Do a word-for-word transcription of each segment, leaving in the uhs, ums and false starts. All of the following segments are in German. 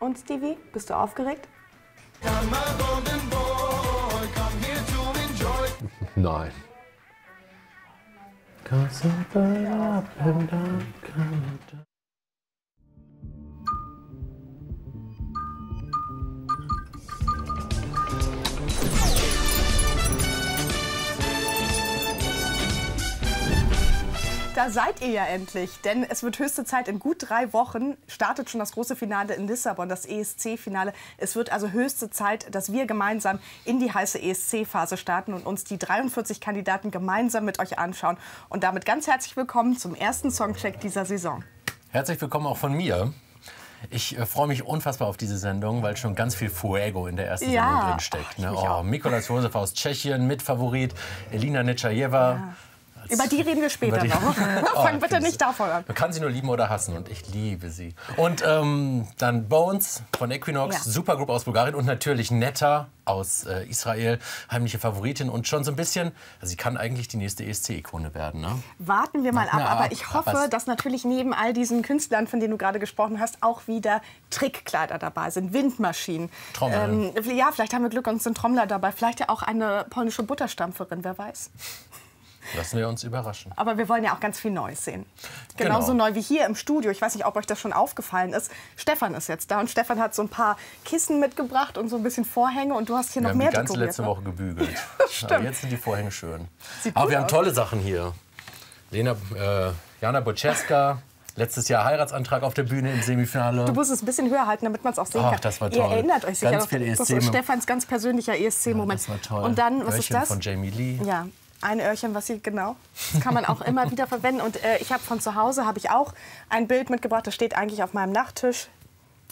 Und Stevie, bist du aufgeregt? Nein. Da seid ihr ja endlich, denn es wird höchste Zeit, in gut drei Wochen startet schon das große Finale in Lissabon, das E S C-Finale. Es wird also höchste Zeit, dass wir gemeinsam in die heiße E S C-Phase starten und uns die dreiundvierzig Kandidaten gemeinsam mit euch anschauen. Und damit ganz herzlich willkommen zum ersten Songcheck dieser Saison. Herzlich willkommen auch von mir. Ich äh, freue mich unfassbar auf diese Sendung, weil schon ganz viel Fuego in der ersten ja. Sendung drinsteckt. Ne? Oh, Mikolas Josef aus Tschechien, Mitfavorit, Elina Netschajewa. Ja. Über die reden wir später noch. Fang oh, bitte nicht davon an. Man kann sie nur lieben oder hassen und ich liebe sie. Und ähm, dann Bones von Equinox, ja. Supergroup aus Bulgarien und natürlich Netta aus äh, Israel, heimliche Favoritin und schon so ein bisschen, also sie kann eigentlich die nächste E S C-Ikone werden, ne? Warten wir mal ab, ab, aber ich hoffe, dass natürlich neben all diesen Künstlern, von denen du gerade gesprochen hast, auch wieder Trickkleider dabei sind, Windmaschinen. Trommeln. Ähm, ja, vielleicht haben wir Glück und sind Trommler dabei, vielleicht ja auch eine polnische Butterstampferin, wer weiß. Lassen wir uns überraschen. Aber wir wollen ja auch ganz viel Neues sehen. Genauso genau. neu wie hier im Studio. Ich weiß nicht, ob euch das schon aufgefallen ist. Stefan ist jetzt da und Stefan hat so ein paar Kissen mitgebracht und so ein bisschen Vorhänge und du hast hier wir noch mehr dekoriert. Wir haben die ganze letzte ne? Woche gebügelt. Stimmt. Aber jetzt sind die Vorhänge schön. Sieht Aber wir aus. haben tolle Sachen hier. Lena, äh, Jana Boceska. Letztes Jahr Heiratsantrag auf der Bühne im Semifinale. Du musst es ein bisschen höher halten, damit man es auch sehen Ach, kann. Das war toll. Ihr erinnert euch sicher. Ganz viel E S C. Das ist Stefans ganz persönlicher E S C-Moment. Ja, das war toll. Und dann, was Öhrchen ist das? Von Jamie Lee. Ja. Ein Öhrchen, was sie genau, das kann man auch immer wieder verwenden. Und äh, ich habe von zu Hause habe ich auch ein Bild mitgebracht. Das steht eigentlich auf meinem Nachttisch.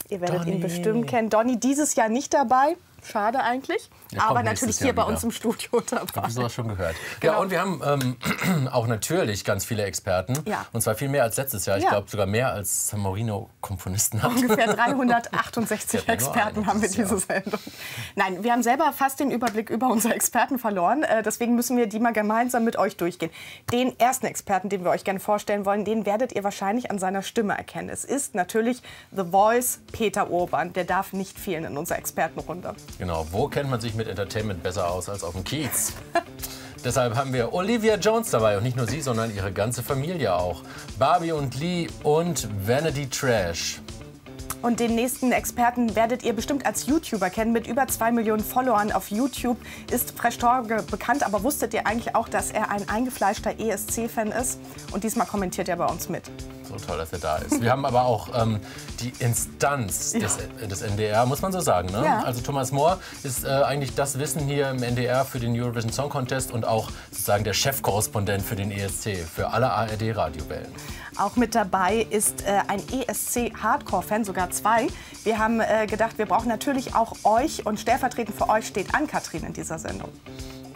Ihr werdet Donny. ihn bestimmt kennen. Donny dieses Jahr nicht dabei. Schade eigentlich. Ja, aber natürlich hier wieder. bei uns im Studio dabei. Ich habe sowas schon gehört. Genau. Ja, und wir haben ähm, auch natürlich ganz viele Experten. Ja. Und zwar viel mehr als letztes Jahr. Ich ja. glaube sogar mehr als San Marino-Komponisten. Ungefähr dreihundertachtundsechzig ja, Experten haben wir diese Sendung. Nein, wir haben selber fast den Überblick über unsere Experten verloren. Äh, deswegen müssen wir die mal gemeinsam mit euch durchgehen. Den ersten Experten, den wir euch gerne vorstellen wollen, den werdet ihr wahrscheinlich an seiner Stimme erkennen. Es ist natürlich The Voice Peter Urban. Der darf nicht fehlen in unserer Expertenrunde. Genau, wo kennt man sich mit Entertainment besser aus als auf dem Kiez? Deshalb haben wir Olivia Jones dabei und nicht nur sie, sondern ihre ganze Familie auch. Barbie und Lee und Vanity Trash. Und den nächsten Experten werdet ihr bestimmt als YouTuber kennen. Mit über zwei Millionen Followern auf YouTube ist Fresh Torge bekannt. Aber wusstet ihr eigentlich auch, dass er ein eingefleischter E S C-Fan ist? Und diesmal kommentiert er bei uns mit. So toll, dass er da ist. Wir haben aber auch ähm, die Instanz des, ja. des N D R, muss man so sagen. Ne? Ja. Also Thomas Mohr ist äh, eigentlich das Wissen hier im N D R für den Eurovision Song Contest und auch sozusagen der Chefkorrespondent für den E S C, für alle A R D-Radiowellen. Auch mit dabei ist äh, ein E S C-Hardcore-Fan, sogar zwei. Wir haben äh, gedacht, wir brauchen natürlich auch euch und stellvertretend für euch steht Ann-Kathrin in dieser Sendung.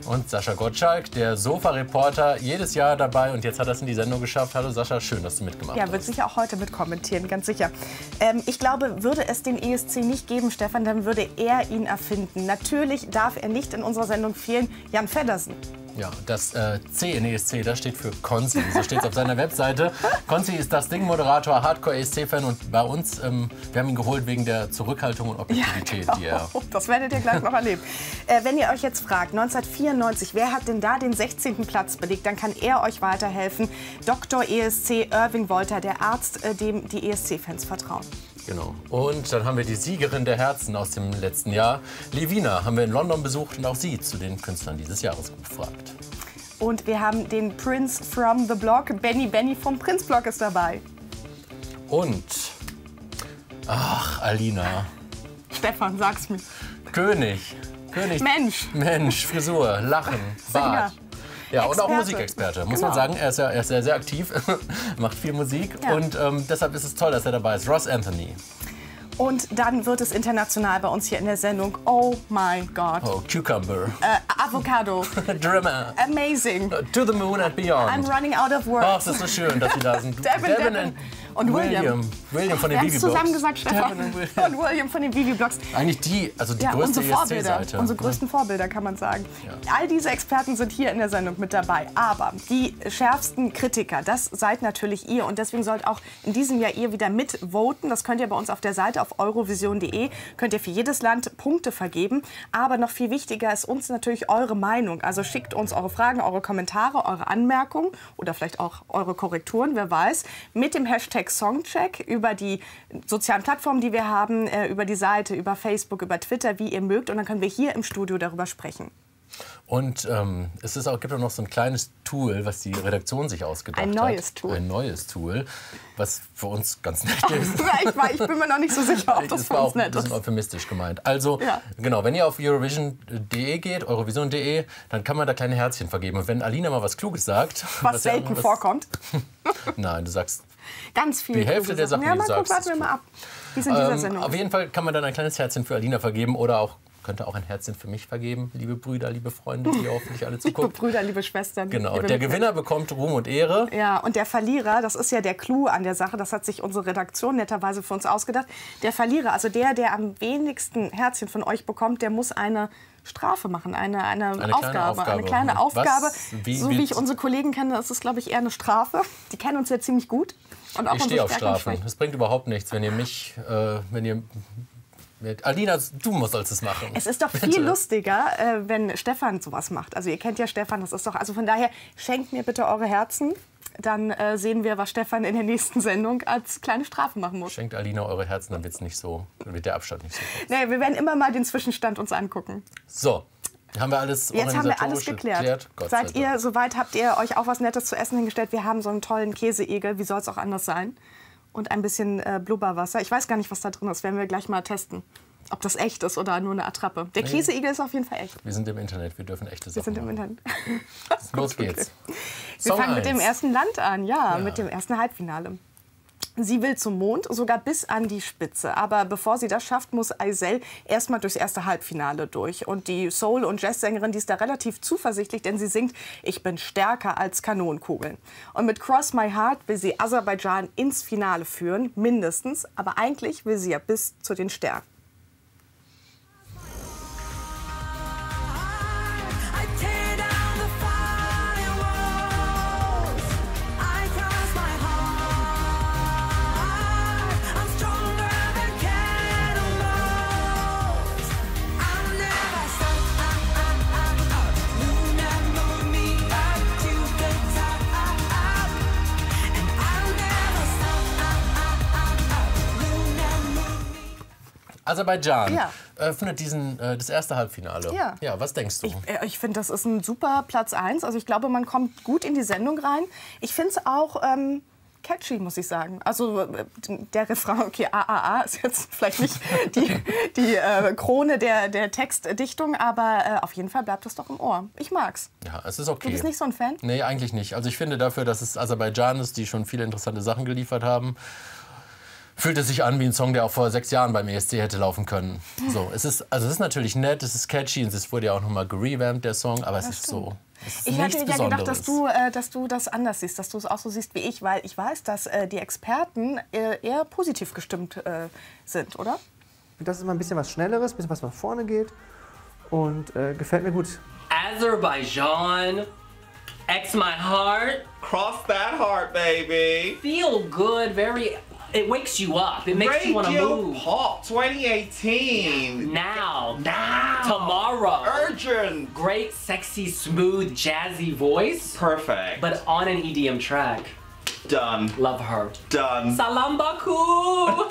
Und Sascha Gottschalk, der Sofa-Reporter, jedes Jahr dabei und jetzt hat er es in die Sendung geschafft. Hallo Sascha, schön, dass du mitgemacht hast. Ja, wird sicher auch heute mitkommentieren, ganz sicher. Ähm, ich glaube, würde es den E S C nicht geben, Stefan, dann würde er ihn erfinden. Natürlich darf er nicht in unserer Sendung fehlen, Jan Feddersen. Ja, das äh, C in E S C, das steht für Konzi, so steht es auf seiner Webseite. Konzi ist das Ding-Moderator, Hardcore-E S C-Fan und bei uns, ähm, wir haben ihn geholt wegen der Zurückhaltung und Objektivität. Ja, genau. die er das werdet ihr gleich noch erleben. Äh, wenn ihr euch jetzt fragt, neunzehnhundertvierundneunzig, wer hat denn da den sechzehnten Platz belegt, dann kann er euch weiterhelfen. Doktor E S C Irving Wolter, der Arzt, äh, dem die E S C-Fans vertrauen. Genau. Und dann haben wir die Siegerin der Herzen aus dem letzten Jahr. Levina haben wir in London besucht und auch sie zu den Künstlern dieses Jahres befragt. Und wir haben den Prince from the Block. Benny Benny vom Prince Block ist dabei. Und, ach, Alina. Stefan, sag's mir. König. König. Mensch. Mensch, Frisur, Lachen, Bart. Singer. Ja, Experte. Und auch Musikexperte, muss genau. man sagen. Er ist ja er ist sehr, sehr aktiv, macht viel Musik ja. und ähm, deshalb ist es toll, dass er dabei ist. Ross Anthony. Und dann wird es international bei uns hier in der Sendung. Oh my God. Oh, Cucumber. Äh, Avocado. Drummer. Amazing. To the moon and beyond. I'm running out of words. Oh, es ist so schön, dass Sie da sind. Devin, Devin, Devin. und William. William, William von den Wiwibloggs. Wir haben es zusammen gesagt, Stefan. Und William von den Wiwibloggs. Eigentlich die, also die ja, größte E S C-Seite. Unsere größten Vorbilder, kann man sagen. Ja. All diese Experten sind hier in der Sendung mit dabei. Aber die schärfsten Kritiker, das seid natürlich ihr. Und deswegen sollt auch in diesem Jahr ihr wieder mitvoten. Das könnt ihr bei uns auf der Seite, auf eurovision punkt de. Könnt ihr für jedes Land Punkte vergeben. Aber noch viel wichtiger ist uns natürlich eure Meinung. Also schickt uns eure Fragen, eure Kommentare, eure Anmerkungen oder vielleicht auch eure Korrekturen, wer weiß, mit dem Hashtag Songcheck über die sozialen Plattformen, die wir haben, über die Seite, über Facebook, über Twitter, wie ihr mögt. Und dann können wir hier im Studio darüber sprechen. Und ähm, es ist auch, gibt auch noch so ein kleines Tool, was die Redaktion sich ausgedacht hat. Ein neues hat. Tool. Ein neues Tool, was für uns ganz nett ist. ich, war, ich bin mir noch nicht so sicher, ob das für uns nett ist. Das ist euphemistisch gemeint. Also, ja. Genau, wenn ihr auf eurovision punkt de geht, eurovision punkt de, dann kann man da kleine Herzchen vergeben. Und wenn Alina mal was Kluges sagt... Was, was selten ja, was, vorkommt. Nein, du sagst... Ganz viel. Die Hälfte der Sachen, ja, die du sagst. Warten wir mal ab. Wie sind diese ähm, Sendung? Auf jeden Fall kann man dann ein kleines Herzchen für Alina vergeben oder auch... Könnte auch ein Herzchen für mich vergeben, liebe Brüder, liebe Freunde, die hoffentlich alle zugucken. Liebe Brüder, liebe Schwestern. Genau, liebe der Mitglieder. Gewinner bekommt Ruhm und Ehre. Ja, und der Verlierer, das ist ja der Clou an der Sache, das hat sich unsere Redaktion netterweise für uns ausgedacht. Der Verlierer, also der, der am wenigsten Herzchen von euch bekommt, der muss eine Strafe machen, eine, eine, eine Aufgabe, kleine Aufgabe. Eine kleine Aufgabe. Was, wie, so wie ich unsere Kollegen kenne, ist es, glaube ich, eher eine Strafe. Die kennen uns ja ziemlich gut. Und auch ich stehe auf Strafen. Das bringt überhaupt nichts, wenn ihr mich, äh, wenn ihr... Alina, du musst es machen. Es ist doch viel bitte. lustiger, äh, wenn Stefan sowas macht. Also ihr kennt ja Stefan, das ist doch... Also von daher, schenkt mir bitte eure Herzen. Dann äh, sehen wir, was Stefan in der nächsten Sendung als kleine Strafe machen muss. Schenkt Alina eure Herzen, dann wird's nicht so, dann wird der Abstand nicht so groß. Nee, wir werden immer mal den Zwischenstand uns angucken. So. Haben wir alles Jetzt haben wir alles geklärt. geklärt. Seid ihr soweit? Habt ihr euch auch was Nettes zu essen hingestellt? Wir haben so einen tollen Käseigel. Wie soll es auch anders sein? Und ein bisschen äh, Blubberwasser. Ich weiß gar nicht, was da drin ist. Werden wir gleich mal testen, ob das echt ist oder nur eine Attrappe. Der nee. Käseigel ist auf jeden Fall echt. Wir sind im Internet. Wir dürfen echte Sachen Wir sind im machen. Internet. Los geht's. Okay. Wir fangen mit dem ersten Land an. Ja, ja, mit dem ersten Halbfinale. Sie will zum Mond, sogar bis an die Spitze. Aber bevor sie das schafft, muss Aisel erstmal durchs erste Halbfinale durch. Und die Soul- und Jazzsängerin, die ist da relativ zuversichtlich, denn sie singt "Ich bin stärker als Kanonenkugeln". Und mit "Cross My Heart" will sie Aserbaidschan ins Finale führen, mindestens. Aber eigentlich will sie ja bis zu den Sternen. Aserbaidschan ja. öffnet diesen, äh, das erste Halbfinale. Ja. Ja, was denkst du? Ich, äh, ich finde, das ist ein super Platz eins. Also ich glaube, man kommt gut in die Sendung rein. Ich finde es auch ähm, catchy, muss ich sagen. Also der Refrain, okay, A A A ist jetzt vielleicht nicht die, die äh, Krone der, der Textdichtung, aber äh, auf jeden Fall bleibt das doch im Ohr. Ich mag's. Ja, es ist okay. Du bist nicht so ein Fan? Nee, eigentlich nicht. Also ich finde dafür, dass es Aserbaidschan ist, die schon viele interessante Sachen geliefert haben, fühlt es sich an wie ein Song, der auch vor sechs Jahren beim E S C hätte laufen können. So, es ist, also es ist natürlich nett, es ist catchy und es wurde ja auch nochmal gerevamped, der Song, aber es ist so... Ich hätte ja gedacht, dass du, äh, dass du das anders siehst, dass du es auch so siehst wie ich, weil ich weiß, dass äh, die Experten äh, eher positiv gestimmt äh, sind, oder? Das ist immer ein bisschen was Schnelleres, ein bisschen was nach vorne geht und äh, gefällt mir gut. Aserbaidschan, X my heart, cross that heart, baby. Feel good, very... It wakes you up. It makes you want to move. Pop, twenty eighteen. Now. Now. Tomorrow. Urgent. Great, sexy, smooth, jazzy voice. Perfect. But on an E D M track. Done. Love her. Done. Salam Baku.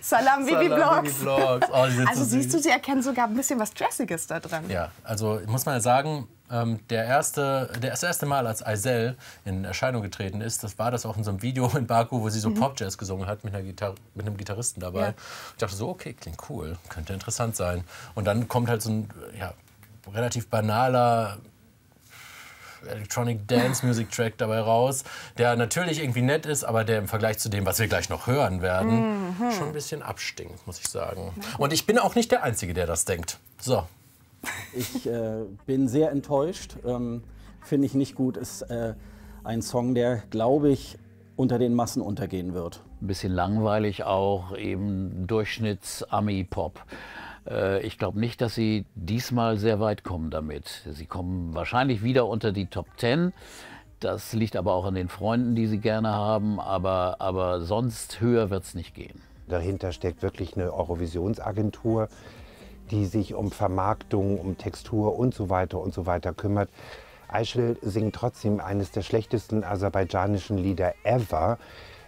Salam Wiwibloggs. Oh, also siehst du, sie erkennen sogar ein bisschen was Jazziges da dran. Ja, also muss man ja sagen, ähm, der erste, der, das erste Mal, als Aisel in Erscheinung getreten ist, das war das auch in so einem Video in Baku, wo sie so mhm. Pop-Jazz gesungen hat mit, einer Gitar mit einem Gitarristen dabei. Ja. Ich dachte so, okay, klingt cool, könnte interessant sein. Und dann kommt halt so ein ja, relativ banaler Electronic Dance Music Track dabei raus, der natürlich irgendwie nett ist, aber der im Vergleich zu dem, was wir gleich noch hören werden, mhm. schon ein bisschen abstinkt, muss ich sagen. Und ich bin auch nicht der Einzige, der das denkt. So. Ich äh, bin sehr enttäuscht. Ähm, finde ich nicht gut. Ist äh, ein Song, der, glaube ich, unter den Massen untergehen wird. Ein bisschen langweilig auch, eben Durchschnitts-Ami-Pop. Äh, ich glaube nicht, dass sie diesmal sehr weit kommen damit. Sie kommen wahrscheinlich wieder unter die Top zehn. Das liegt aber auch an den Freunden, die sie gerne haben, aber, aber sonst höher wird es nicht gehen. Dahinter steckt wirklich eine Eurovisionsagentur, die sich um Vermarktung, um Textur und so weiter und so weiter kümmert. Aisel singt trotzdem eines der schlechtesten aserbaidschanischen Lieder ever.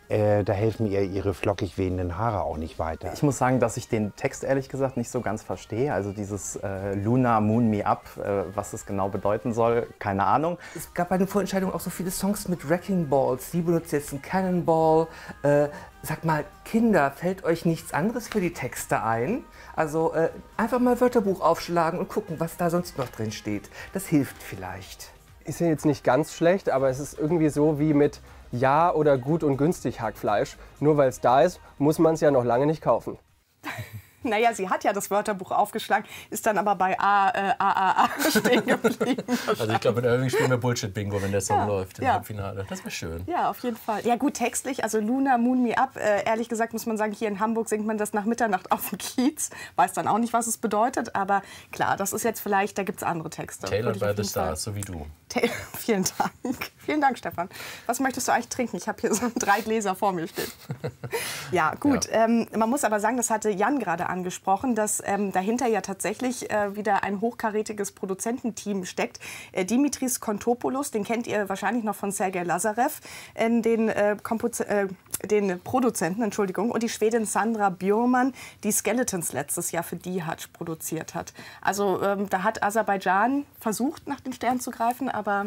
Äh, da helfen ihr ihre flockig wehenden Haare auch nicht weiter. Ich muss sagen, dass ich den Text ehrlich gesagt nicht so ganz verstehe. Also dieses äh, Luna Moon Me Up, äh, was das genau bedeuten soll, keine Ahnung. Es gab bei den Vorentscheidungen auch so viele Songs mit Wrecking Balls. Sie benutzt jetzt einen Cannonball. Äh, sag mal, Kinder, fällt euch nichts anderes für die Texte ein? Also äh, einfach mal Wörterbuch aufschlagen und gucken, was da sonst noch drin steht. Das hilft vielleicht. Ist ja jetzt nicht ganz schlecht, aber es ist irgendwie so wie mit Ja oder gut und günstig Hackfleisch. Nur weil es da ist, muss man es ja noch lange nicht kaufen. Naja, sie hat ja das Wörterbuch aufgeschlagen, ist dann aber bei A, äh, A, A, A stehen geblieben. Also ich glaube, in Irving spielen wir Bullshit-Bingo, wenn der Song ja, läuft im ja. Halbfinale. Das wäre schön. Ja, auf jeden Fall. Ja gut, textlich, also Luna, Moon Me Up, äh, ehrlich gesagt muss man sagen, hier in Hamburg singt man das nach Mitternacht auf dem Kiez. Weiß dann auch nicht, was es bedeutet, aber klar, das ist jetzt vielleicht, da gibt es andere Texte. Tailored by the Stars, so wie du. Ta Vielen Dank. Vielen Dank, Stefan. Was möchtest du eigentlich trinken? Ich habe hier so drei Gläser vor mir stehen. Ja, gut. Ja. Ähm, man muss aber sagen, das hatte Jan gerade angesprochen, dass ähm, dahinter ja tatsächlich äh, wieder ein hochkarätiges Produzententeam steckt. Äh, Dimitris Kontopoulos, den kennt ihr wahrscheinlich noch von Sergei Lazarev, äh, den, äh, äh, den Produzenten, Entschuldigung, und die Schwedin Sandra Björmann, die Skeletons letztes Jahr für Dihatsch produziert hat. Also ähm, da hat Aserbaidschan versucht, nach den Sternen zu greifen, aber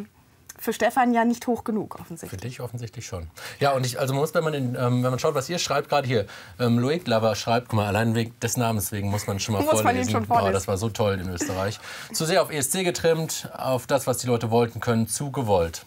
für Stefan ja nicht hoch genug, offensichtlich. Für dich offensichtlich schon. Ja, und ich, also man muss, wenn man, den, ähm, wenn man schaut, was ihr schreibt, gerade hier, ähm, Loic Lava schreibt, guck mal, allein wegen des Namens wegen muss man schon mal vorlesen. Man ihn schon vorlesen. Boah, das war so toll in Österreich. Zu sehr auf E S C getrimmt, auf das, was die Leute wollten können, zu gewollt.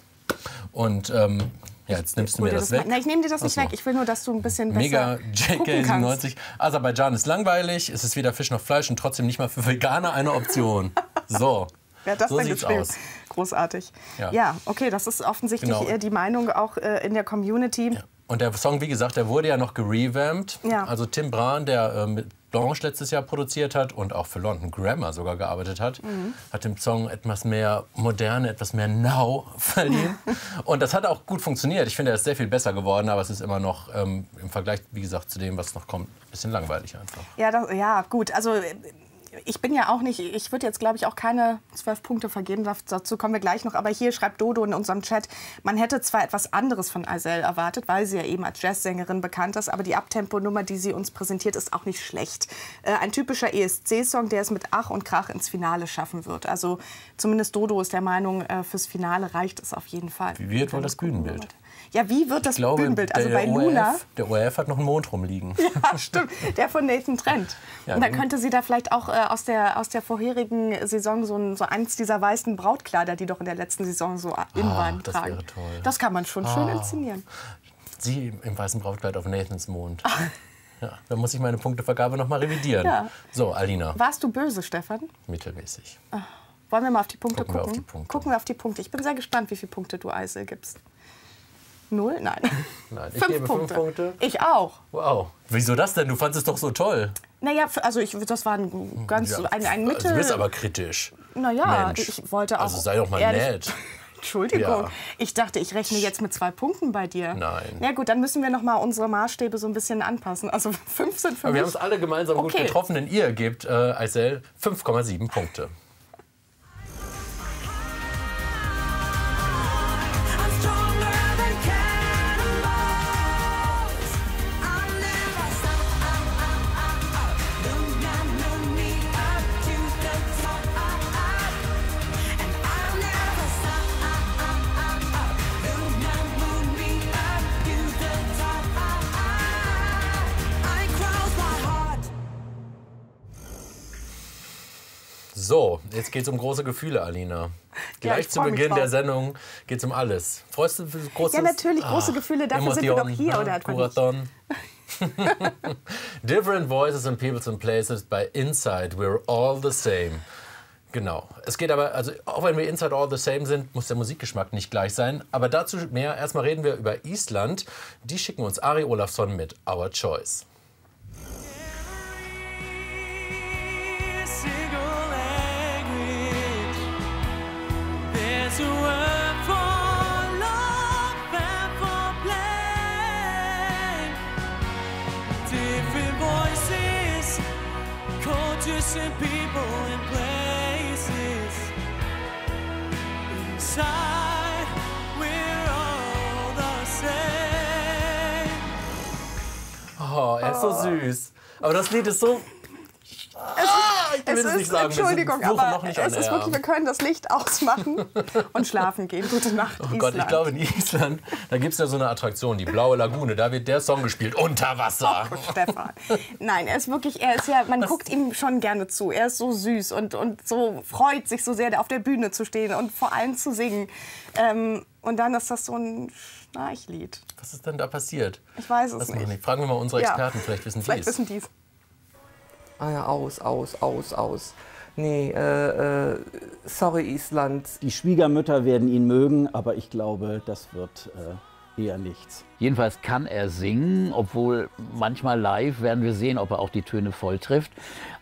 Und ähm, ja, jetzt nimmst du mir das, das weg. Na, ich nehme dir das nicht weg. Ich will nur, dass du ein bisschen besser gucken kannst. Mega J K siebenundneunzig. Aserbaidschan ist langweilig, es ist weder Fisch noch Fleisch und trotzdem nicht mal für Veganer eine Option. So. Wer hat das denn geschrieben? Großartig. Ja. Ja, okay, das ist offensichtlich genau die Meinung auch äh, in der Community. Ja. Und der Song, wie gesagt, der wurde ja noch gerevamped. Ja. Also Tim Brahn, der äh, mit Blanche letztes Jahr produziert hat und auch für London Grammar sogar gearbeitet hat, mhm. hat dem Song etwas mehr Moderne, etwas mehr Now verliehen. Und das hat auch gut funktioniert. Ich finde, er ist sehr viel besser geworden, aber es ist immer noch ähm, im Vergleich, wie gesagt, zu dem, was noch kommt, ein bisschen langweilig einfach. Ja, das, ja gut, also ich bin ja auch nicht, ich würde jetzt glaube ich auch keine zwölf Punkte vergeben, dazu kommen wir gleich noch, aber hier schreibt Dodo in unserem Chat, man hätte zwar etwas anderes von Aisel erwartet, weil sie ja eben als Jazzsängerin bekannt ist, aber die Abtempo-Nummer, die sie uns präsentiert, ist auch nicht schlecht. Äh, ein typischer E S C-Song, der es mit Ach und Krach ins Finale schaffen wird. Also zumindest Dodo ist der Meinung, äh, fürs Finale reicht es auf jeden Fall. Wie wird wohl das Bühnenbild? Ja, wie wird das glaube, Bühnenbild? Also bei Luna. Der O R F hat noch einen Mond rumliegen. Ja, stimmt. Der von Nathan Trent. Ja, und da könnte sie da vielleicht auch äh, aus, der, aus der vorherigen Saison so, ein, so eins dieser weißen Brautkleider, die doch in der letzten Saison so in waren, tragen. Das wäre toll. Das kann man schon ah. schön inszenieren. Sie im weißen Brautkleid auf Nathans Mond. Ah. Ja, da muss ich meine Punktevergabe noch mal revidieren. Ja. So, Alina. Warst du böse, Stefan? Mittelmäßig. Ah. Wollen wir mal auf die Punkte gucken? Gucken wir auf die Punkte. Gucken wir auf die Punkte. Ich bin sehr gespannt, wie viele Punkte du Aisel gibst. Null? Nein. Nein, ich fünf gebe Punkte. fünf Punkte. Ich auch. Wow. Wieso das denn? Du fandest es doch so toll. Naja, also ich, das war ein ganz ja, ein, ein Mittel. Du bist aber kritisch. Naja, ich wollte auch. Also sei doch mal nett. Entschuldigung. Ja. Ich dachte, ich rechne jetzt mit zwei Punkten bei dir. Nein. Na gut, dann müssen wir noch mal unsere Maßstäbe so ein bisschen anpassen. Also fünf sind fünf. Aber wir haben es alle gemeinsam okay. gut getroffen, denn ihr gebt äh, Aisel fünf Komma sieben Punkte. So, jetzt geht es um große Gefühle, Alina. Gleich ja, zu Beginn der Sendung geht es um alles. Freust du für großes? Ja, natürlich, große ah, Gefühle, dafür sind wir doch hier, ja, oder? Kuraton. Different voices and people and places by inside, we're all the same. Genau. Es geht aber, also auch wenn wir Inside All the Same sind, muss der Musikgeschmack nicht gleich sein. Aber dazu mehr. Erstmal reden wir über Island. Die schicken uns Ari Ólafsson mit Our Choice. Oh, er ist so süß. Aber das Lied ist so... Es, es ist, nicht sagen, Entschuldigung, aber noch nicht es an, ist wirklich, wir können das Licht ausmachen und schlafen gehen. Gute Nacht, oh Island. Gott, ich glaube in Island, da gibt es ja so eine Attraktion, die Blaue Lagune, da wird der Song gespielt, unter Wasser. Oh Gott, Stefan. Nein, er ist wirklich, er ist ja, man das guckt ihm schon gerne zu. Er ist so süß und, und so freut sich so sehr, auf der Bühne zu stehen und vor allem zu singen. Ähm, und dann ist das so ein Schnarchlied. Was ist denn da passiert? Ich weiß es nicht. nicht. Fragen wir mal unsere Experten, ja. vielleicht wissen die es. Vielleicht wissen die es. Ah ja, aus, aus, aus, aus. Nee, äh, äh, sorry Island. Die Schwiegermütter werden ihn mögen, aber ich glaube, das wird äh, eher nichts. Jedenfalls kann er singen, obwohl manchmal live werden wir sehen, ob er auch die Töne voll trifft.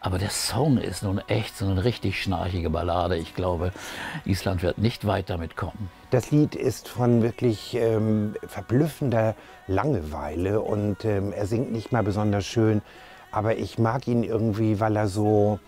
Aber der Song ist nun echt so eine richtig schnarchige Ballade. Ich glaube, Island wird nicht weit damit kommen. Das Lied ist von wirklich ähm, verblüffender Langeweile und ähm, er singt nicht mal besonders schön. Aber ich mag ihn irgendwie, weil er so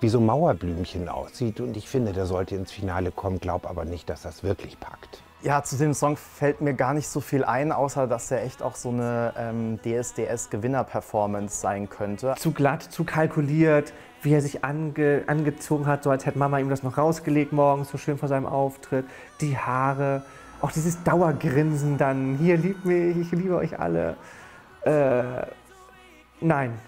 wie so Mauerblümchen aussieht. Und ich finde, der sollte ins Finale kommen, glaube aber nicht, dass das wirklich packt. Ja, zu dem Song fällt mir gar nicht so viel ein, außer dass er echt auch so eine ähm, D S D S-Gewinner-Performance sein könnte. Zu glatt, zu kalkuliert, wie er sich ange angezogen hat, so als hätte Mama ihm das noch rausgelegt morgens, so schön vor seinem Auftritt. Die Haare, auch dieses Dauergrinsen dann, hier liebt mich, ich liebe euch alle. Äh, nein.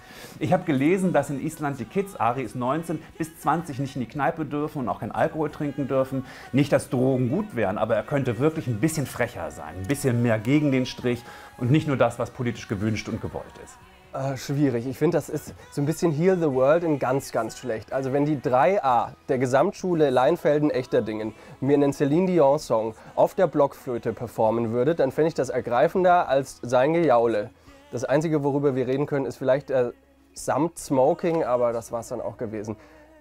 Ich habe gelesen, dass in Island die Kids, Ari ist neunzehn bis zwanzig, nicht in die Kneipe dürfen und auch keinen Alkohol trinken dürfen. Nicht, dass Drogen gut wären, aber er könnte wirklich ein bisschen frecher sein, ein bisschen mehr gegen den Strich und nicht nur das, was politisch gewünscht und gewollt ist. Äh, schwierig. Ich finde, das ist so ein bisschen Heal the World in ganz, ganz schlecht. Also wenn die drei A der Gesamtschule Leinfelden-Echterdingen mir einen Celine Dion-Song auf der Blockflöte performen würde, dann fände ich das ergreifender als sein Gejaule. Das Einzige, worüber wir reden können, ist vielleicht... Äh, samt Smoking, aber das war es dann auch gewesen.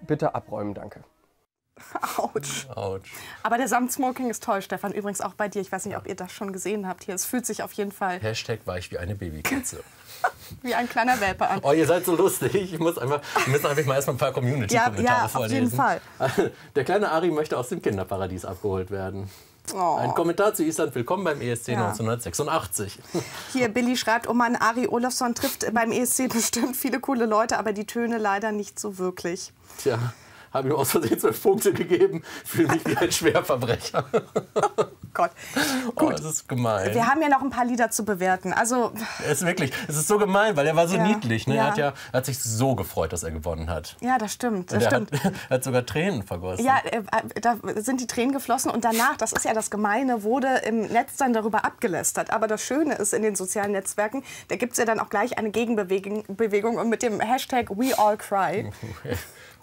Bitte abräumen, danke. Autsch. Autsch. Aber der Samt-Smoking ist toll, Stefan. Übrigens auch bei dir. Ich weiß nicht, ob ihr das schon gesehen habt hier. Es fühlt sich auf jeden Fall... Hashtag weich wie eine Babykatze. Wie ein kleiner Welpe an. Oh, ihr seid so lustig. Ich muss einfach, wir müssen einfach mal erstmal ein paar Community-Kommentare ja, ja, vorlesen. Auf jeden Fall. Der kleine Ari möchte aus dem Kinderparadies abgeholt werden. Oh. Ein Kommentar zu Island. Willkommen beim E S C ja. neunzehnhundertsechsundachtzig. Hier, Billy schreibt, oh Mann, Ari Ólafsson trifft beim E S C bestimmt viele coole Leute, aber die Töne leider nicht so wirklich. Tja, habe ihm aus Versehen zwölf Punkte gegeben. Fühle mich wie ein Schwerverbrecher. Oh Gott. Gut. Oh, das ist gemein. Wir haben ja noch ein paar Lieder zu bewerten. Also... Es ist wirklich, es ist so gemein, weil er war so ja. niedlich. Ne? Ja. Er hat, ja, hat sich so gefreut, dass er gewonnen hat. Ja, das stimmt. Das er stimmt. Hat, hat sogar Tränen vergossen. Ja, äh, da sind die Tränen geflossen und danach, das ist ja das Gemeine, wurde im Netz dann darüber abgelästert. Aber das Schöne ist in den sozialen Netzwerken, da gibt es ja dann auch gleich eine Gegenbewegung Bewegung und mit dem Hashtag WeAllCry.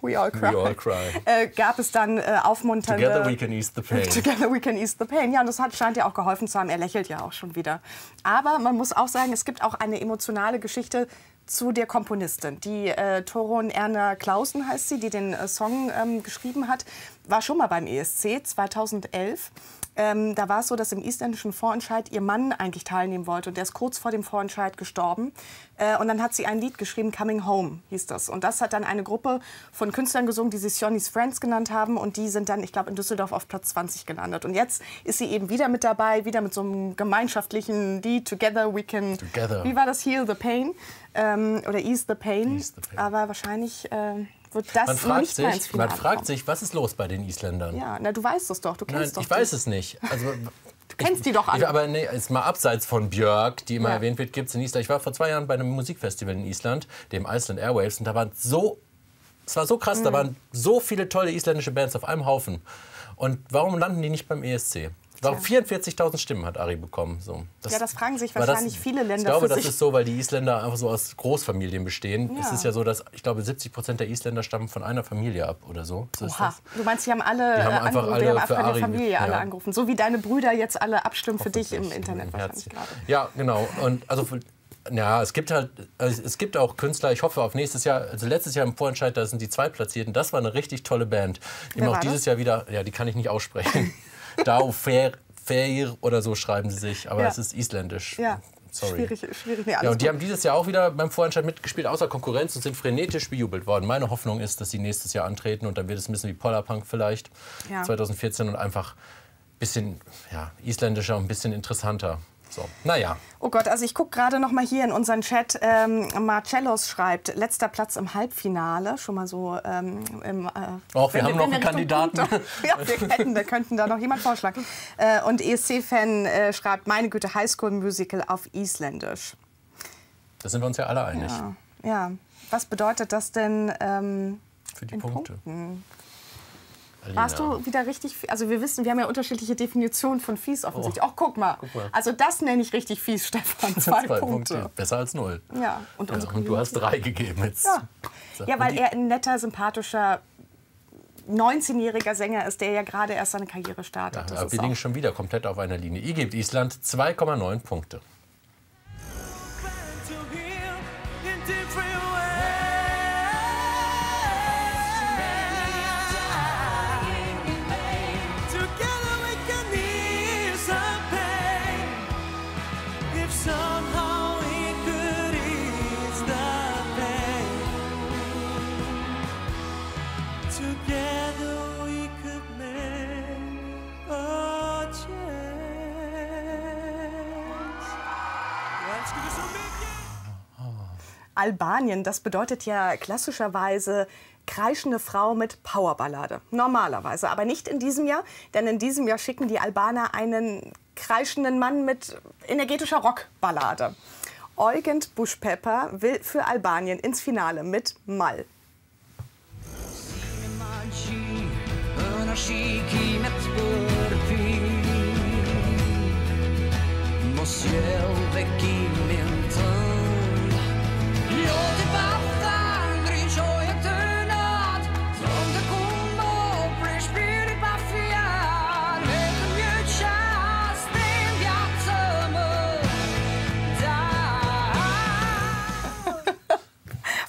We all cry. We all cry. Äh, gab es dann äh, aufmunternde... Together we can ease the pain. Together we can ease the pain. Ja, und das hat, scheint ja auch geholfen zu haben. Er lächelt ja auch schon wieder. Aber man muss auch sagen, es gibt auch eine emotionale Geschichte zu der Komponistin. Die äh, Torun Erna Clausen heißt sie, die den äh, Song ähm, geschrieben hat. War schon mal beim E S C zweitausendelf. Ähm, da war es so, dass im isländischen Vorentscheid ihr Mann eigentlich teilnehmen wollte. Und der ist kurz vor dem Vorentscheid gestorben. Äh, und dann hat sie ein Lied geschrieben, Coming Home hieß das. Und das hat dann eine Gruppe von Künstlern gesungen, die sich Johnny's Friends genannt haben. Und die sind dann, ich glaube, in Düsseldorf auf Platz zwanzig gelandet. Und jetzt ist sie eben wieder mit dabei, wieder mit so einem gemeinschaftlichen Lied, Together we can... Together. Wie war das? Heal the Pain. Ähm, oder Ease the Pain. Ease the pain. Aber wahrscheinlich... Äh, Das man fragt, nicht sich, man fragt sich, was ist los bei den Isländern? Ja, na, du weißt es doch, du kennst Nein, doch. Ich weiß es nicht. Also, du kennst ich, die doch alle. Aber nee, jetzt mal abseits von Björk, die immer ja. erwähnt wird, gibt es in Island. Ich war vor zwei Jahren bei einem Musikfestival in Island, dem Iceland Airwaves, und da waren so, es war so krass, mhm. da waren so viele tolle isländische Bands auf einem Haufen. Und warum landen die nicht beim E S C? Warum vierundvierzigtausend Stimmen hat Ari bekommen? So, das, ja, das fragen sich wahrscheinlich das, viele Länder. Ich glaube, das ist so, weil die Isländer einfach so aus Großfamilien bestehen. Ja. Es ist ja so, dass ich glaube, siebzig Prozent der Isländer stammen von einer Familie ab oder so. so Oha. Ist das. Du meinst, die haben alle, die haben einfach angerufen, alle die haben für Ari Familie ja. alle angerufen, so wie deine Brüder jetzt alle abstimmen für dich im Internet wahrscheinlich gerade. Ja, genau. Und also für, ja, es gibt halt, also es gibt auch Künstler, ich hoffe auf nächstes Jahr, also letztes Jahr im Vorentscheid, da sind die Zweitplatzierten, das war eine richtig tolle Band. Die haben auch dieses Jahr wieder, ja, die kann ich nicht aussprechen. Daufeir oder so schreiben sie sich, aber ja. es ist isländisch. Ja. Sorry. Schwierig, schwierig. Nee, ja, und gut. Die haben dieses Jahr auch wieder beim Vorentscheid mitgespielt, außer Konkurrenz, und sind frenetisch bejubelt worden. Meine Hoffnung ist, dass sie nächstes Jahr antreten und dann wird es ein bisschen wie Polarpunk vielleicht, ja. zweitausendvierzehn, und einfach ein bisschen ja, isländischer und ein bisschen interessanter. So, naja. Oh Gott, also ich gucke gerade noch mal hier in unseren Chat. Ähm, Marcellos schreibt, letzter Platz im Halbfinale. Schon mal so ähm, im... Äh, Och, wir haben noch einen Kandidaten. Ja, wir hätten, da könnten da noch jemand vorschlagen. Äh, und E S C-Fan äh, schreibt, meine Güte, Highschool-Musical auf Isländisch. Da sind wir uns ja alle einig. Ja, ja. Was bedeutet das denn ähm, für die Punkte? Punkten? Warst du wieder richtig fies? Also wir wissen, wir haben ja unterschiedliche Definitionen von fies offensichtlich. Oh, Ach, guck mal. guck mal. Also das nenne ich richtig fies, Stefan. Zwei, Zwei Punkte. Punkte. Besser als null. Ja. Und, ja, und du hast drei gegeben jetzt. Ja, so. ja weil er ein netter, sympathischer neunzehnjähriger Sänger ist, der ja gerade erst seine Karriere startet. Ja, wir liegen schon wieder komplett auf einer Linie. Ihr gebt Island zwei Komma neun Punkte. Albanien, das bedeutet ja klassischerweise kreischende Frau mit Powerballade. Normalerweise, aber nicht in diesem Jahr, denn in diesem Jahr schicken die Albaner einen kreischenden Mann mit energetischer Rockballade. Eugent Bushpepa will für Albanien ins Finale mit Mal.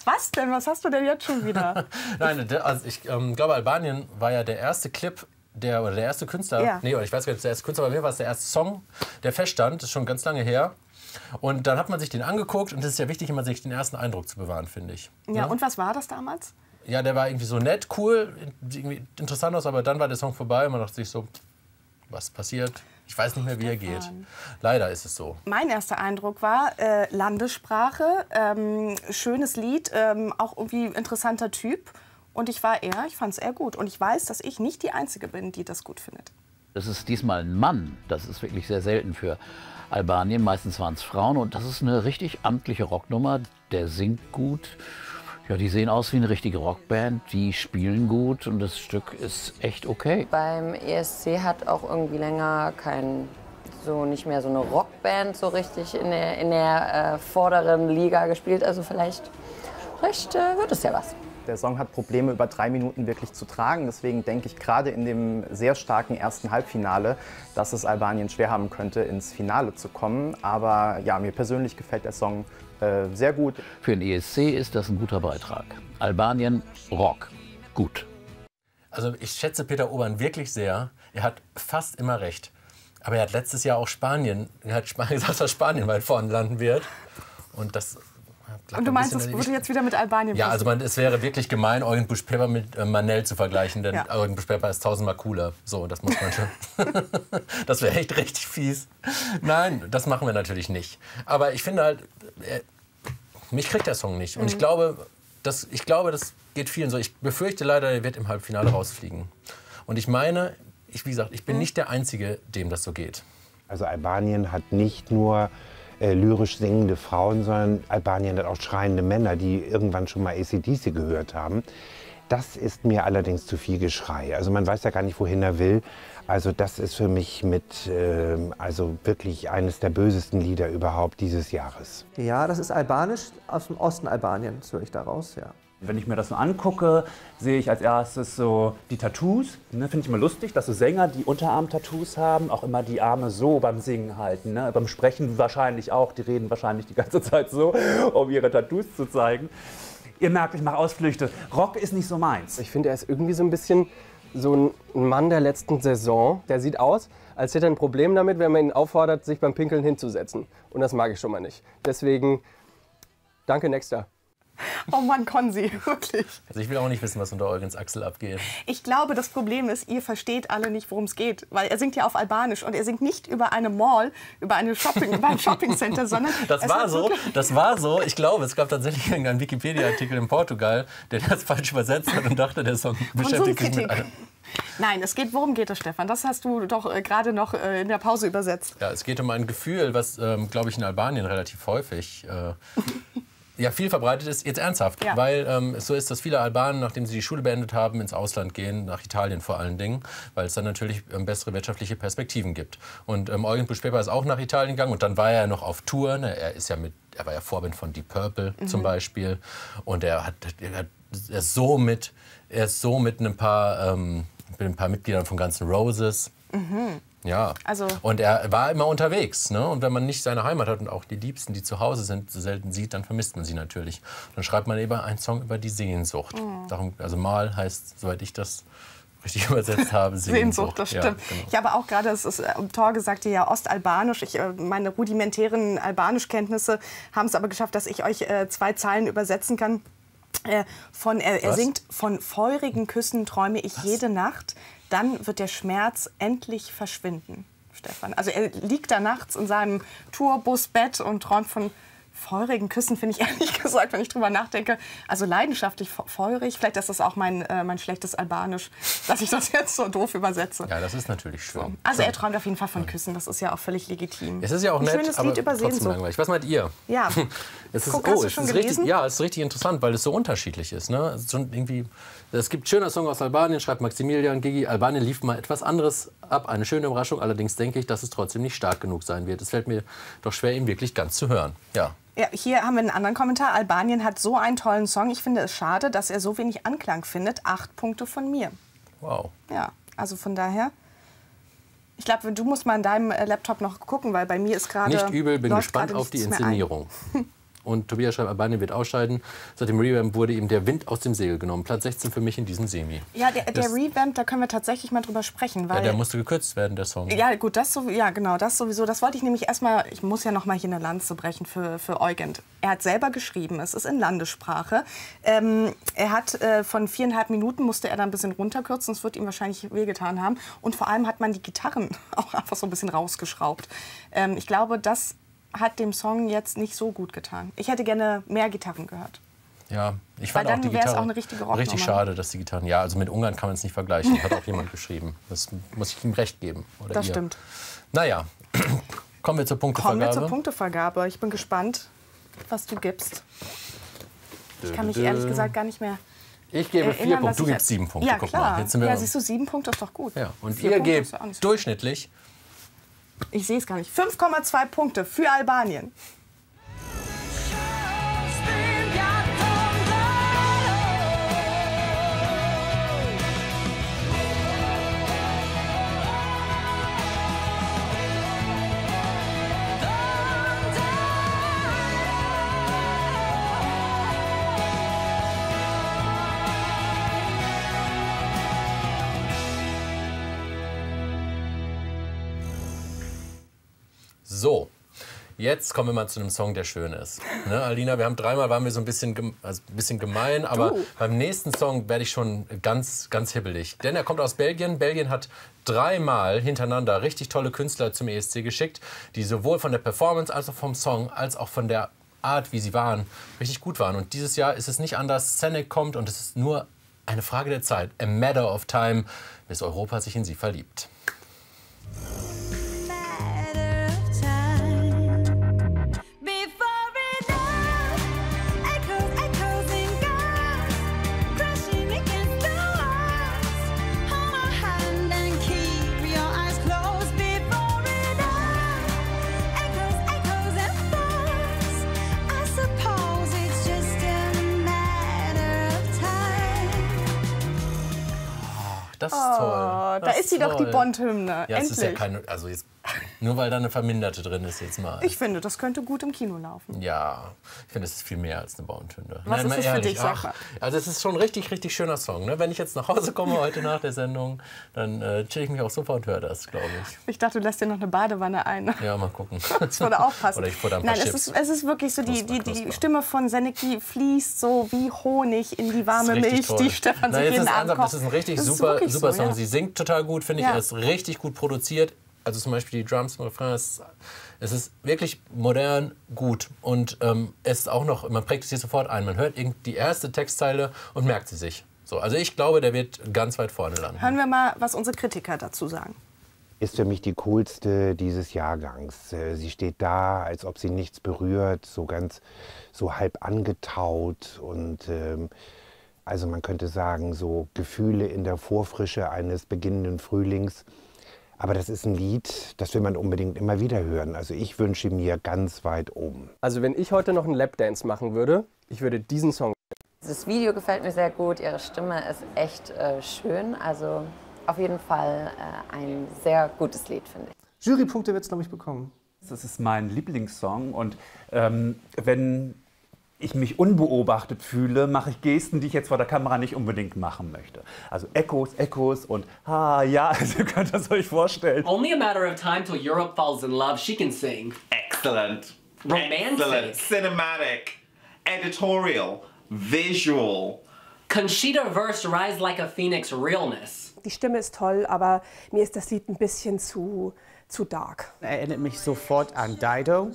Was denn? Was hast du denn jetzt schon wieder? Nein, also ich ähm, glaube, Albanien war ja der erste Clip, der, oder der erste Künstler, ja. nee, ich weiß gar nicht, der erste Künstler, bei mir war es der erste Song, der feststand, das ist schon ganz lange her. Und dann hat man sich den angeguckt, und es ist ja wichtig, immer sich den ersten Eindruck zu bewahren, finde ich. Ja, ja, und was war das damals? Ja, der war irgendwie so nett, cool, irgendwie interessant aus, aber dann war der Song vorbei und man dachte sich so, was passiert? Ich weiß nicht mehr, wie er geht. Leider ist es so. Mein erster Eindruck war äh, Landessprache, ähm, schönes Lied, ähm, auch irgendwie interessanter Typ. Und ich war eher, ich fand es eher gut. Und ich weiß, dass ich nicht die Einzige bin, die das gut findet. Das ist diesmal ein Mann. Das ist wirklich sehr selten für Albanien. Meistens waren es Frauen. Und das ist eine richtig amtliche Rocknummer. Der singt gut. Ja, die sehen aus wie eine richtige Rockband, die spielen gut und das Stück ist echt okay. Beim E S C hat auch irgendwie länger kein, so nicht mehr so eine Rockband so richtig in der, in der äh, vorderen Liga gespielt. Also vielleicht, vielleicht äh, wird es ja was. Der Song hat Probleme, über drei Minuten wirklich zu tragen. Deswegen denke ich, gerade in dem sehr starken ersten Halbfinale, dass es Albanien schwer haben könnte, ins Finale zu kommen. Aber ja, mir persönlich gefällt der Song äh, sehr gut. Für den E S C ist das ein guter Beitrag. Albanien, Rock, gut. Also ich schätze Peter Urban wirklich sehr. Er hat fast immer recht. Aber er hat letztes Jahr auch Spanien, er hat gesagt, dass Spanien weit vorne landen wird. Und das... Und du meinst, es würde jetzt wieder mit Albanien Ja, passen. also man, es wäre wirklich gemein, Eugen Bushpepa mit äh, Manel zu vergleichen, denn ja. Eugen Bushpepa ist tausendmal cooler. So, das muss man schon. Das wäre echt richtig fies. Nein, das machen wir natürlich nicht. Aber ich finde halt, äh, mich kriegt der Song nicht. Und mhm. ich, glaube, das, ich glaube, das geht vielen so. Ich befürchte leider, er wird im Halbfinale rausfliegen. Und ich meine, ich, wie gesagt, ich bin mhm. nicht der Einzige, dem das so geht. Also Albanien hat nicht nur... Äh, lyrisch singende Frauen, sondern Albanien hat auch schreiende Männer, die irgendwann schon mal A C D C gehört haben. Das ist mir allerdings zu viel Geschrei. Also man weiß ja gar nicht, wohin er will. Also das ist für mich mit, äh, also wirklich eines der bösesten Lieder überhaupt dieses Jahres. Ja, das ist albanisch, aus dem Osten Albaniens höre ich daraus, ja. Wenn ich mir das so angucke, sehe ich als erstes so die Tattoos. Ne, finde ich immer lustig, dass so Sänger, die Unterarm-Tattoos haben, auch immer die Arme so beim Singen halten. Ne? Beim Sprechen wahrscheinlich auch, die reden wahrscheinlich die ganze Zeit so, um ihre Tattoos zu zeigen. Ihr merkt, ich mache Ausflüchte. Rock ist nicht so meins. Ich finde, er ist irgendwie so ein bisschen so ein Mann der letzten Saison. Der sieht aus, als hätte er ein Problem damit, wenn man ihn auffordert, sich beim Pinkeln hinzusetzen. Und das mag ich schon mal nicht. Deswegen, danke, Nexter. Oh Mann, Konzi, wirklich. Also ich will auch nicht wissen, was unter Eugens Achsel abgeht. Ich glaube, das Problem ist, ihr versteht alle nicht, worum es geht. Weil er singt ja auf Albanisch und er singt nicht über eine Mall, über, eine Shopping, über ein Shoppingcenter, sondern... Das war so, das war so. Ich glaube, es gab tatsächlich einen Wikipedia-Artikel in Portugal, der das falsch übersetzt hat und dachte, der Song beschäftigt sich mit allem. Nein, es geht, worum geht es, Stefan? Das hast du doch äh, gerade noch äh, in der Pause übersetzt. Ja, es geht um ein Gefühl, was, ähm, glaube ich, in Albanien relativ häufig... Äh, ja, viel verbreitet ist, jetzt ernsthaft, ja. Weil ähm, es so ist, dass viele Albanen, nachdem sie die Schule beendet haben, ins Ausland gehen, nach Italien vor allen Dingen, weil es dann natürlich ähm, bessere wirtschaftliche Perspektiven gibt. Und ähm, Eugent Bushpepa ist auch nach Italien gegangen und dann war er noch auf Tour, ne? er, ist ja mit, er war ja Vorbild von Deep Purple mhm. zum Beispiel und er hat, er hat er ist so mit, er ist so mit ein paar, ähm, mit ein paar Mitgliedern von ganzen Roses. Mhm. Ja, also und er war immer unterwegs. Ne? Und wenn man nicht seine Heimat hat und auch die Liebsten, die zu Hause sind, so selten sieht, dann vermisst man sie natürlich. Dann schreibt man eben einen Song über die Sehnsucht. Mhm. Darum, also Mal heißt, soweit ich das richtig übersetzt habe, Sehnsucht. Sehnsucht, das stimmt. Ja, genau. Ich habe auch gerade, es ist um Tor gesagt, ja, Ostalbanisch. Ich, meine rudimentären Albanischkenntnisse haben es aber geschafft, dass ich euch äh, zwei Zeilen übersetzen kann. Äh, von, äh, er singt, von feurigen Küssen träume ich Was? jede Nacht. Dann wird der Schmerz endlich verschwinden, Stefan. Also er liegt da nachts in seinem Tourbusbett und träumt von feurigen Küssen, finde ich ehrlich gesagt, wenn ich drüber nachdenke. Also leidenschaftlich feurig. Vielleicht ist das auch mein, äh, mein schlechtes Albanisch, dass ich das jetzt so doof übersetze. Ja, das ist natürlich schwer. Also er träumt auf jeden Fall von Küssen, das ist ja auch völlig legitim. Es ist ja auch nett, ein schönes Lied über Sehnsucht. Was meint ihr? Ja. Es ist, Guck, oh, hast du schon es ist richtig, ja, es ist richtig interessant, weil es so unterschiedlich ist. Ne? Es ist schon irgendwie... Es gibt schöner Song aus Albanien, schreibt Maximilian Gigi. Albanien lief mal etwas anderes ab. Eine schöne Überraschung. Allerdings denke ich, dass es trotzdem nicht stark genug sein wird. Es fällt mir doch schwer, ihn wirklich ganz zu hören. Ja. Ja, hier haben wir einen anderen Kommentar. Albanien hat so einen tollen Song. Ich finde es schade, dass er so wenig Anklang findet. Acht Punkte von mir. Wow. Ja, also von daher. Ich glaube, du musst mal in deinem Laptop noch gucken, weil bei mir ist gerade. Nicht übel, bin gespannt auf die Inszenierung. Und Tobias schreibt, Albanien wird ausscheiden. Seit dem Revamp wurde ihm der Wind aus dem Segel genommen. Platz sechzehn für mich in diesem Semi. Ja, der, der Revamp, da können wir tatsächlich mal drüber sprechen. Weil ja, der musste gekürzt werden, der Song. Ja, gut, das so, ja, genau, das sowieso. Das wollte ich nämlich erstmal, ich muss ja noch mal hier eine Lanze brechen für, für Eugent. Er hat selber geschrieben, es ist in Landessprache. Ähm, er hat äh, von viereinhalb Minuten musste er da ein bisschen runterkürzen. Das wird ihm wahrscheinlich wehgetan haben. Und vor allem hat man die Gitarren auch einfach so ein bisschen rausgeschraubt. Ähm, ich glaube, das... hat dem Song jetzt nicht so gut getan. Ich hätte gerne mehr Gitarren gehört. Ja, ich fand auch die Gitarren auch eine richtige Rocknummer. Richtig schade, dass die Gitarren, ja, also mit Ungarn kann man es nicht vergleichen, hat auch jemand geschrieben. Das muss ich ihm recht geben. Oder das ihr. Stimmt. Naja, kommen wir zur Punktevergabe. Kommen wir zur Punktevergabe. Ich bin gespannt, was du gibst. Ich kann mich ehrlich gesagt gar nicht mehr Ich gebe erinnern, vier Punkte, du gibst sieben Punkte. Ja, Guck klar. Mal. Jetzt sind wir ja, siehst du, sieben Punkte ist doch gut. Ja. Und vier ihr Punkte gebt durchschnittlich... Ich sehe es gar nicht. fünf Komma zwei Punkte für Albanien. So, jetzt kommen wir mal zu einem Song, der schön ist. Ne, Alina, wir haben dreimal, waren wir so ein bisschen, also ein bisschen gemein, aber du. Beim nächsten Song werde ich schon ganz, ganz hibbelig. Denn er kommt aus Belgien. Belgien hat dreimal hintereinander richtig tolle Künstler zum E S C geschickt, die sowohl von der Performance als auch vom Song, als auch von der Art, wie sie waren, richtig gut waren. Und dieses Jahr ist es nicht anders. Sennek kommt und es ist nur eine Frage der Zeit. A matter of time, bis Europa sich in sie verliebt. Das ist oh, toll. Das da ist sie doch, die Bond-Hymne. Ja, es ist ja keine, also jetzt, nur weil da eine Verminderte drin ist jetzt mal. Ich finde, das könnte gut im Kino laufen. Ja, ich finde, es ist viel mehr als eine Bond-Hymne. Was Nein, ist das für dich, sag mal. Ach, also es ist schon ein richtig, richtig schöner Song. Ne? Wenn ich jetzt nach Hause komme heute nach der Sendung, dann äh, chill ich mich auch sofort und höre das, glaube ich. Ich dachte, du lässt dir noch eine Badewanne ein. Ja, mal gucken. Das würde auch passen. Oder ich futter ein paar Nein, Chips. Es, ist, es ist wirklich so, die, die, die Stimme von Sennek fließt so wie Honig in die warme Milch, toll. die Stefan sich jeden Abend kocht. Das ist ein richtig das super, super so, Song. Ja. Sie singt total gut, finde ich. Ja. Er ist richtig gut produziert. Also zum Beispiel die Drums im Refrain, es ist wirklich modern, gut und ähm, es ist auch noch, man prägt es hier sofort ein, man hört die erste Textzeile und merkt sie sich. So, also ich glaube, der wird ganz weit vorne landen. Hören wir mal, was unsere Kritiker dazu sagen. Ist für mich die coolste dieses Jahrgangs. Sie steht da, als ob sie nichts berührt, so ganz, so halb angetaut und ähm, also man könnte sagen, so Gefühle in der Vorfrische eines beginnenden Frühlings. Aber das ist ein Lied, das will man unbedingt immer wieder hören. Also ich wünsche mir ganz weit oben. Also wenn ich heute noch einen Lapdance machen würde, ich würde diesen Song. Das Video gefällt mir sehr gut, ihre Stimme ist echt äh, schön. Also auf jeden Fall äh, ein sehr gutes Lied, finde ich. Jurypunkte wird es, glaube ich, bekommen. Das ist mein Lieblingssong und ähm, wenn ich mich unbeobachtet fühle, mache ich Gesten, die ich jetzt vor der Kamera nicht unbedingt machen möchte. Also Echos, Echos und ha, ah, ja, ihr könnt das euch vorstellen. Only a matter of time till Europe falls in love, she can sing. Excellent. Romantic. Excellent. Cinematic. Editorial. Visual. Conchita Wurst rise like a phoenix realness. Die Stimme ist toll, aber mir ist das Lied ein bisschen zu, zu dark. Erinnert mich sofort an Dido.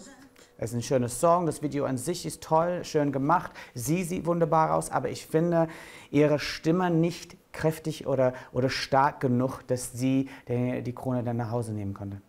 Es ist ein schönes Song, das Video an sich ist toll, schön gemacht, sie sieht wunderbar aus, aber ich finde ihre Stimme nicht kräftig oder, oder stark genug, dass sie den, die Krone dann nach Hause nehmen konnte.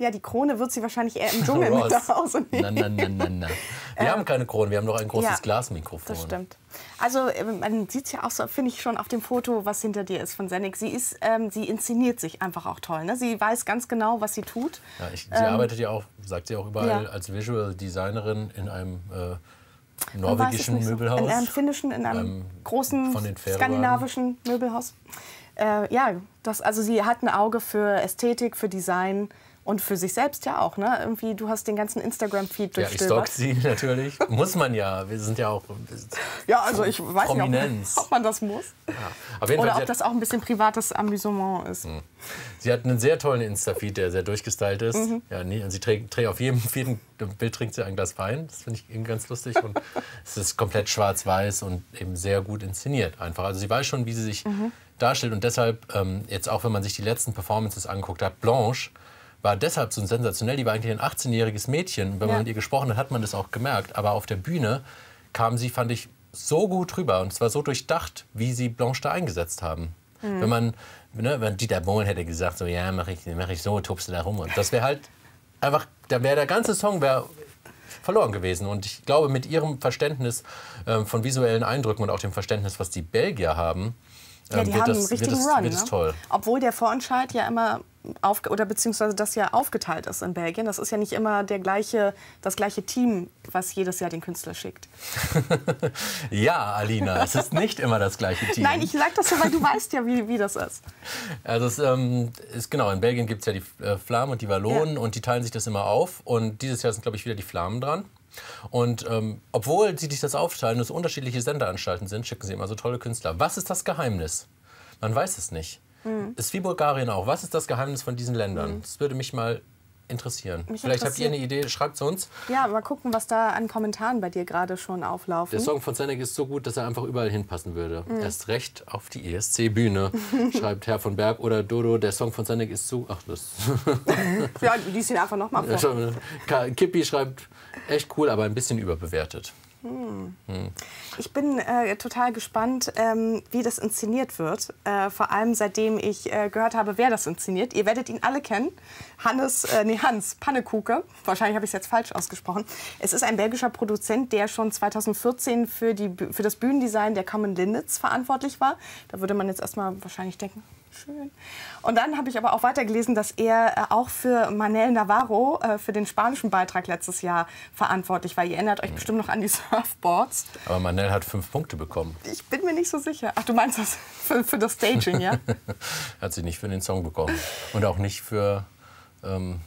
Ja, die Krone wird sie wahrscheinlich eher im Dschungel mit nach Hause nehmen. Nein, nein, nein, nein. Wir äh, haben keine Krone, wir haben noch ein großes ja, Glasmikrofon. Das stimmt. Also man sieht es ja auch so, finde ich, schon auf dem Foto, was hinter dir ist von Sennek. Sie ist, ähm, sie inszeniert sich einfach auch toll. Ne? Sie weiß ganz genau, was sie tut. Ja, ich, sie ähm, arbeitet ja auch, sagt sie auch überall, ja. als Visual Designerin in einem äh, norwegischen so, Möbelhaus. In einem finnischen, in einem ähm, großen skandinavischen Möbelhaus. Äh, ja, das, also sie hat ein Auge für Ästhetik, für Design. Und für sich selbst ja auch, ne? Irgendwie, du hast den ganzen Instagram-Feed durchstöbert. Ja, ich stalk sie natürlich. Muss man ja. Wir sind ja auch Ja, also ich weiß Prominenz. nicht, ob, ob man das muss. Ja. Auf jeden Oder Fall, ob das auch ein bisschen privates Amüsement ist. Sie hat einen sehr tollen Insta-Feed, der sehr durchgestylt ist. Mhm. Ja, nee, sie trägt, trägt auf jedem vierten Bild trinkt sie ein Glas Wein. Das finde ich eben ganz lustig. Und es ist komplett schwarz-weiß und eben sehr gut inszeniert einfach. Also sie weiß schon, wie sie sich mhm. darstellt. Und deshalb, ähm, jetzt auch wenn man sich die letzten Performances anguckt hat, Blanche war deshalb so sensationell, die war eigentlich ein achtzehnjähriges Mädchen. Wenn man ja. mit ihr gesprochen hat, hat man das auch gemerkt. Aber auf der Bühne kam sie, fand ich, so gut rüber. Und es war so durchdacht, wie sie Blanche da eingesetzt haben. Mhm. Wenn man, ne, wenn Dieter Bohlen hätte gesagt, so, ja, mach ich, mach ich so, tupst du da rum. Und das wäre halt einfach, da wäre der ganze Song wär verloren gewesen. Und ich glaube, mit ihrem Verständnis äh, von visuellen Eindrücken und auch dem Verständnis, was die Belgier haben, Ja, die ähm, haben das, einen richtigen das, Run, das, ne? Obwohl der Vorentscheid ja immer, auf, oder beziehungsweise das ja aufgeteilt ist in Belgien. Das ist ja nicht immer der gleiche, das gleiche Team, was jedes Jahr den Künstler schickt. Ja, Alina, es ist nicht immer das gleiche Team. Nein, ich sag das so, weil du weißt ja, wie, wie das ist. Also es, ähm, ist, genau, in Belgien gibt es ja die äh, Flamen und die Wallonen ja. und die teilen sich das immer auf. Und dieses Jahr sind, glaube ich, wieder die Flamen dran. Und ähm, obwohl sie sich das aufteilen, dass unterschiedliche Sendeanstalten sind, schicken sie immer so tolle Künstler. Was ist das Geheimnis? Man weiß es nicht. Mhm. Ist wie Bulgarien auch. Was ist das Geheimnis von diesen Ländern? Mhm. Das würde mich mal interessieren. Mich Vielleicht habt ihr eine Idee, schreibt es uns. Ja, mal gucken, was da an Kommentaren bei dir gerade schon auflaufen. Der Song von Sennek ist so gut, dass er einfach überall hinpassen würde. Mhm. Erst recht auf die E S C-Bühne, schreibt Herr von Berg oder Dodo. Der Song von Sennek ist so... Ach, das... ja, lies ihn einfach nochmal vor. Kippi schreibt... Echt cool, aber ein bisschen überbewertet. Hm. Hm. Ich bin äh, total gespannt, ähm, wie das inszeniert wird. Äh, vor allem seitdem ich äh, gehört habe, wer das inszeniert. Ihr werdet ihn alle kennen. Hannes, äh, nee, Hans Pannekuke. Wahrscheinlich habe ich es jetzt falsch ausgesprochen. Es ist ein belgischer Produzent, der schon zweitausendvierzehn für, die, für das Bühnendesign der Common Linnets verantwortlich war. Da würde man jetzt erstmal wahrscheinlich denken, schön. Und dann habe ich aber auch weitergelesen, dass er auch für Manel Navarro, für den spanischen Beitrag letztes Jahr verantwortlich war. Ihr erinnert euch bestimmt noch an die Surfboards. Aber Manel hat fünf Punkte bekommen. Ich bin mir nicht so sicher. Ach, du meinst das für, für das Staging, ja? Hat sie nicht für den Song bekommen. Und auch nicht für ähm,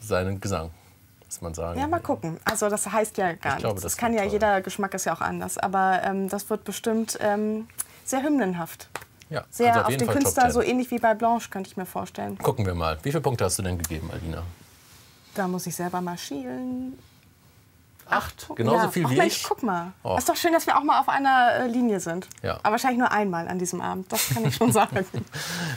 seinen Gesang. Man sagen. Ja, mal gucken. Also das heißt ja gar ich nichts. Glaube, das, das kann ja toll. Jeder Geschmack ist ja auch anders. Aber ähm, das wird bestimmt ähm, sehr hymnenhaft. Ja, sehr also auf, auf jeden den Fall Künstler, so ähnlich wie bei Blanche, könnte ich mir vorstellen. Gucken wir mal. Wie viele Punkte hast du denn gegeben, Alina? Da muss ich selber mal schielen. Acht. Ach, genauso ja. viel Och, wie Mensch, ich. Guck mal. Oh. Ist doch schön, dass wir auch mal auf einer Linie sind. Ja. Aber wahrscheinlich nur einmal an diesem Abend. Das kann ich schon sagen.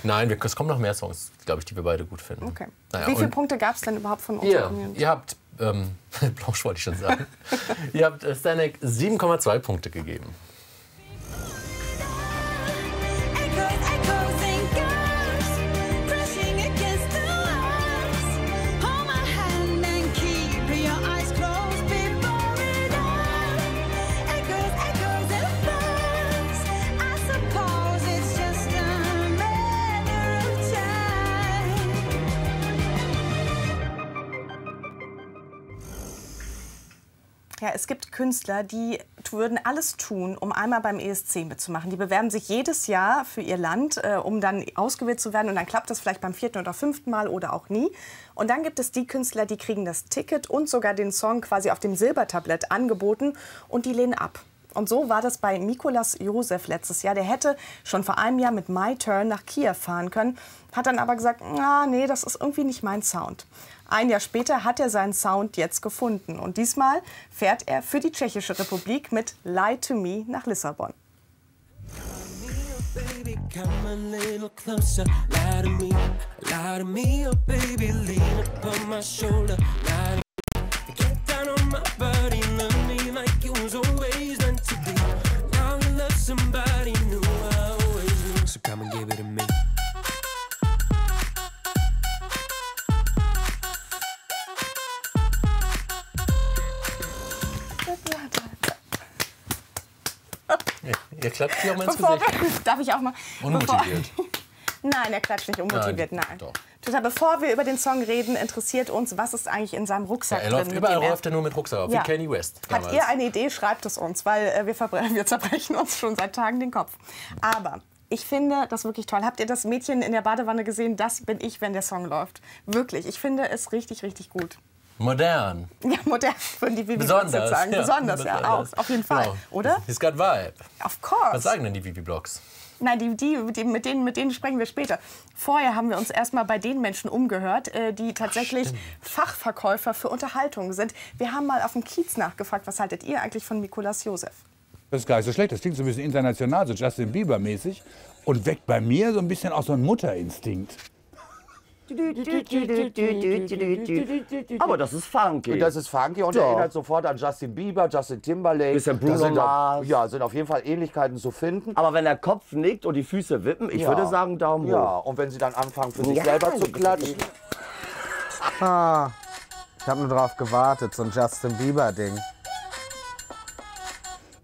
Nein, wir, es kommen noch mehr Songs, glaube ich, die wir beide gut finden. Okay. Naja, wie viele Punkte gab es denn überhaupt von uns? Ihr, ihr habt, ähm, Blanche wollte ich schon sagen, ihr habt Sennek sieben Komma zwei Punkte gegeben. Ja, es gibt Künstler, die würden alles tun, um einmal beim E S C mitzumachen. Die bewerben sich jedes Jahr für ihr Land, äh, um dann ausgewählt zu werden. Und dann klappt das vielleicht beim vierten oder fünften Mal oder auch nie. Und dann gibt es die Künstler, die kriegen das Ticket und sogar den Song quasi auf dem Silbertablett angeboten und die lehnen ab. Und so war das bei Mikolas Josef letztes Jahr. Der hätte schon vor einem Jahr mit My Turn nach Kiew fahren können, hat dann aber gesagt, na, nee, das ist irgendwie nicht mein Sound. Ein Jahr später hat er seinen Sound jetzt gefunden. Und diesmal fährt er für die Tschechische Republik mit Lie to Me nach Lissabon. Er klatscht hier auch mal ins bevor Gesicht. Wir, darf ich auch mal? Unmotiviert. Bevor, nein, er klatscht nicht unmotiviert, nein. nein. Doch. Total, bevor wir über den Song reden, interessiert uns, was ist eigentlich in seinem Rucksack ja, er läuft drin. Überall läuft er nur mit Rucksack auf, ja. wie Kanye West. Damals. Habt ihr eine Idee, schreibt es uns, weil äh, wir, wir zerbrechen uns schon seit Tagen den Kopf. Aber ich finde das wirklich toll. Habt ihr das Mädchen in der Badewanne gesehen? Das bin ich, wenn der Song läuft. Wirklich, ich finde es richtig, richtig gut. Modern. Ja, modern, würden die Wiwibloggs jetzt sagen. Ja. Besonders, ja, ja, auch, auf jeden Fall, genau. Oder? He's got vibe. Of course. Was sagen denn die Wiwibloggs? Nein, die, die, die, mit, denen, mit denen sprechen wir später. Vorher haben wir uns erstmal bei den Menschen umgehört, die tatsächlich Ach, Fachverkäufer für Unterhaltung sind. Wir haben mal auf dem Kiez nachgefragt, was haltet ihr eigentlich von Mikolas Josef? Das ist gar nicht so schlecht, das klingt so ein bisschen international, so Justin Bieber mäßig und weckt bei mir so ein bisschen auch so einen Mutterinstinkt. Aber das ist funky. Und das ist funky und ja. erinnert sofort an Justin Bieber, Justin Timberlake. Bisschen Bruno Mars. Ja, sind auf jeden Fall Ähnlichkeiten zu finden. Aber wenn der Kopf nickt und die Füße wippen, ich ja. würde sagen Daumen ja. hoch. Ja, und wenn sie dann anfangen für sich ja. selber zu klatschen. Ah, ich habe nur drauf gewartet, so ein Justin Bieber-Ding.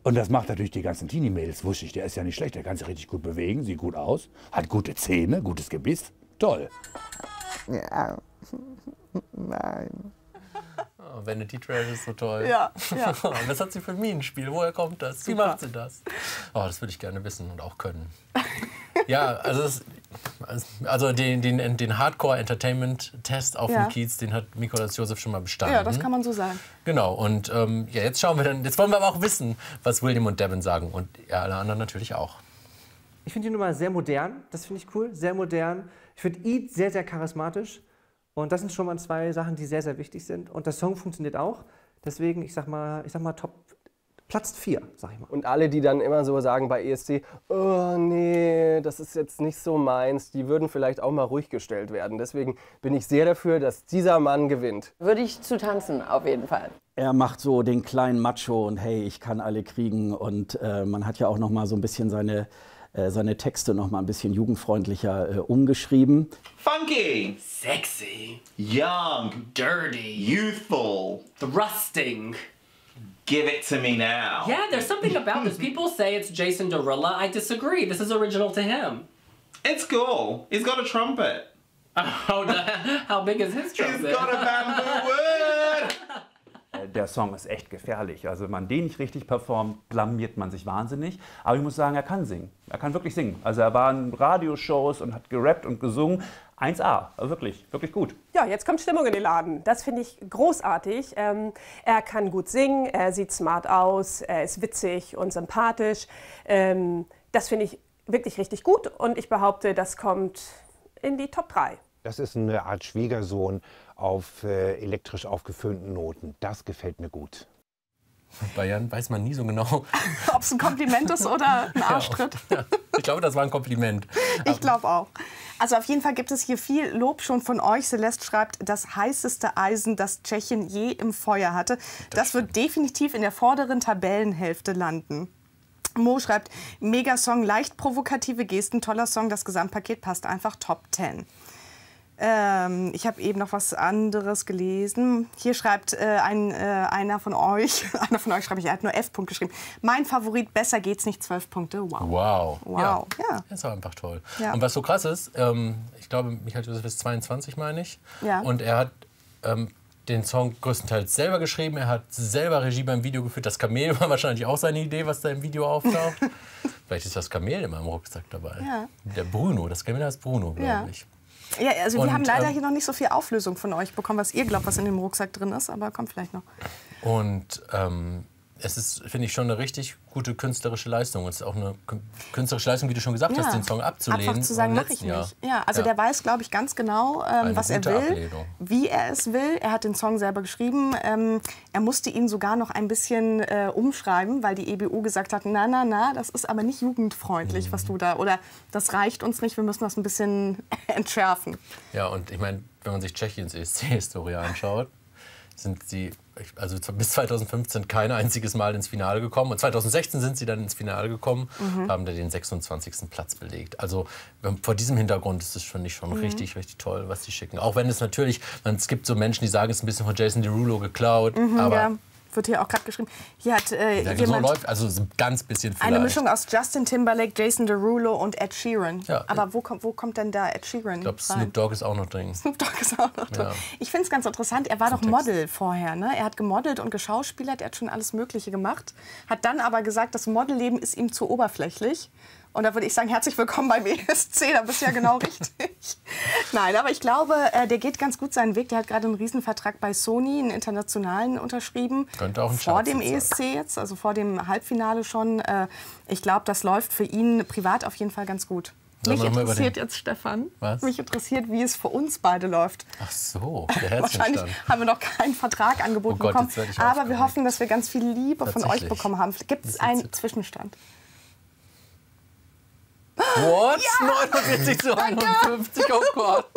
Und das macht natürlich die ganzen Teenie-Mädels wuschig. Der ist ja nicht schlecht, der kann sich richtig gut bewegen, sieht gut aus, hat gute Zähne, gutes Gebiss. Toll. Ja, nein. Oh, Vanity Trash ist so toll. Ja, ja. Was hat sie für ein Minenspiel? Woher kommt das? Wie Super. macht sie das? Oh, das würde ich gerne wissen und auch können. Ja, also, es, also den, den, den Hardcore-Entertainment-Test auf ja. dem Kiez, den hat Mikolas Josef schon mal bestanden. Ja, das kann man so sagen. Genau, und ähm, ja, jetzt schauen wir dann, jetzt wollen wir aber auch wissen, was William und Devin sagen und ja, alle anderen natürlich auch. Ich finde die Nummer sehr modern, das finde ich cool, sehr modern. Ich finde Eid sehr, sehr charismatisch und das sind schon mal zwei Sachen, die sehr, sehr wichtig sind. Und der Song funktioniert auch, deswegen, ich sag mal, ich sag mal, top, Platz vier, sag ich mal. Und alle, die dann immer so sagen bei E S C, oh nee, das ist jetzt nicht so meins, die würden vielleicht auch mal ruhig gestellt werden. Deswegen bin ich sehr dafür, dass dieser Mann gewinnt. Würde ich zu tanzen, auf jeden Fall. Er macht so den kleinen Macho und hey, ich kann alle kriegen und äh, man hat ja auch noch mal so ein bisschen seine... seine Texte noch mal ein bisschen jugendfreundlicher äh, umgeschrieben. Funky, sexy, young, dirty, youthful, thrusting. Give it to me now. Yeah, there's something about this. People say it's Jason Derulo. I disagree. This is original to him. It's cool. He's got a trumpet. Oh, no. How big is his trumpet? He's got a bamboo wood. Der Song ist echt gefährlich. Also wenn man den nicht richtig performt, blamiert man sich wahnsinnig. Aber ich muss sagen, er kann singen. Er kann wirklich singen. Also er war in Radioshows und hat gerappt und gesungen. eins A, also wirklich, wirklich gut. Ja, jetzt kommt Stimmung in den Laden. Das finde ich großartig. Ähm, er kann gut singen, er sieht smart aus, er ist witzig und sympathisch. Ähm, das finde ich wirklich richtig gut und ich behaupte, das kommt in die Top drei. Das ist eine Art Schwiegersohn auf äh, elektrisch aufgeföhnten Noten. Das gefällt mir gut. Bayern weiß man nie so genau, ob es ein Kompliment ist oder ein Arschtritt. Ja, ich glaube, das war ein Kompliment. Ich glaube auch. Also auf jeden Fall gibt es hier viel Lob schon von euch. Celeste schreibt, das heißeste Eisen, das Tschechien je im Feuer hatte. Das, das wird definitiv in der vorderen Tabellenhälfte landen. Mo schreibt, mega Song, leicht provokative Gesten, toller Song, das Gesamtpaket passt einfach Top zehn. Ähm, ich habe eben noch was anderes gelesen. Hier schreibt äh, ein, äh, einer von euch, einer von euch schreibt, ich, er hat nur F-Punkt geschrieben. Mein Favorit, besser geht's nicht, zwölf Punkte. Wow. Wow. Wow. Ja. Ja. Das war einfach toll. Ja. Und was so krass ist, ähm, ich glaube, Mikolas Josef ist zweiundzwanzig, meine ich. Ja. Und er hat ähm, den Song größtenteils selber geschrieben. Er hat selber Regie beim Video geführt. Das Kamel war wahrscheinlich auch seine Idee, was da im Video auftaucht. Vielleicht ist das Kamel in meinem Rucksack dabei. Ja. Der Bruno, das Kamel heißt Bruno, glaube ja. ich. Ja, also wir und, haben leider ähm, hier noch nicht so viel Auflösung von euch bekommen, was ihr glaubt, was in dem Rucksack drin ist, aber kommt vielleicht noch. Und ähm, es ist, finde ich, schon eine richtig gute künstlerische Leistung. Es ist auch eine künstlerische Leistung, wie du schon gesagt ja. hast, den Song abzulehnen. Einfach zu sagen, mach ich nicht. Ja, also ja. der weiß, glaube ich, ganz genau, ähm, was er will, Ablehnung. wie er es will. Er hat den Song selber geschrieben. Ähm, er musste ihn sogar noch ein bisschen äh, umschreiben, weil die E B U gesagt hat, na, na, na, das ist aber nicht jugendfreundlich, mhm. was du da, oder das reicht uns nicht, wir müssen das ein bisschen entschärfen. Ja, und ich meine, wenn man sich Tschechiens E S C-Historie anschaut, sind sie also bis zweitausendfünfzehn kein einziges Mal ins Finale gekommen. Und zweitausendsechzehn sind sie dann ins Finale gekommen, mhm. haben da den sechsundzwanzigsten Platz belegt. Also vor diesem Hintergrund ist es schon nicht schon mhm. richtig, richtig toll, was sie schicken. Auch wenn es natürlich, man, es gibt so Menschen, die sagen, es ist ein bisschen von Jason Derulo geklaut. Mhm, aber ja. Wird hier auch gerade geschrieben. Hier hat äh, ja, jemand so läuft, also ein ganz bisschen vielleicht. Eine Mischung aus Justin Timberlake, Jason Derulo und Ed Sheeran. Ja, aber wo kommt, wo kommt denn da Ed Sheeran? Ich glaube, Snoop Dogg ist auch noch drin. Snoop Dogg ist auch noch drin. Ja. Ich finde es ganz interessant, er war Zum doch Model Text. vorher. Ne? Er hat gemodelt und geschauspielert, er hat schon alles Mögliche gemacht. Hat dann aber gesagt, das Modelleben ist ihm zu oberflächlich. Und da würde ich sagen, herzlich willkommen beim E S C, da bist du ja genau richtig. Nein, aber ich glaube, der geht ganz gut seinen Weg. Der hat gerade einen Riesenvertrag bei Sony, einen internationalen, unterschrieben. Könnte auch ein Vor dem E S C jetzt, also vor dem Halbfinale schon. Ich glaube, das läuft für ihn privat auf jeden Fall ganz gut. Mich interessiert jetzt, Stefan, Was? mich interessiert, wie es für uns beide läuft. Ach so, der Herzinfarkt. Wahrscheinlich haben wir noch keinen Vertrag angeboten oh Gott, bekommen. Aber aufgeregt. wir hoffen, dass wir ganz viel Liebe von euch bekommen haben. Gibt es einen Zwischenstand? What? Ja! neunundvierzig zu einundfünfzig, oh Gott.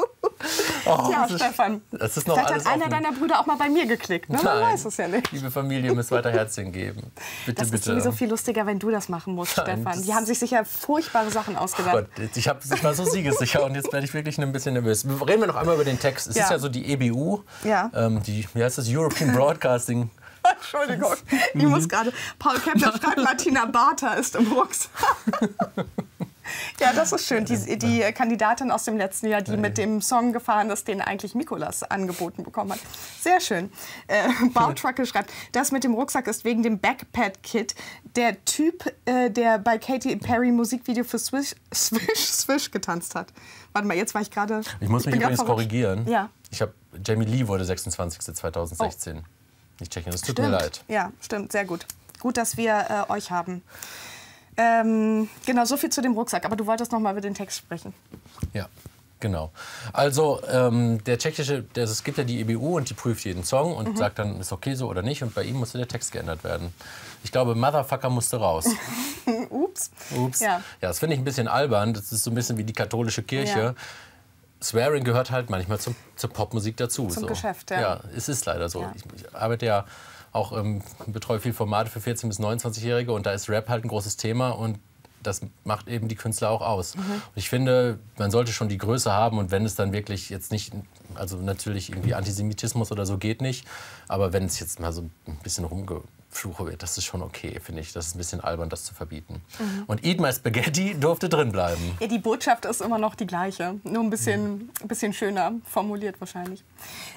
Oh, ja, das ist, Stefan, das ist noch vielleicht alles hat einer offen. deiner Brüder auch mal bei mir geklickt. Ne? Man weiß es ja nicht. Liebe Familie, müsst weiter Herzchen geben. Bitte, das bitte. Das ist sowieso viel lustiger, wenn du das machen musst, Nein, Stefan. Die haben sich sicher furchtbare Sachen ausgedacht. Oh Gott, ich, hab, ich war so siegessicher und jetzt werde ich wirklich ein bisschen nervös. Reden wir noch einmal über den Text. Es ja. ist ja so die E B U, ja. ähm, die, wie heißt das, European Broadcasting. Entschuldigung, ich muss gerade, Paul Kepler schreibt, Martina Barter ist im Rucksack. Ja, das ist schön. Die, die Kandidatin aus dem letzten Jahr, die mit dem Song gefahren ist, den eigentlich Mikolas angeboten bekommen hat. Sehr schön. Äh, Bautrucke schreibt, das mit dem Rucksack ist wegen dem Backpack-Kit. Der Typ, äh, der bei Katy Perry Musikvideo für Swish, Swish, Swish getanzt hat. Warte mal, jetzt war ich gerade... Ich muss ich mich übrigens korrigieren. Ja. Ich hab, Jamie Lee wurde sechsundzwanzigste zweitausendsechzehn. Oh. Nicht Tschechien, das tut stimmt. mir leid. Ja, stimmt, sehr gut. Gut, dass wir äh, euch haben. Ähm, genau, so viel zu dem Rucksack. Aber du wolltest noch mal über den Text sprechen. Ja, genau. Also ähm, der tschechische, der, es gibt ja die E B U und die prüft jeden Song und mhm. sagt dann, ist okay so oder nicht. Und bei ihm musste der Text geändert werden. Ich glaube, Motherfucker musste raus. Ups. Ups. Ja, ja das finde ich ein bisschen albern. Das ist so ein bisschen wie die katholische Kirche. Ja. Swearing gehört halt manchmal zum, zur Popmusik dazu. Zum so. Geschäft, ja. Ja, es ist leider so. Ja. Ich, ich arbeite ja... Auch ähm, betreue viel Formate für vierzehn bis neunundzwanzigjährige und da ist Rap halt ein großes Thema und das macht eben die Künstler auch aus. Mhm. Und ich finde, man sollte schon die Größe haben und wenn es dann wirklich jetzt nicht, also natürlich irgendwie Antisemitismus oder so geht nicht, aber wenn es jetzt mal so ein bisschen rumge Fluche wird. Das ist schon okay, finde ich. Das ist ein bisschen albern, das zu verbieten. Mhm. Und Eat My Spaghetti durfte drin bleiben. Ja, die Botschaft ist immer noch die gleiche, nur ein bisschen, mhm. ein bisschen schöner formuliert wahrscheinlich.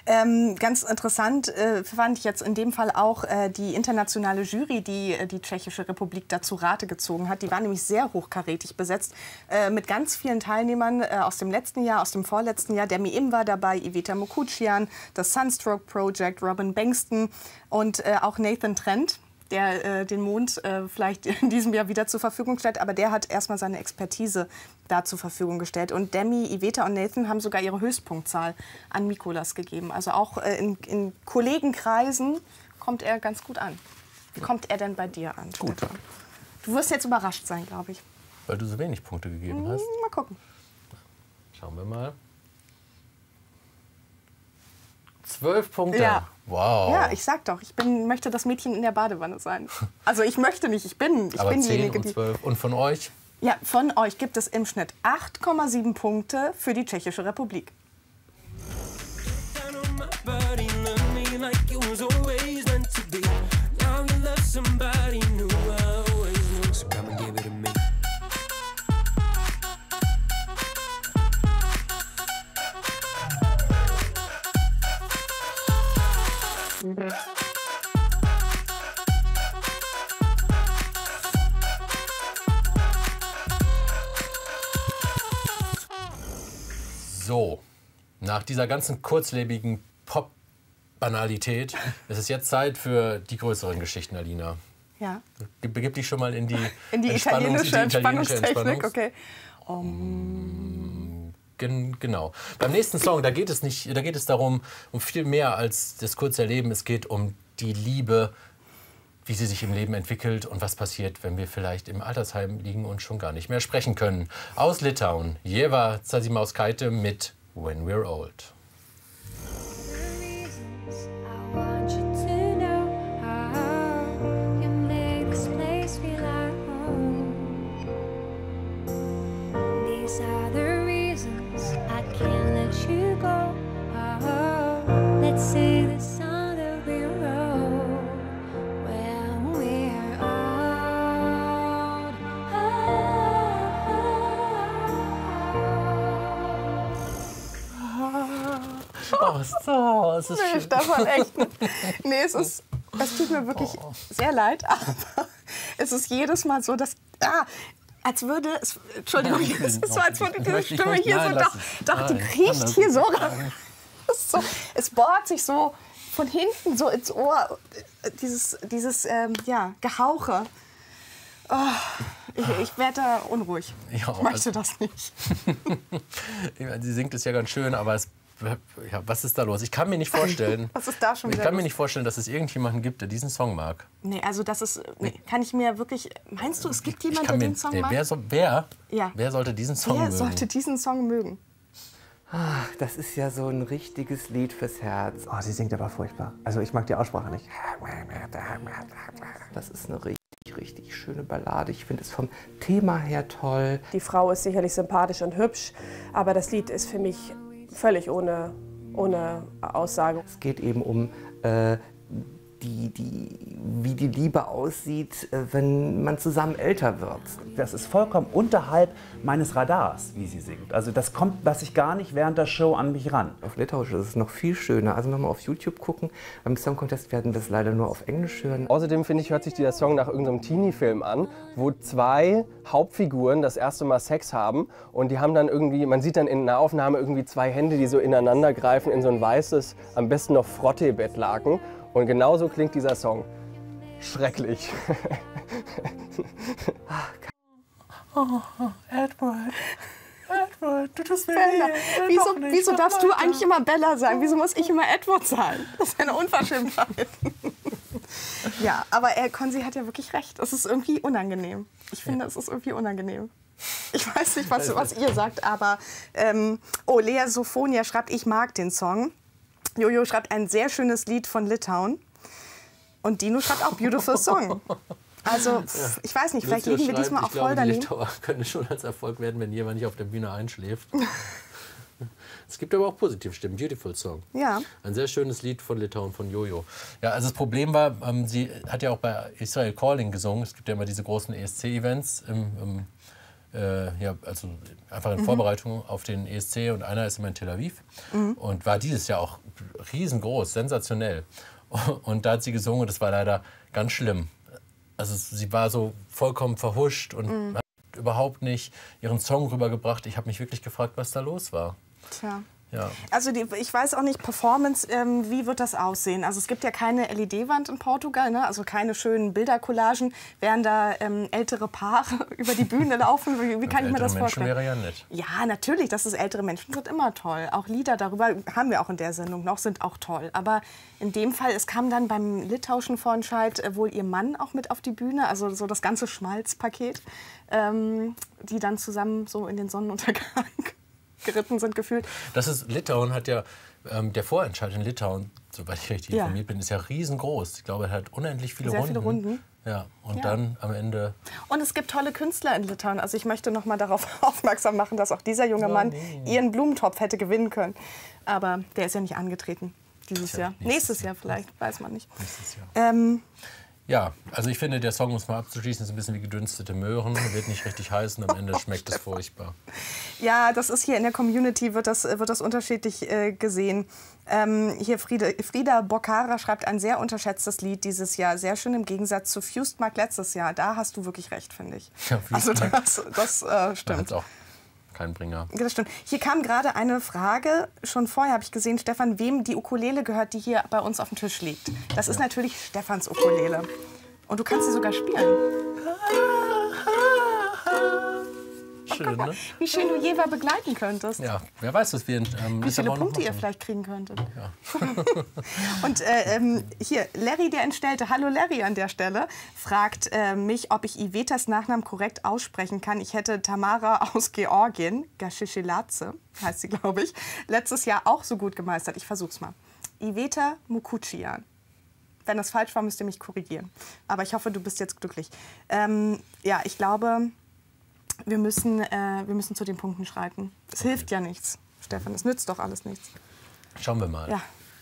Ähm, ganz interessant äh, fand ich jetzt in dem Fall auch äh, die internationale Jury, die äh, die Tschechische Republik dazu Rate gezogen hat. Die war nämlich sehr hochkarätig besetzt, äh, mit ganz vielen Teilnehmern äh, aus dem letzten Jahr, aus dem vorletzten Jahr. Der M I M war dabei, Iveta Mukuchyan, das Sunstroke Project, Robin Bankston und äh, auch Nathan Trent, der äh, den Mond äh, vielleicht in diesem Jahr wieder zur Verfügung stellt. Aber der hat erstmal seine Expertise da zur Verfügung gestellt. Und Demi, Iveta und Nathan haben sogar ihre Höchstpunktzahl an Mikolas gegeben. Also auch äh, in, in Kollegenkreisen kommt er ganz gut an. Wie kommt er denn bei dir an, Stefan? Gut. Du wirst jetzt überrascht sein, glaube ich. Weil du so wenig Punkte gegeben hast? Hm, mal gucken. Schauen wir mal. Zwölf Punkte? Ja. Wow. Ja, ich sag doch, ich bin, möchte das Mädchen in der Badewanne sein. Also ich möchte nicht, ich bin, ich Aber bin diejenige, die... zwölf. Und von euch? Ja, von euch gibt es im Schnitt acht Komma sieben Punkte für die Tschechische Republik. So, nach dieser ganzen kurzlebigen Pop-Banalität ist es jetzt Zeit für die größeren Geschichten, Alina. Ja. Begib dich schon mal in die, in die Entspannungs italienische, die italienische Entspannungstechnik. Okay. Um. Gen genau. Beim nächsten Song, da geht es nicht, da geht es darum, um viel mehr als das kurze Erleben. Es geht um die Liebe, wie sie sich im Leben entwickelt und was passiert, wenn wir vielleicht im Altersheim liegen und schon gar nicht mehr sprechen können. Aus Litauen, Ieva Zasimauskaite mit When We're Old. Oh, so, es ist nee, Stefan, echt. Nee, es ist, es tut mir wirklich oh. sehr leid, aber es ist jedes Mal so, dass, ah, als würde, es, Entschuldigung, nein, es ist so, als würde diese Stimme hier nein, so, doch, doch die kriecht hier so, es, so, es bohrt sich so von hinten so ins Ohr, dieses, dieses, ähm, ja, Gehauche. Oh, ich ich werde da unruhig. Ja, ich möchte also, das nicht. Sie singt es ja ganz schön, aber es ja, was ist da los? Ich kann mir nicht vorstellen. Was ist da schon wieder? Ich kann mir nicht vorstellen, dass es irgendjemanden gibt, der diesen Song mag. Nee, also das ist nee, kann ich mir wirklich. Meinst du, es gibt jemanden, der den Song nee, mag? Wer, so, wer, ja. wer sollte diesen Song wer mögen? Wer sollte diesen Song mögen? Ach, das ist ja so ein richtiges Lied fürs Herz. Oh, sie singt aber furchtbar. Also ich mag die Aussprache nicht. Das ist eine richtig schöne Ballade. Ich finde es vom Thema her toll. Die Frau ist sicherlich sympathisch und hübsch, aber das Lied ist für mich völlig ohne, ohne Aussage. Es geht eben um, äh, die, die, wie die Liebe aussieht, äh, wenn man zusammen älter wird. Das ist vollkommen unterhalb meines Radars, wie sie singt. Also das kommt, was ich gar nicht während der Show an mich ran. Auf Litauisch ist es noch viel schöner. Also nochmal auf YouTube gucken. Beim Song Contest werden wir es leider nur auf Englisch hören. Außerdem, finde ich, hört sich dieser Song nach irgendeinem Teenie-Film an, wo zwei Hauptfiguren das erste Mal Sex haben und die haben dann irgendwie, man sieht dann in einer Aufnahme irgendwie zwei Hände, die so ineinander greifen in so ein weißes, am besten noch Frottee-Bettlaken und genauso klingt dieser Song. Schrecklich. Oh, oh, Edward. Edward, du tust mir wieso, wieso darfst du eigentlich immer Bella sein? Wieso muss ich immer Edward sein? Das ist eine Unverschämtheit. Ja, aber äh, Konzi hat ja wirklich recht. Es ist irgendwie unangenehm. Ich finde, es ist irgendwie unangenehm. Ich weiß nicht, was, was ihr sagt, aber ähm, oh, Lea Sofonia schreibt, ich mag den Song. Jojo schreibt, ein sehr schönes Lied von Litauen. Und Dino schreibt auch, beautiful song. Also, pff, ich weiß nicht, vielleicht liegen wir diesmal auch voll daneben. Ich glaube, die Litauer können schon als Erfolg werden, wenn jemand nicht auf der Bühne einschläft. Es gibt aber auch positive Stimmen. Beautiful Song. Ja. Ein sehr schönes Lied von Litauen, von Jojo. Ja, also das Problem war, ähm, sie hat ja auch bei Israel Calling gesungen. Es gibt ja immer diese großen E S C-Events, im, im, äh, ja, also einfach in mhm. Vorbereitung auf den E S C. Und einer ist immer in Tel Aviv. Mhm. Und war dieses Jahr auch riesengroß, sensationell. Und da hat sie gesungen und das war leider ganz schlimm. Also sie war so vollkommen verhuscht und mhm. hat überhaupt nicht ihren Song rübergebracht. Ich habe mich wirklich gefragt, was da los war. Tja. Ja. Also die, ich weiß auch nicht, Performance, ähm, wie wird das aussehen? Also es gibt ja keine L E D-Wand in Portugal, ne? Also keine schönen Bildercollagen, während da ähm, ältere Paare über die Bühne laufen. Wie, wie kann ich mir das vorstellen? Menschen wäre ja nett. Ja, natürlich, dass es ältere Menschen sind immer toll. Auch Lieder darüber haben wir auch in der Sendung noch, sind auch toll. Aber in dem Fall, es kam dann beim litauischen Vorentscheid äh, wohl ihr Mann auch mit auf die Bühne, also so das ganze Schmalzpaket, ähm, die dann zusammen so in den Sonnenuntergang geritten sind, gefühlt. Das ist, Litauen hat ja, ähm, der Vorentscheid in Litauen, soweit ich richtig ja. informiert bin, ist ja riesengroß. Ich glaube, er hat unendlich viele Sehr Runden. Viele Runden. Ja, und ja. dann am Ende... Und es gibt tolle Künstler in Litauen. Also ich möchte noch mal darauf aufmerksam machen, dass auch dieser junge Mann oh, nee. ihren Blumentopf hätte gewinnen können. Aber der ist ja nicht angetreten dieses Tja, Jahr. Nächstes, nächstes Jahr vielleicht, weiß man nicht. Nächstes Jahr. Ähm, Ja, also ich finde, der Song, um es mal abzuschließen, ist ein bisschen wie gedünstete Möhren. Wird nicht richtig heiß und am Ende schmeckt es furchtbar. Ja, das ist hier in der Community, wird das, wird das unterschiedlich äh, gesehen. Ähm, hier Friede, Frieda Bocara schreibt, ein sehr unterschätztes Lied dieses Jahr. Sehr schön im Gegensatz zu Fustmark letztes Jahr. Da hast du wirklich recht, finde ich. Ja, also das, das äh, stimmt. Da kein Bringer. Das stimmt. Hier kam gerade eine Frage, schon vorher habe ich gesehen, Stefan, wem die Ukulele gehört, die hier bei uns auf dem Tisch liegt. Das ja. ist natürlich Stefans Ukulele. Und du kannst sie sogar spielen. Schön, oh, ne? Wie schön du Jewa begleiten könntest. Ja, wer weiß, was wir in ähm, Wie viele Punkte ihr vielleicht kriegen könntet. Ja. Und äh, ähm, hier, Larry, der Entstellte, hallo Larry an der Stelle, fragt äh, mich, ob ich Ivetas Nachnamen korrekt aussprechen kann. Ich hätte Tamara aus Georgien, Gashishilatze heißt sie, glaube ich, letztes Jahr auch so gut gemeistert. Ich versuch's mal. Iveta Mukuchyan. Wenn das falsch war, müsst ihr mich korrigieren. Aber ich hoffe, du bist jetzt glücklich. Ähm, ja, ich glaube... Wir müssen, äh, wir müssen zu den Punkten schreiten. Es okay. hilft ja nichts, Stefan. Es nützt doch alles nichts. Schauen wir mal. Ja.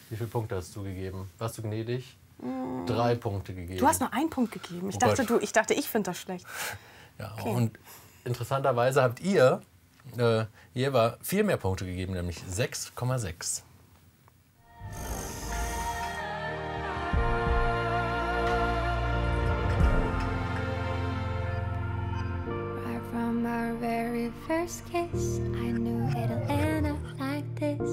Wie viele Punkte hast du gegeben? Warst du gnädig? Mm. Drei Punkte gegeben. Du hast nur einen Punkt gegeben. Ich oh dachte, du, ich, dachte, ich finde das schlecht. Ja, okay. Und interessanterweise habt ihr, äh, Jewa, viel mehr Punkte gegeben, nämlich sechs Komma sechs. Very first kiss, I knew it'll end up like this.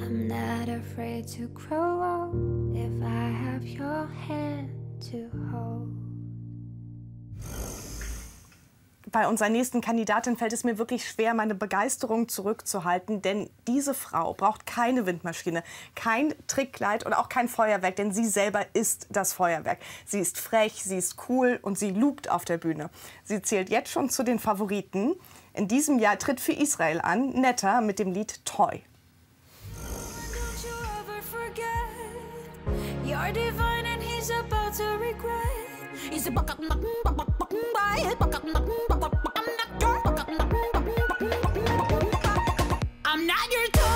I'm not afraid to grow old if I have your hand to hold. Bei unserer nächsten Kandidatin fällt es mir wirklich schwer, meine Begeisterung zurückzuhalten, denn diese Frau braucht keine Windmaschine, kein Trickkleid und auch kein Feuerwerk, denn sie selber ist das Feuerwerk. Sie ist frech, sie ist cool und sie lugt auf der Bühne. Sie zählt jetzt schon zu den Favoriten. In diesem Jahr tritt für Israel an Netta mit dem Lied Toy. I'm not your toy.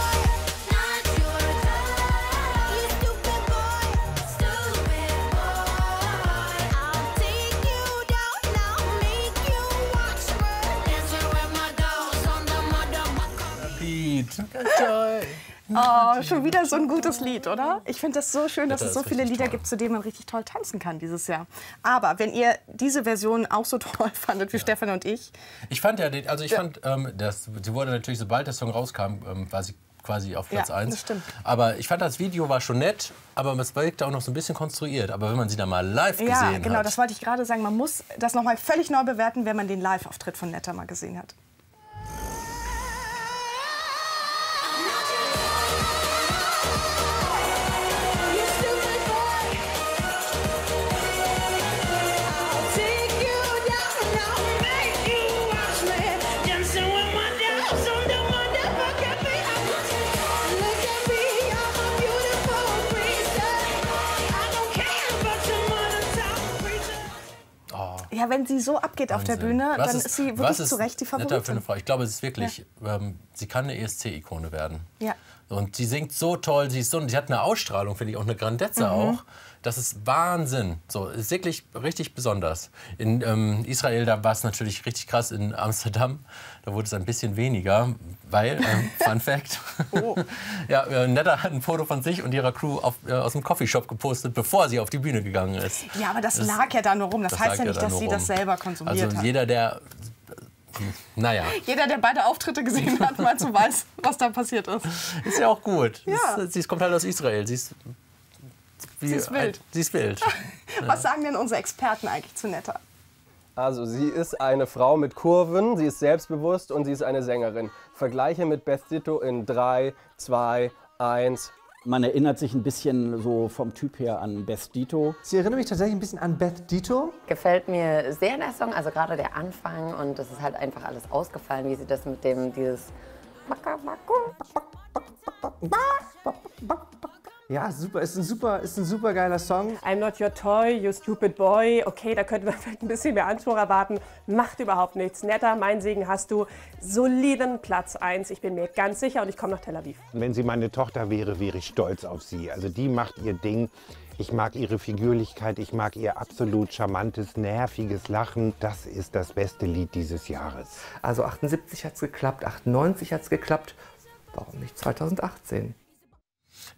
Oh, schon wieder so ein gutes Lied, oder? Ich finde das so schön, dass es so viele Lieder gibt, zu denen man richtig toll tanzen kann dieses Jahr. Aber wenn ihr diese Version auch so toll fandet wie ja. Stefan und ich... Ich fand ja, also ich ja. fand, ähm, das, sie wurde natürlich, sobald der Song rauskam, ähm, war sie quasi auf Platz eins. Ja, das stimmt. Aber ich fand, das Video war schon nett, aber es wirkte auch noch so ein bisschen konstruiert. Aber wenn man sie dann mal live ja, gesehen genau, hat... Ja, genau, das wollte ich gerade sagen. Man muss das nochmal völlig neu bewerten, wenn man den Live-Auftritt von Netta mal gesehen hat. Ja, Ja, wenn sie so abgeht Wahnsinn. Auf der Bühne, was dann ist, ist sie wirklich was ist zu Recht die Favoritin. Netta für eine Frau. Ich glaube, es ist wirklich, ja. ähm, sie kann eine E S C-Ikone werden. Ja. Und sie singt so toll, sie, ist so, sie hat eine Ausstrahlung, finde ich, auch eine Grandezza mhm. auch. Das ist Wahnsinn. So, ist wirklich richtig besonders. In ähm, Israel, da war es natürlich richtig krass. In Amsterdam, da wurde es ein bisschen weniger, weil, ähm, Fun Fact, oh. ja, äh, Netta hat ein Foto von sich und ihrer Crew auf, äh, aus dem Coffeeshop gepostet, bevor sie auf die Bühne gegangen ist. Ja, aber das, das lag ja da nur rum. Das, das heißt ja nicht, ja dass sie rum. Das selber konsumiert also, hat. Also jeder, der... Naja. Jeder, der beide Auftritte gesehen hat, mal so weiß, was da passiert ist. Ist ja auch gut. Ja. Sie kommt halt aus Israel. Sie ist, wie sie ist wild. Ein, sie ist wild. Ja. Was sagen denn unsere Experten eigentlich zu Netta? Also sie ist eine Frau mit Kurven, sie ist selbstbewusst und sie ist eine Sängerin. Vergleiche mit Beth Ditto in drei, zwei, eins... Man erinnert sich ein bisschen so vom Typ her an Beth Ditto. Sie erinnert mich tatsächlich ein bisschen an Beth Ditto. Gefällt mir sehr der Song, also gerade der Anfang. Und das ist halt einfach alles ausgefallen, wie sie das mit dem, dieses... Ja, super. Ist ein super, ist ein super geiler Song. I'm not your toy, you stupid boy. Okay, da könnte man vielleicht ein bisschen mehr Anspruch erwarten. Macht überhaupt nichts. Netta, mein Segen hast du. Soliden Platz eins. Ich bin mir ganz sicher und ich komme nach Tel Aviv. Wenn sie meine Tochter wäre, wäre ich stolz auf sie. Also die macht ihr Ding. Ich mag ihre Figürlichkeit, ich mag ihr absolut charmantes, nerviges Lachen. Das ist das beste Lied dieses Jahres. Also achtundsiebzig hat's geklappt, achtundneunzig hat's geklappt. Warum nicht zweitausendachtzehn?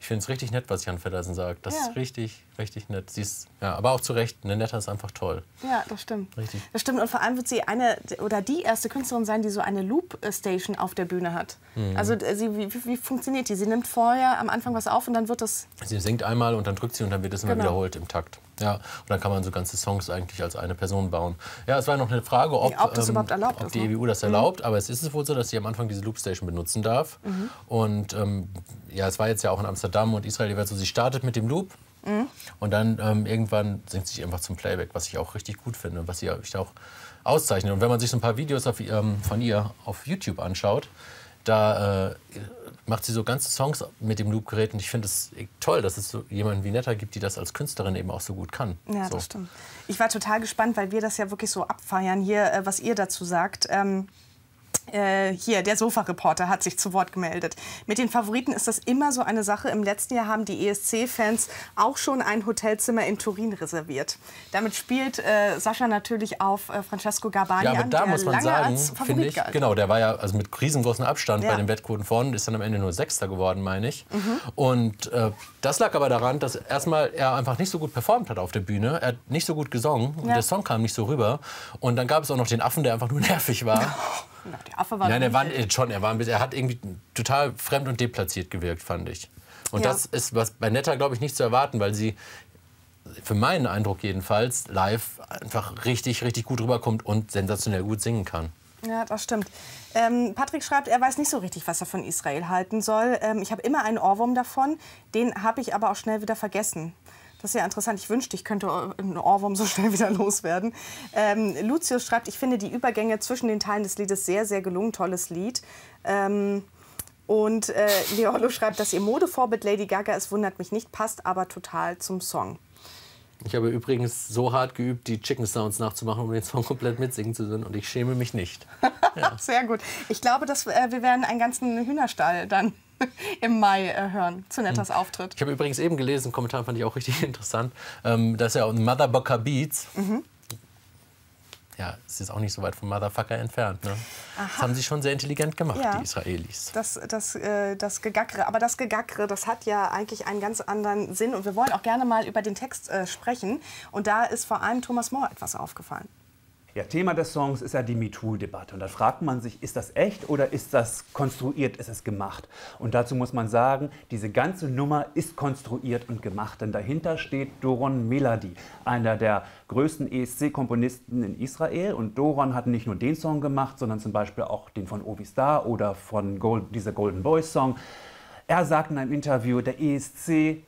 Ich finde es richtig nett, was Jan Feddersen sagt. Das ja. ist richtig, richtig nett. Sie ist, ja, aber auch zu Recht, eine Netta ist einfach toll. Ja, das stimmt. Richtig. Das stimmt. Und vor allem wird sie eine oder die erste Künstlerin sein, die so eine Loop-Station auf der Bühne hat. Mhm. Also sie, wie, wie funktioniert die? Sie nimmt vorher am Anfang was auf und dann wird das... Sie singt einmal und dann drückt sie und dann wird es immer genau. wiederholt im Takt. Ja, und dann kann man so ganze Songs eigentlich als eine Person bauen. Ja, es war noch eine Frage, ob, ob, das ähm, erlaubt ob die ist, ne? E U das erlaubt. Mhm. Aber es ist es wohl so, dass sie am Anfang diese Loopstation benutzen darf. Mhm. Und ähm, ja, es war jetzt ja auch in Amsterdam und Israel, also sie startet mit dem Loop. Mhm. Und dann ähm, irgendwann singt sie sich einfach zum Playback, was ich auch richtig gut finde und was sie auch auszeichnet. Und wenn man sich so ein paar Videos auf, ähm, von ihr auf YouTube anschaut, da äh, macht sie so ganze Songs mit dem Loop-Gerät und ich finde es toll, dass es so jemanden wie Netta gibt, die das als Künstlerin eben auch so gut kann. Ja, so. Das stimmt. Ich war total gespannt, weil wir das ja wirklich so abfeiern hier, was ihr dazu sagt. Ähm Äh, hier, der Sofa-Reporter hat sich zu Wort gemeldet. Mit den Favoriten ist das immer so eine Sache. Im letzten Jahr haben die E S C-Fans auch schon ein Hotelzimmer in Turin reserviert. Damit spielt äh, Sascha natürlich auf äh, Francesco Garbani ja, aber an, da der muss man lange sagen, als Favorit ich, galt. Genau, der war ja also mit riesengroßen Abstand ja. bei den Wettquoten vorn, ist dann am Ende nur Sechster geworden, meine ich. Mhm. Und äh, das lag aber daran, dass erstmal er einfach nicht so gut performt hat auf der Bühne. Er hat nicht so gut gesungen und ja. der Song kam nicht so rüber. Und dann gab es auch noch den Affen, der einfach nur nervig war. Na, der Affe war Nein, er war schon, er, war ein bisschen, er hat irgendwie total fremd und deplatziert gewirkt, fand ich. Und ja. das ist was bei Netta, glaube ich, nicht zu erwarten, weil sie, für meinen Eindruck jedenfalls, live einfach richtig, richtig gut rüberkommt und sensationell gut singen kann. Ja, das stimmt. Ähm, Patrick schreibt, er weiß nicht so richtig, was er von Israel halten soll. Ähm, ich habe immer einen Ohrwurm davon, den habe ich aber auch schnell wieder vergessen. Das ist ja interessant. Ich wünschte, ich könnte einen Ohrwurm so schnell wieder loswerden. Ähm, Lucius schreibt, ich finde die Übergänge zwischen den Teilen des Liedes sehr, sehr gelungen. Tolles Lied. Ähm, und äh, Leolo schreibt, dass ihr Modevorbild Lady Gaga ist, wundert mich nicht, passt aber total zum Song. Ich habe übrigens so hart geübt, die Chicken Sounds nachzumachen, um den Song komplett mitsingen zu können. Und ich schäme mich nicht. Ja. Sehr gut. Ich glaube, dass äh, wir werden einen ganzen Hühnerstall dann im Mai äh, hören, zu Nettas Auftritt. Ich habe übrigens eben gelesen, einen Kommentar fand ich auch richtig interessant, ähm, dass ja Motherfucker Beats, mhm. ja, es ist auch nicht so weit vom Motherfucker entfernt, ne? Das haben sie schon sehr intelligent gemacht, ja. die Israelis. Das, das, äh, das Gegackere, aber das Gegackere, das hat ja eigentlich einen ganz anderen Sinn und wir wollen auch gerne mal über den Text äh, sprechen und da ist vor allem Thomas Mohr etwas aufgefallen. Ja, Thema des Songs ist ja die MeToo-Debatte und da fragt man sich, ist das echt oder ist das konstruiert, ist es gemacht? Und dazu muss man sagen, diese ganze Nummer ist konstruiert und gemacht, denn dahinter steht Doron Meladi, einer der größten E S C-Komponisten in Israel und Doron hat nicht nur den Song gemacht, sondern zum Beispiel auch den von Ovi Starr oder von Gold, dieser Golden Boys Song. Er sagt in einem Interview, der E S C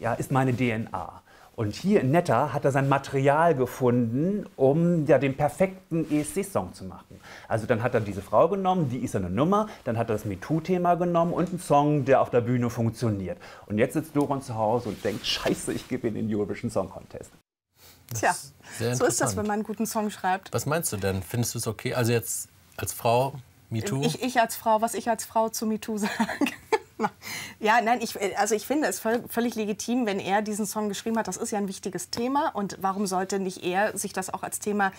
ja, ist meine D N A. Und hier in Netta hat er sein Material gefunden, um ja, den perfekten E S C-Song zu machen. Also dann hat er diese Frau genommen, die ist eine Nummer, dann hat er das MeToo-Thema genommen und einen Song, der auf der Bühne funktioniert. Und jetzt sitzt Doron zu Hause und denkt, scheiße, ich gebe in den Eurovision Song Contest. Tja, so ist das, wenn man einen guten Song schreibt. Was meinst du denn? Findest du es okay? Also jetzt als Frau, MeToo? Ich, ich als Frau, was ich als Frau zu MeToo sage. Ja, nein, ich, also ich finde es voll, völlig legitim, wenn er diesen Song geschrieben hat. Das ist ja ein wichtiges Thema. Und warum sollte nicht er sich das auch als Thema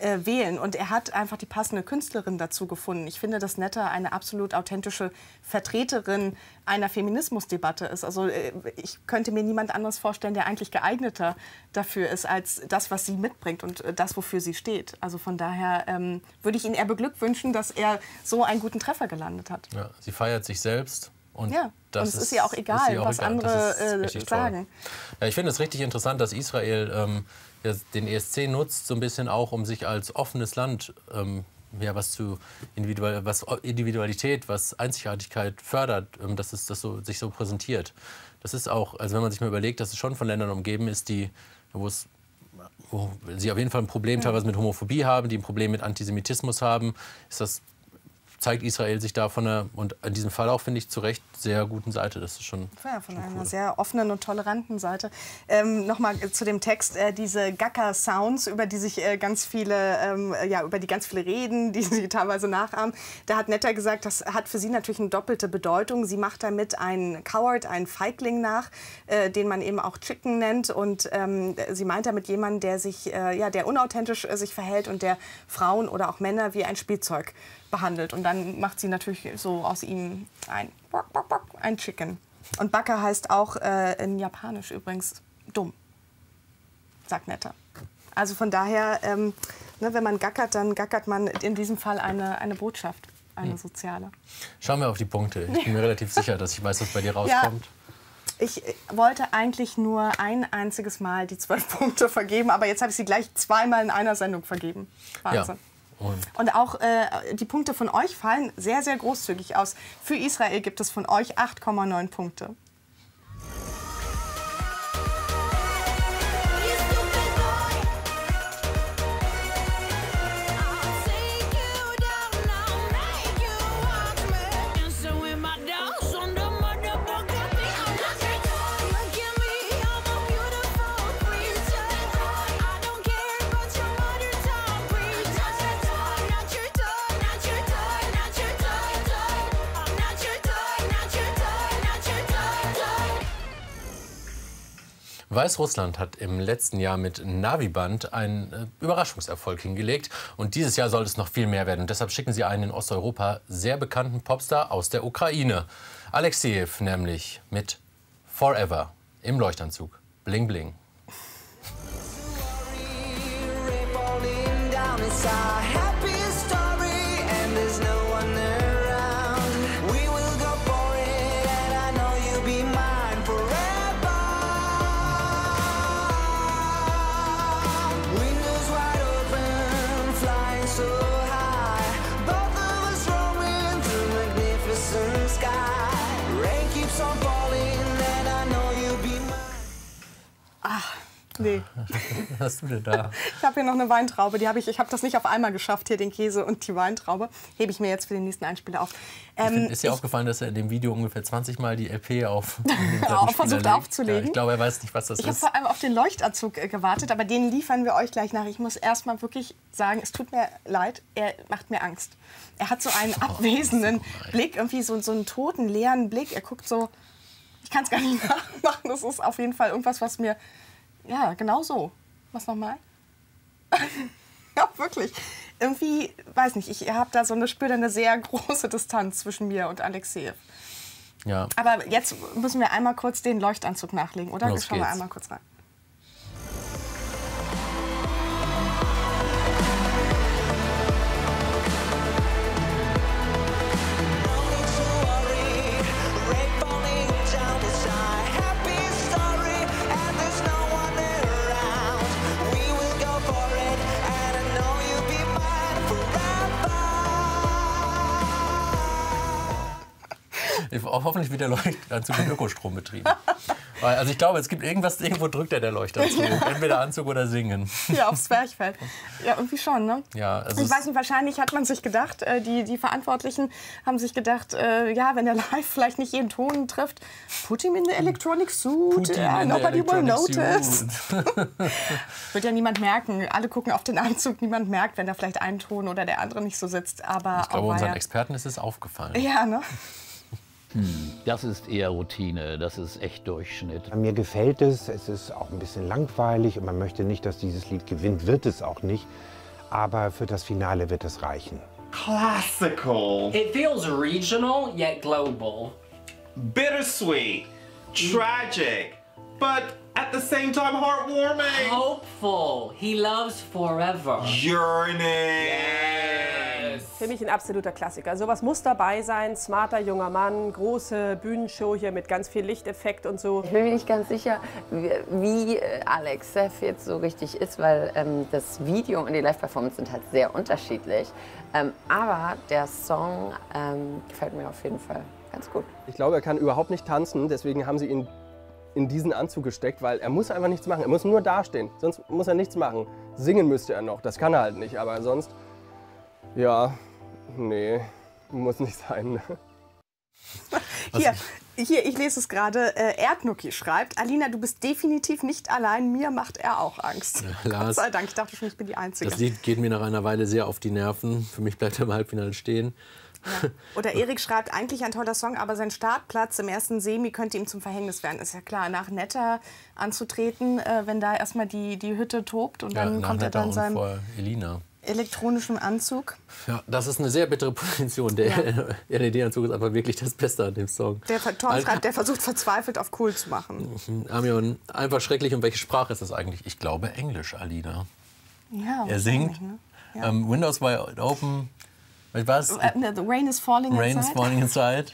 äh, wählen? Und er hat einfach die passende Künstlerin dazu gefunden. Ich finde, dass Netta eine absolut authentische Vertreterin einer Feminismusdebatte ist. Also ich könnte mir niemand anderes vorstellen, der eigentlich geeigneter dafür ist, als das, was sie mitbringt und das, wofür sie steht. Also von daher ähm, würde ich ihn eher beglückwünschen, dass er so einen guten Treffer gelandet hat. Ja, sie feiert sich selbst. Und ja, das und es ist, ist ja auch egal, ist auch was egal. andere äh, sagen. Ja, ich finde es richtig interessant, dass Israel ähm, den E S C nutzt, so ein bisschen auch, um sich als offenes Land, ähm, ja, was zu Individual, was Individualität, was Einzigartigkeit fördert, ähm, dass es das so, sich so präsentiert. Das ist auch, also wenn man sich mal überlegt, dass es schon von Ländern umgeben ist, die, wo es wo sie auf jeden Fall ein Problem ja. teilweise mit Homophobie haben, die ein Problem mit Antisemitismus haben, ist das zeigt Israel sich da von einer, und in diesem Fall auch, finde ich, zu Recht, sehr guten Seite. Das ist schon ja, von schon einer cool. sehr offenen und toleranten Seite. Ähm, Nochmal zu dem Text, äh, diese Gacker-Sounds, über die sich äh, ganz viele, ähm, ja, über die ganz viele reden, die sie teilweise nachahmen. Da hat Netta gesagt, das hat für sie natürlich eine doppelte Bedeutung. Sie macht damit einen Coward, einen Feigling nach, äh, den man eben auch Chicken nennt. Und ähm, sie meint damit jemanden, der sich, äh, ja, der unauthentisch äh, sich verhält und der Frauen oder auch Männer wie ein Spielzeug behandelt. Und dann macht sie natürlich so aus ihm ein, ein Chicken. Und Baka heißt auch äh, in Japanisch übrigens dumm, sagt Netta. Also von daher, ähm, ne, wenn man gackert, dann gackert man in diesem Fall eine, eine Botschaft, eine soziale. Schauen wir auf die Punkte. Ich bin mir relativ sicher, dass ich weiß, was bei dir rauskommt. Ja. Ich wollte eigentlich nur ein einziges Mal die zwölf Punkte vergeben, aber jetzt habe ich sie gleich zweimal in einer Sendung vergeben. Wahnsinn. Ja. Und, und auch äh, die Punkte von euch fallen sehr, sehr großzügig aus. Für Israel gibt es von euch acht Komma neun Punkte. Weißrussland hat im letzten Jahr mit Naviband einen Überraschungserfolg hingelegt. Und dieses Jahr soll es noch viel mehr werden. Und deshalb schicken sie einen in Osteuropa sehr bekannten Popstar aus der Ukraine. Alekseev nämlich mit Forever im Leuchtanzug. Bling, bling. Nee. Was hast du denn da? Ich habe hier noch eine Weintraube. Die hab ich ich habe das nicht auf einmal geschafft, hier den Käse und die Weintraube. Hebe ich mir jetzt für den nächsten Einspieler auf. Ähm, find, ist dir aufgefallen, dass er in dem Video ungefähr zwanzig Mal die L P auf versucht aufzulegen? Ja, ich glaube, er weiß nicht, was das ich ist. Ich habe vor allem auf den Leuchtanzug äh, gewartet, aber den liefern wir euch gleich nach. Ich muss erst mal wirklich sagen, es tut mir leid, er macht mir Angst. Er hat so einen oh, abwesenden so Blick, irgendwie so, so einen toten, leeren Blick. Er guckt so, ich kann es gar nicht nachmachen. Das ist auf jeden Fall irgendwas, was mir... Ja, genau so. Was nochmal? Ja, wirklich. Irgendwie, weiß nicht, ich habe da so eine spüre eine sehr große Distanz zwischen mir und Alekseev. Ja. Aber jetzt müssen wir einmal kurz den Leuchtanzug nachlegen, oder? Los Schauen geht's. wir einmal kurz rein. Hoffentlich wird der Leuchtanzug mit Ökostrom betrieben. Also ich glaube, es gibt irgendwas, irgendwo drückt er der Leuchter zu. Ja. Entweder Anzug oder Singen. Ja, aufs Zwerchfell. Ja, irgendwie schon, ne? Ja, also ich weiß nicht, wahrscheinlich hat man sich gedacht, äh, die, die Verantwortlichen haben sich gedacht, äh, ja, wenn er live vielleicht nicht jeden Ton trifft, put him in the electronic suit, yeah, nobody will notice. Wird ja niemand merken. Alle gucken auf den Anzug, niemand merkt, wenn da vielleicht ein Ton oder der andere nicht so sitzt. Aber ich glaube, unseren Experten ist es aufgefallen. Ja, ne? Das ist eher Routine, das ist echt Durchschnitt. Mir gefällt es, es ist auch ein bisschen langweilig und man möchte nicht, dass dieses Lied gewinnt, wird es auch nicht. Aber für das Finale wird es reichen. Classical. It feels regional, yet global. Bittersweet, tragic, but at the same time heartwarming. Hopeful, he loves forever. Yearning. Yeah. Für mich ein absoluter Klassiker. Sowas muss dabei sein. Smarter junger Mann, große Bühnenshow hier mit ganz viel Lichteffekt und so. Ich bin mir nicht ganz sicher, wie Alekseev jetzt so richtig ist, weil ähm, das Video und die Live-Performance sind halt sehr unterschiedlich. Ähm, aber der Song ähm, gefällt mir auf jeden Fall ganz gut. Ich glaube, er kann überhaupt nicht tanzen, deswegen haben sie ihn in diesen Anzug gesteckt, weil er muss einfach nichts machen. Er muss nur dastehen, sonst muss er nichts machen. Singen müsste er noch, das kann er halt nicht, aber sonst... Ja, nee, muss nicht sein. Ne? Hier, hier, ich lese es gerade. Äh, Erdnuki schreibt, Alina, du bist definitiv nicht allein, mir macht er auch Angst. Ja, Gott sei Dank, ich dachte schon, ich bin die Einzige. Das Lied geht mir nach einer Weile sehr auf die Nerven. Für mich bleibt er im Halbfinale stehen. Ja. Oder Erik schreibt, eigentlich ein toller Song, aber sein Startplatz im ersten Semi könnte ihm zum Verhängnis werden. Ist ja klar, nach Netta anzutreten, äh, wenn da erstmal die, die Hütte tobt und ja, dann kommt Netta er dann sein. Vor Elina. Elektronischem Anzug. Ja, das ist eine sehr bittere Position. Der ja. R N D-Anzug ist aber wirklich das Beste an dem Song. Der Tom also, schreibt, der versucht verzweifelt auf cool zu machen. Amion, einfach schrecklich. Und welche Sprache ist das eigentlich? Ich glaube Englisch, Alina. Ja, er singt. Ne? Ja. Um, Windows wide open. Was? The rain is falling rain inside. Is falling inside.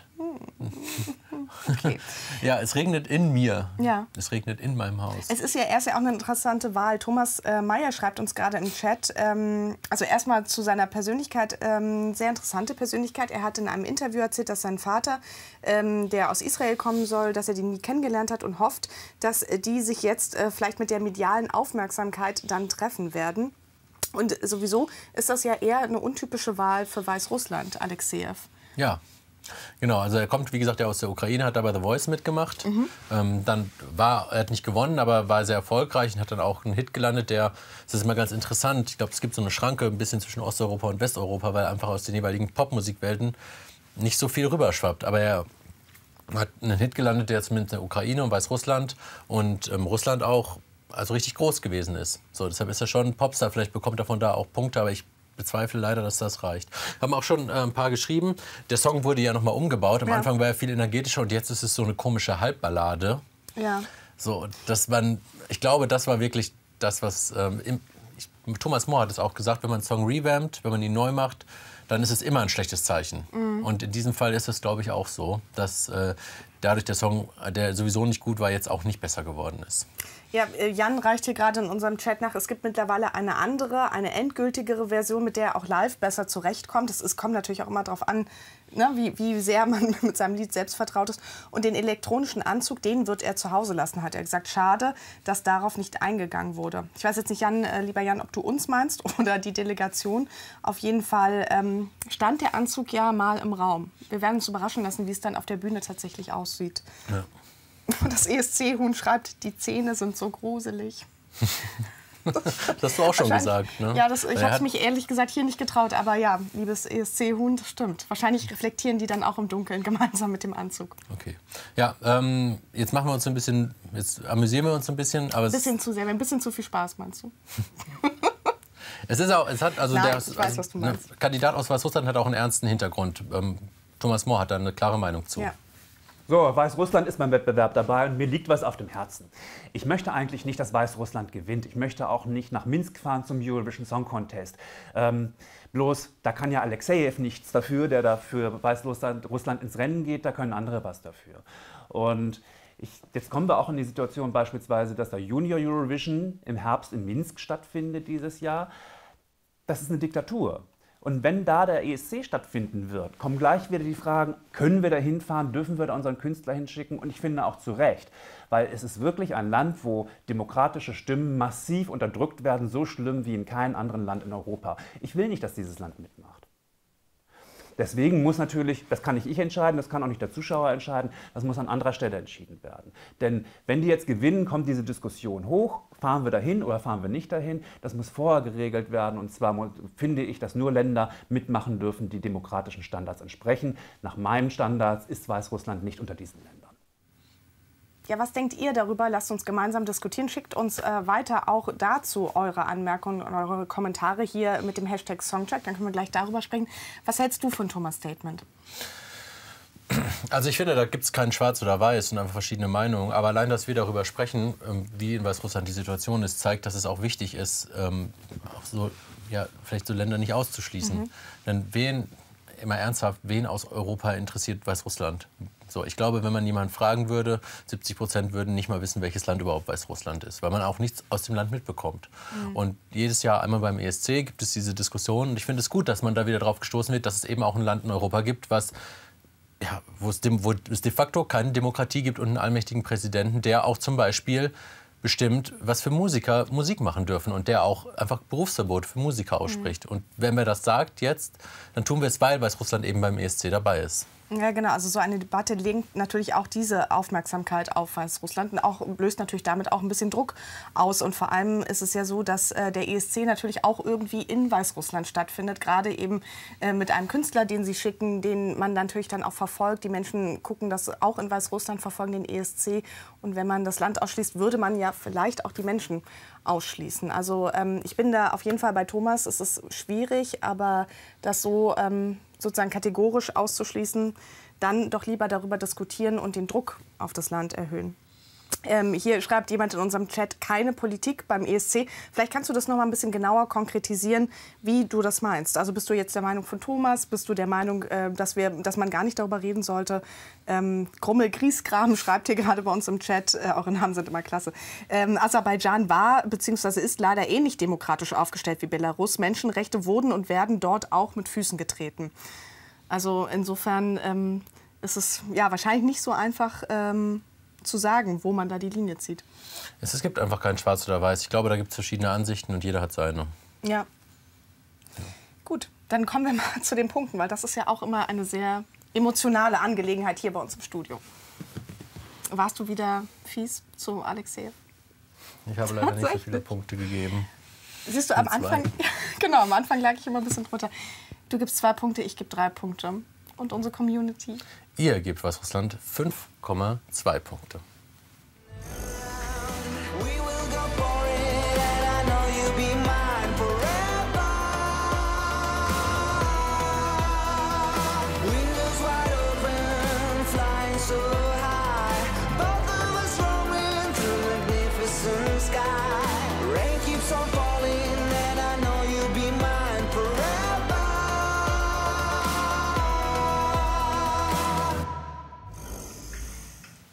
Okay. Ja, es regnet in mir. Ja. Es regnet in meinem Haus. Es ist ja erst ja auch eine interessante Wahl. Thomas äh, Meyer schreibt uns gerade im Chat, ähm, also erstmal zu seiner Persönlichkeit, ähm, sehr interessante Persönlichkeit. Er hat in einem Interview erzählt, dass sein Vater, ähm, der aus Israel kommen soll, dass er den nie kennengelernt hat und hofft, dass die sich jetzt äh, vielleicht mit der medialen Aufmerksamkeit dann treffen werden. Und sowieso ist das ja eher eine untypische Wahl für Weißrussland, Alekseev. Ja. Genau, also er kommt, wie gesagt, er aus der Ukraine, hat dabei The Voice mitgemacht. Mhm. Ähm, dann war, er hat nicht gewonnen, aber war sehr erfolgreich und hat dann auch einen Hit gelandet, der, das ist immer ganz interessant, ich glaube, es gibt so eine Schranke ein bisschen zwischen Osteuropa und Westeuropa, weil einfach aus den jeweiligen Popmusikwelten nicht so viel rüberschwappt. Aber er hat einen Hit gelandet, der zumindest in der Ukraine und Weißrussland und ähm, Russland auch also richtig groß gewesen ist. So, deshalb ist er schon ein Popstar, vielleicht bekommt er von da auch Punkte, aber ich bezweifle leider, dass das reicht. Haben auch schon äh, ein paar geschrieben. Der Song wurde ja nochmal umgebaut. Am ja. Anfang war er viel energetischer und jetzt ist es so eine komische Halbballade. Ja. So, dass man, ich glaube, das war wirklich das, was ähm, im, ich, Thomas Mohr hat es auch gesagt, wenn man einen Song revampt, wenn man ihn neu macht, dann ist es immer ein schlechtes Zeichen. Mhm. Und in diesem Fall ist es, glaube ich, auch so, dass äh, dadurch der Song, der sowieso nicht gut war, jetzt auch nicht besser geworden ist. Ja, Jan reicht hier gerade in unserem Chat nach, es gibt mittlerweile eine andere, eine endgültigere Version, mit der er auch live besser zurechtkommt. Es, es kommt natürlich auch immer darauf an, ne, wie, wie sehr man mit seinem Lied selbst vertraut ist. Und den elektronischen Anzug, den wird er zu Hause lassen, hat er gesagt. Schade, dass darauf nicht eingegangen wurde. Ich weiß jetzt nicht, Jan, äh, lieber Jan, ob du uns meinst oder die Delegation. Auf jeden Fall ähm, stand der Anzug ja mal im Raum. Wir werden uns überraschen lassen, wie es dann auf der Bühne tatsächlich aussieht. Ja. Das E S C-Huhn schreibt, die Zähne sind so gruselig. Das hast du auch schon gesagt, ne? Ja, das, ich habe es mich ehrlich gesagt hier nicht getraut. Aber ja, liebes E S C-Huhn, das stimmt. Wahrscheinlich reflektieren die dann auch im Dunkeln gemeinsam mit dem Anzug. Okay. Ja, ähm, jetzt machen wir uns ein bisschen, jetzt amüsieren wir uns ein bisschen. Aber ein bisschen es zu sehr, ein bisschen zu viel Spaß, meinst du? Es ist auch, es hat, also Nein, der ich weiß, was du meinst. Kandidat aus Weißrussland hat auch einen ernsten Hintergrund. Ähm, Thomas Mohr hat da eine klare Meinung zu. Ja. So, Weißrussland ist beim Wettbewerb dabei und mir liegt was auf dem Herzen. Ich möchte eigentlich nicht, dass Weißrussland gewinnt. Ich möchte auch nicht nach Minsk fahren zum Eurovision Song Contest. Ähm, bloß, da kann ja Alekseev nichts dafür, der dafür Weißrussland Russland ins Rennen geht, da können andere was dafür. Und ich, jetzt kommen wir auch in die Situation beispielsweise, dass der Junior Eurovision im Herbst in Minsk stattfindet dieses Jahr. Das ist eine Diktatur. Und wenn da der E S C stattfinden wird, kommen gleich wieder die Fragen, können wir da hinfahren, dürfen wir da unseren Künstler hinschicken? Und ich finde auch zu Recht, weil es ist wirklich ein Land, wo demokratische Stimmen massiv unterdrückt werden, so schlimm wie in keinem anderen Land in Europa. Ich will nicht, dass dieses Land mitmacht. Deswegen muss natürlich, das kann nicht ich entscheiden, das kann auch nicht der Zuschauer entscheiden, das muss an anderer Stelle entschieden werden. Denn wenn die jetzt gewinnen, kommt diese Diskussion hoch, fahren wir dahin oder fahren wir nicht dahin, das muss vorher geregelt werden. Und zwar finde ich, dass nur Länder mitmachen dürfen, die demokratischen Standards entsprechen. Nach meinen Standards ist Weißrussland nicht unter diesen Ländern. Ja, was denkt ihr darüber? Lasst uns gemeinsam diskutieren. Schickt uns äh, weiter auch dazu eure Anmerkungen und eure Kommentare hier mit dem Hashtag Songcheck. Dann können wir gleich darüber sprechen. Was hältst du von Thomas' Statement? Also ich finde, da gibt es kein Schwarz oder Weiß und einfach verschiedene Meinungen. Aber allein, dass wir darüber sprechen, wie in Weißrussland die Situation ist, zeigt, dass es auch wichtig ist, ähm, auch so, ja, vielleicht so Länder nicht auszuschließen. Mhm. Denn wen, immer ernsthaft, wen aus Europa interessiert Weißrussland? So, ich glaube, wenn man jemanden fragen würde, siebzig Prozent würden nicht mal wissen, welches Land überhaupt Weißrussland ist, weil man auch nichts aus dem Land mitbekommt. Mhm. Und jedes Jahr einmal beim E S C gibt es diese Diskussion. Und ich finde es gut, dass man da wieder darauf gestoßen wird, dass es eben auch ein Land in Europa gibt, was, ja, wo, es de, wo es de facto keine Demokratie gibt und einen allmächtigen Präsidenten, der auch zum Beispiel bestimmt, was für Musiker Musik machen dürfen und der auch einfach Berufsverbot für Musiker ausspricht. Mhm. Und wenn man das sagt jetzt, dann tun wir es, weil Weißrussland eben beim E S C dabei ist. Ja, genau. Also so eine Debatte lenkt natürlich auch diese Aufmerksamkeit auf Weißrussland und auch, löst natürlich damit auch ein bisschen Druck aus. Und vor allem ist es ja so, dass äh, der E S C natürlich auch irgendwie in Weißrussland stattfindet, gerade eben äh, mit einem Künstler, den sie schicken, den man natürlich dann auch verfolgt. Die Menschen gucken das auch in Weißrussland, verfolgen den E S C. Und wenn man das Land ausschließt, würde man ja vielleicht auch die Menschen ausschließen. Also ähm, ich bin da auf jeden Fall bei Thomas. Es ist schwierig, aber das so... Ähm, sozusagen kategorisch auszuschließen, dann doch lieber darüber diskutieren und den Druck auf das Land erhöhen. Ähm, hier schreibt jemand in unserem Chat, keine Politik beim E S C. Vielleicht kannst du das noch mal ein bisschen genauer konkretisieren, wie du das meinst. Also bist du jetzt der Meinung von Thomas? Bist du der Meinung, äh, dass, wir, dass man gar nicht darüber reden sollte? Ähm, Krummel Griesgram schreibt hier gerade bei uns im Chat, äh, eure Namen sind immer klasse. Ähm, Aserbaidschan war bzw. ist leider ähnlich demokratisch aufgestellt wie Belarus. Menschenrechte wurden und werden dort auch mit Füßen getreten. Also insofern ähm, ist es ja wahrscheinlich nicht so einfach... Ähm, zu sagen, wo man da die Linie zieht. Es gibt einfach kein Schwarz oder Weiß. Ich glaube, da gibt es verschiedene Ansichten und jeder hat seine. Ja. Ja. Gut, dann kommen wir mal zu den Punkten, weil das ist ja auch immer eine sehr emotionale Angelegenheit hier bei uns im Studio. Warst du wieder fies zu Alekseev? Ich habe leider nicht so viele Punkte gegeben. Siehst du, am Anfang, genau, am Anfang lag ich immer ein bisschen drunter. Du gibst zwei Punkte, ich gebe drei Punkte. Und unsere Community? Ihr gebt Weißrussland fünf Komma zwei Punkte.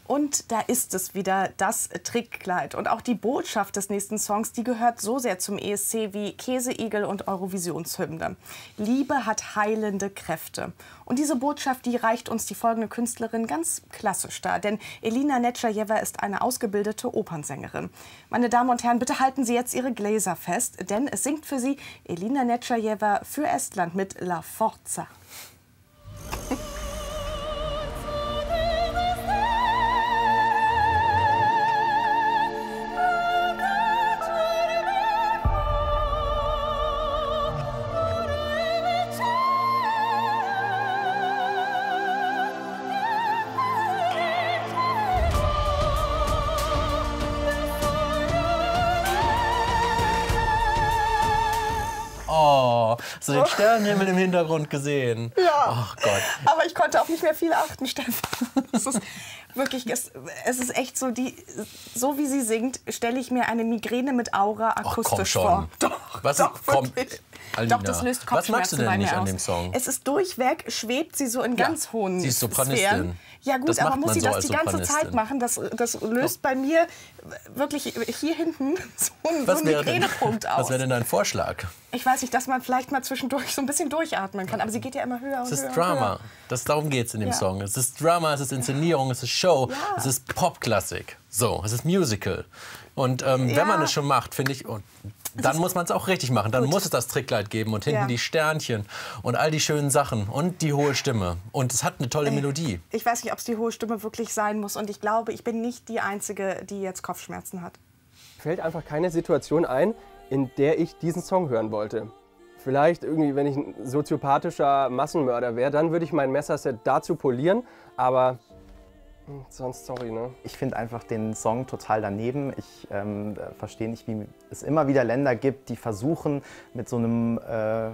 Und da ist es wieder, das Trickkleid. Und auch die Botschaft des nächsten Songs, die gehört so sehr zum E S C wie Käseigel und Eurovisionshymne. Liebe hat heilende Kräfte. Und diese Botschaft, die reicht uns die folgende Künstlerin ganz klassisch dar. Denn Elina Netschajewa ist eine ausgebildete Opernsängerin. Meine Damen und Herren, bitte halten Sie jetzt Ihre Gläser fest, denn es singt für Sie Elina Netschajewa für Estland mit La Forza. Hast du den Sternenhimmel im Hintergrund gesehen? Ja. Ach Gott. Aber ich konnte auch nicht mehr viel achten, Stefan. Es ist wirklich, es, es ist echt so, die, so wie sie singt, stelle ich mir eine Migräne mit Aura akustisch vor. Doch. Doch, was doch, kommt, Alina, doch, das löst Kopfschmerzen. Was magst du denn nicht an dem Song? Es ist durchweg, schwebt sie so in ja. ganz hohen Sie ist Sopranistin. Sphären. Ja gut, das aber muss sie so das die ganze Zeit machen? Das, das löst doch. bei mir wirklich hier hinten so einen, was so einen Migränepunkt denn, aus. Was wäre denn dein Vorschlag? Ich weiß nicht, dass man vielleicht mal zwischendurch so ein bisschen durchatmen kann, aber sie geht ja immer höher und höher. Es ist höher, Drama, höher. Das, darum geht es in dem ja. Song. Es ist Drama, es ist Inszenierung, es ist Show, ja. es ist Popklassik. So, es ist Musical. Und ähm, ja. wenn man es schon macht, finde ich, und dann muss man es auch richtig machen. Dann gut. muss es das Trickkleid geben und hinten ja. die Sternchen und all die schönen Sachen und die hohe Stimme. Und es hat eine tolle äh, Melodie. Ich weiß nicht, ob es die hohe Stimme wirklich sein muss. Und ich glaube, ich bin nicht die Einzige, die jetzt Kopfschmerzen hat. Mir fällt einfach keine Situation ein, in der ich diesen Song hören wollte. Vielleicht irgendwie, wenn ich ein soziopathischer Massenmörder wäre, dann würde ich mein Messerset dazu polieren, aber sonst sorry, ne? Ich finde einfach den Song total daneben. Ich ähm, verstehe nicht, wie es immer wieder Länder gibt, die versuchen, mit so einem äh,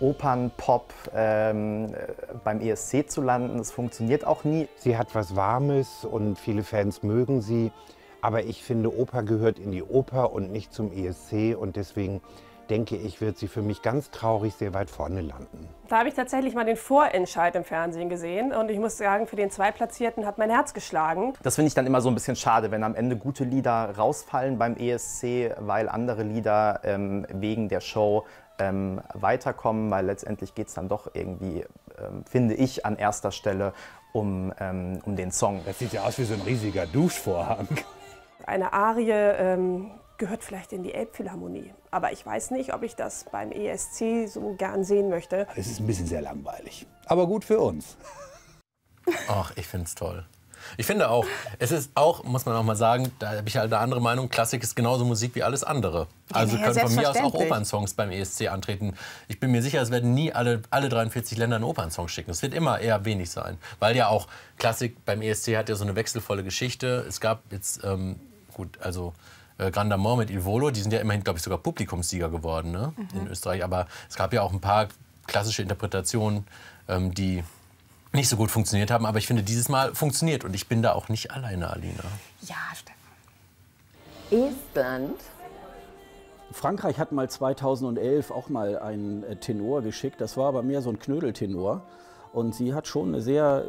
Opernpop ähm, beim E S C zu landen. Das funktioniert auch nie. Sie hat was Warmes und viele Fans mögen sie. Aber ich finde, Oper gehört in die Oper und nicht zum E S C. Und deswegen denke ich, wird sie für mich ganz traurig sehr weit vorne landen. Da habe ich tatsächlich mal den Vorentscheid im Fernsehen gesehen. Und ich muss sagen, für den Zweitplatzierten hat mein Herz geschlagen. Das finde ich dann immer so ein bisschen schade, wenn am Ende gute Lieder rausfallen beim E S C, weil andere Lieder ähm, wegen der Show ähm, weiterkommen. Weil letztendlich geht es dann doch irgendwie, ähm, finde ich, an erster Stelle um, ähm, um den Song. Das sieht ja aus wie so ein riesiger Duschvorhang. Eine Arie ähm, gehört vielleicht in die Elbphilharmonie, aber ich weiß nicht, ob ich das beim E S C so gern sehen möchte. Es ist ein bisschen sehr langweilig, aber gut für uns. Ach, ich finde es toll. Ich finde auch, es ist auch, muss man auch mal sagen, da habe ich halt eine andere Meinung, Klassik ist genauso Musik wie alles andere. Also können von mir aus auch Opernsongs beim E S C antreten. Ich bin mir sicher, es werden nie alle, alle dreiundvierzig Länder einen Opernsong schicken. Es wird immer eher wenig sein, weil ja auch Klassik beim E S C hat ja so eine wechselvolle Geschichte. Es gab jetzt... Ähm, Gut, also äh, Grand Amour mit Il Volo, die sind ja immerhin, glaube ich, sogar Publikumssieger geworden, ne? Mhm. In Österreich. Aber es gab ja auch ein paar klassische Interpretationen, ähm, die nicht so gut funktioniert haben. Aber ich finde, dieses Mal funktioniert. Und ich bin da auch nicht alleine, Alina. Ja, Stefan. Estland. Frankreich hat mal zweitausendelf auch mal einen Tenor geschickt. Das war aber mehr so ein Knödeltenor. Und sie hat schon eine sehr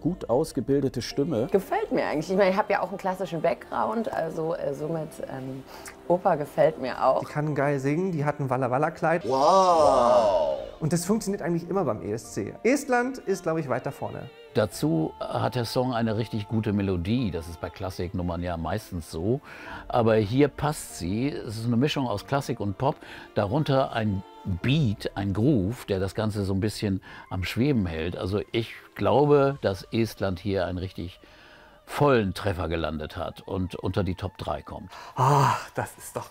gut ausgebildete Stimme. Gefällt mir eigentlich. Ich meine, ich habe ja auch einen klassischen Background, also äh, somit ähm, Oper gefällt mir auch. Die kann geil singen, die hat ein Walla-Walla-Kleid. Wow! Und das funktioniert eigentlich immer beim E S C. Estland ist, glaube ich, weiter vorne. Dazu hat der Song eine richtig gute Melodie. Das ist bei Klassiknummern ja meistens so. Aber hier passt sie. Es ist eine Mischung aus Klassik und Pop. Darunter ein Beat, ein Groove, der das Ganze so ein bisschen am Schweben hält. Also ich glaube, dass Estland hier einen richtig vollen Treffer gelandet hat und unter die Top drei kommt. Ah, oh, das ist doch...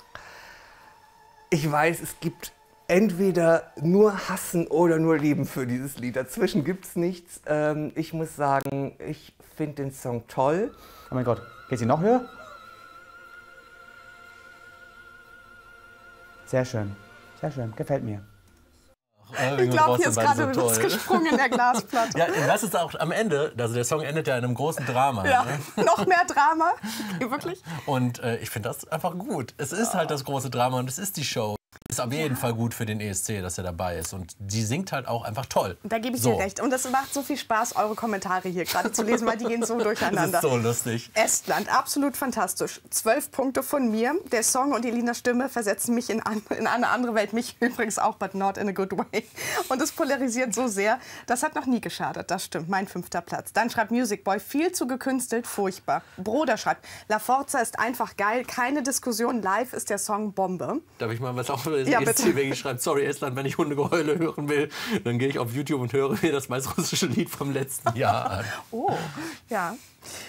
Ich weiß, es gibt entweder nur Hassen oder nur Lieben für dieses Lied. Dazwischen gibt es nichts. Ähm, ich muss sagen, ich finde den Song toll. Oh mein Gott, geht sie noch höher? Sehr schön. Sehr schön, gefällt mir. Ich glaube, hier ist gerade so was gesprungen in der Glasplatte. Ja, das ist auch am Ende, also der Song endet ja in einem großen Drama. Ja, ne? Noch mehr Drama, wirklich. Und äh, ich finde das einfach gut. Es ist halt das große Drama und es ist die Show. Ist auf jeden ja. Fall gut für den E S C, dass er dabei ist. Und die singt halt auch einfach toll. Da gebe ich so. dir recht. Und das macht so viel Spaß, eure Kommentare hier gerade zu lesen, weil die gehen so durcheinander. Das ist so lustig. Estland, absolut fantastisch. Zwölf Punkte von mir. Der Song und Elinas Stimme versetzen mich in, an, in eine andere Welt. Mich übrigens auch, but not in a good way. Und es polarisiert so sehr. Das hat noch nie geschadet. Das stimmt. Mein fünfter Platz. Dann schreibt Music Boy, viel zu gekünstelt, furchtbar. Broder schreibt, La Forza ist einfach geil. Keine Diskussion. Live ist der Song Bombe. Darf ich mal was auch Ja, E S C W G schreibt, sorry Estland, wenn ich Hundegeheule hören will, dann gehe ich auf YouTube und höre mir das weißrussische Lied vom letzten Jahr an. Oh, ja.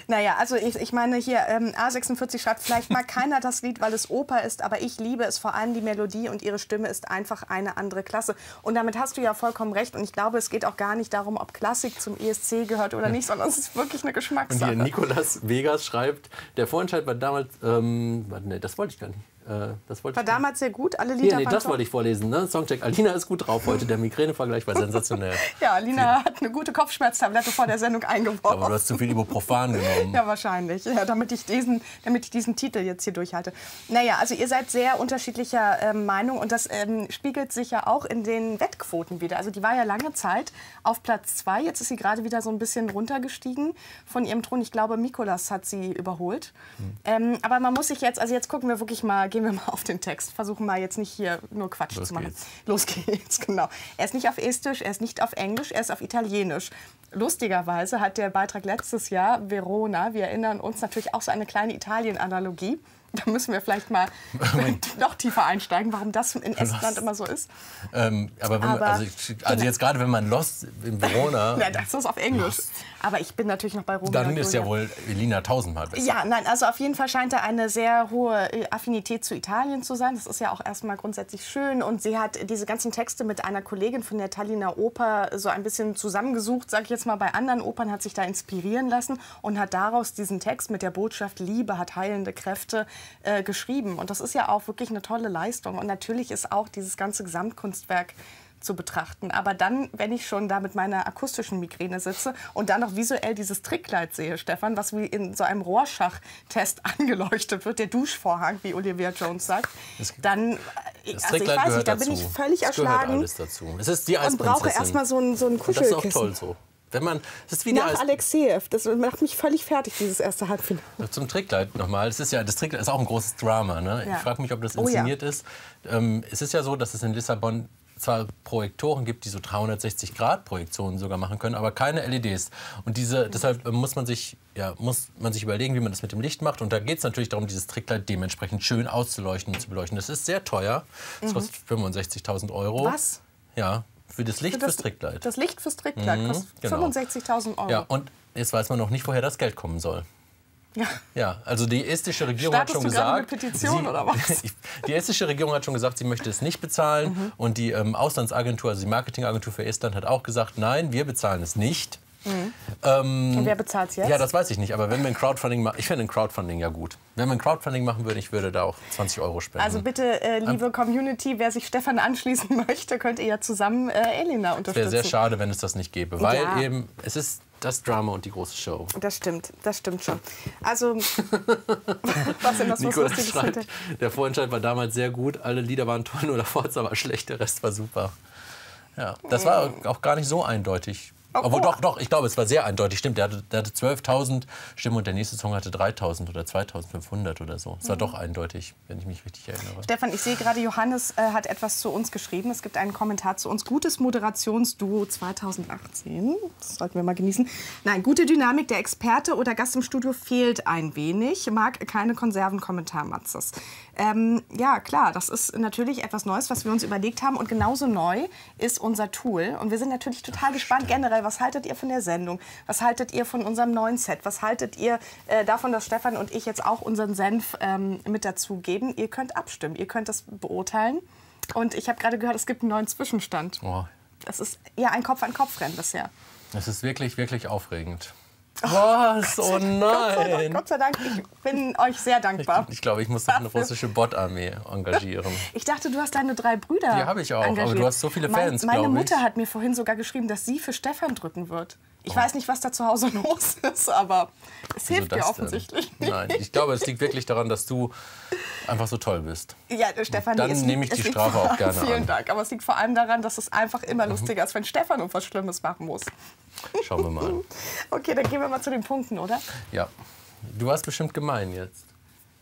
Naja, also ich, ich meine hier, ähm, A sechsundvierzig schreibt, vielleicht mag keiner das Lied, weil es Oper ist, aber ich liebe es, vor allem die Melodie und ihre Stimme ist einfach eine andere Klasse. Und damit hast du ja vollkommen recht und ich glaube, es geht auch gar nicht darum, ob Klassik zum E S C gehört oder nicht, sondern es ist wirklich eine Geschmackssache. Und hier Nikolas Vegas schreibt, der Vorentscheid war damals, ähm, warte, nee, das wollte ich gar nicht. Äh, das wollte War ich damals sehr gut, alle Lieder. Ja, nee, das top. wollte ich vorlesen. Ne? Songcheck, Alina ist gut drauf heute. Der Migränevergleich war sensationell. Ja, Alina hat eine gute Kopfschmerztablette vor der Sendung eingeworfen. Aber du hast zu viel Ibuprofen genommen. Ja, wahrscheinlich. Ja, damit, ich diesen, damit ich diesen Titel jetzt hier durchhalte. Naja, also ihr seid sehr unterschiedlicher äh, Meinung. Und das ähm, spiegelt sich ja auch in den Wettquoten wieder. Also die war ja lange Zeit auf Platz zwei. Jetzt ist sie gerade wieder so ein bisschen runtergestiegen von ihrem Thron. Ich glaube, Mikolas hat sie überholt. Hm. Ähm, aber man muss sich jetzt, also jetzt gucken wir wirklich mal, gehen wir mal auf den Text. Versuchen mal jetzt nicht hier nur Quatsch Los zu machen. Geht's. Los geht's, genau. Er ist nicht auf Estisch, er ist nicht auf Englisch, er ist auf Italienisch. Lustigerweise hat der Beitrag letztes Jahr Verona, wir erinnern uns natürlich auch so eine kleine Italien-Analogie. Da müssen wir vielleicht mal noch tiefer einsteigen, warum das in Estland immer so ist. Ähm, aber wenn aber man, also, ich, also jetzt gerade, wenn man Lost in Verona... Ja, das ist auf Englisch. Lost. Aber ich bin natürlich noch bei Romeo. Dann ist ja wohl Elina tausendmal besser. Ja, nein, also auf jeden Fall scheint da eine sehr hohe Affinität zu Italien zu sein. Das ist ja auch erstmal grundsätzlich schön. Und sie hat diese ganzen Texte mit einer Kollegin von der Talliner Oper so ein bisschen zusammengesucht, sag ich jetzt mal, bei anderen Opern, hat sich da inspirieren lassen und hat daraus diesen Text mit der Botschaft, Liebe hat heilende Kräfte, Äh, geschrieben. Und das ist ja auch wirklich eine tolle Leistung. Und natürlich ist auch dieses ganze Gesamtkunstwerk zu betrachten. Aber dann, wenn ich schon da mit meiner akustischen Migräne sitze und dann noch visuell dieses Trickkleid sehe, Stefan, was wie in so einem Rorschach-Test angeleuchtet wird, der Duschvorhang, wie Olivia Jones sagt, das, dann, das also ich weiß nicht, da bin ich völlig das erschlagen alles dazu. Das ist die und brauche erstmal so ein, so ein Kuschelkissen. Und das ist auch toll so. Wenn man, das ist wie nach Alekseev, das macht mich völlig fertig, dieses erste Halbfinale. Zum Trickkleid nochmal, das ist ja, das Trickkleid ist auch ein großes Drama. Ne? Ja. Ich frage mich, ob das inszeniert oh, ja. ist. Ähm, es ist ja so, dass es in Lissabon zwar Projektoren gibt, die so dreihundertsechzig Grad Projektionen sogar machen können, aber keine L E Ds. Und diese, deshalb muss man sich, ja, muss man sich überlegen, wie man das mit dem Licht macht. Und da geht es natürlich darum, dieses Trickkleid dementsprechend schön auszuleuchten und zu beleuchten. Das ist sehr teuer, das mhm. kostet fünfundsechzigtausend Euro. Was? Ja. Für das Licht für das, fürs Trickkleid. Das Licht fürs Trickkleid mhm, kostet genau. fünfundsechzigtausend Euro. Ja, und jetzt weiß man noch nicht, woher das Geld kommen soll. Ja, ja, also die estische Regierung Startest hat schon gesagt, Petition, sie, oder was? die estische Regierung hat schon gesagt, sie möchte es nicht bezahlen. Mhm. Und die ähm, Auslandsagentur, also die Marketingagentur für Estland, hat auch gesagt, nein, wir bezahlen es nicht. Mhm. Ähm, und wer bezahlt es jetzt? Ja, das weiß ich nicht. Aber wenn wir ein Crowdfunding machen, ich finde ein Crowdfunding ja gut. Wenn man ein Crowdfunding machen würde, ich würde da auch zwanzig Euro spenden. Also bitte, äh, liebe Community, wer sich Stefan anschließen möchte, könnt ihr ja zusammen äh, Elina unterstützen. Es wäre sehr schade, wenn es das nicht gäbe, weil ja. eben es ist das Drama und die große Show. Das stimmt, das stimmt schon. Also, was denn das Lustiges schreibt, hatte? Der Vorentscheid war damals sehr gut, alle Lieder waren toll, nur der Forza war schlecht, der Rest war super. Ja, das mhm. war auch gar nicht so eindeutig. Obwohl, doch, doch, ich glaube, es war sehr eindeutig. Stimmt, der hatte, hatte zwölftausend Stimmen und der nächste Song hatte dreitausend oder zweitausendfünfhundert oder so. Es war mhm. doch eindeutig, wenn ich mich richtig erinnere. Stefan, ich sehe gerade, Johannes äh, hat etwas zu uns geschrieben. Es gibt einen Kommentar zu uns. Gutes Moderationsduo zweitausendachtzehn. Das sollten wir mal genießen. Nein, gute Dynamik. Der Experte oder Gast im Studio fehlt ein wenig. Mag keine Konservenkommentarmatzes. Ähm, ja, klar, das ist natürlich etwas Neues, was wir uns überlegt haben. Und genauso neu ist unser Tool. Und wir sind natürlich total Ach, gespannt stimmt. generell. Was haltet ihr von der Sendung? Was haltet ihr von unserem neuen Set? Was haltet ihr äh, davon, dass Stefan und ich jetzt auch unseren Senf ähm, mit dazugeben? Ihr könnt abstimmen, ihr könnt das beurteilen. Und ich habe gerade gehört, es gibt einen neuen Zwischenstand. Oh. Das ist eher ein Kopf-an-Kopf-Rennen bisher. Das ist wirklich, wirklich aufregend. Oh, was? Oh nein! Gott sei Dank, ich bin euch sehr dankbar. Ich, ich glaube, ich muss noch eine russische Bot-Armee engagieren. Ich dachte, du hast deine drei Brüder engagiert. Die habe ich auch, engagiert. aber du hast so viele Fans, glaube ich. Meine Mutter hat mir vorhin sogar geschrieben, dass sie für Stefan drücken wird. Ich oh. weiß nicht, was da zu Hause los ist, aber es hilft dir offensichtlich nicht. Nein, ich glaube, es liegt wirklich daran, dass du einfach so toll bist. Ja, Stefan, dann nehme ich die Strafe auch gerne an. Vielen Dank, aber es liegt vor allem daran, dass es einfach immer lustiger ist, wenn Stefan irgendwas Schlimmes machen muss. Schauen wir mal. Okay, dann gehen wir mal zu den Punkten, oder? Ja. Du warst bestimmt gemein jetzt.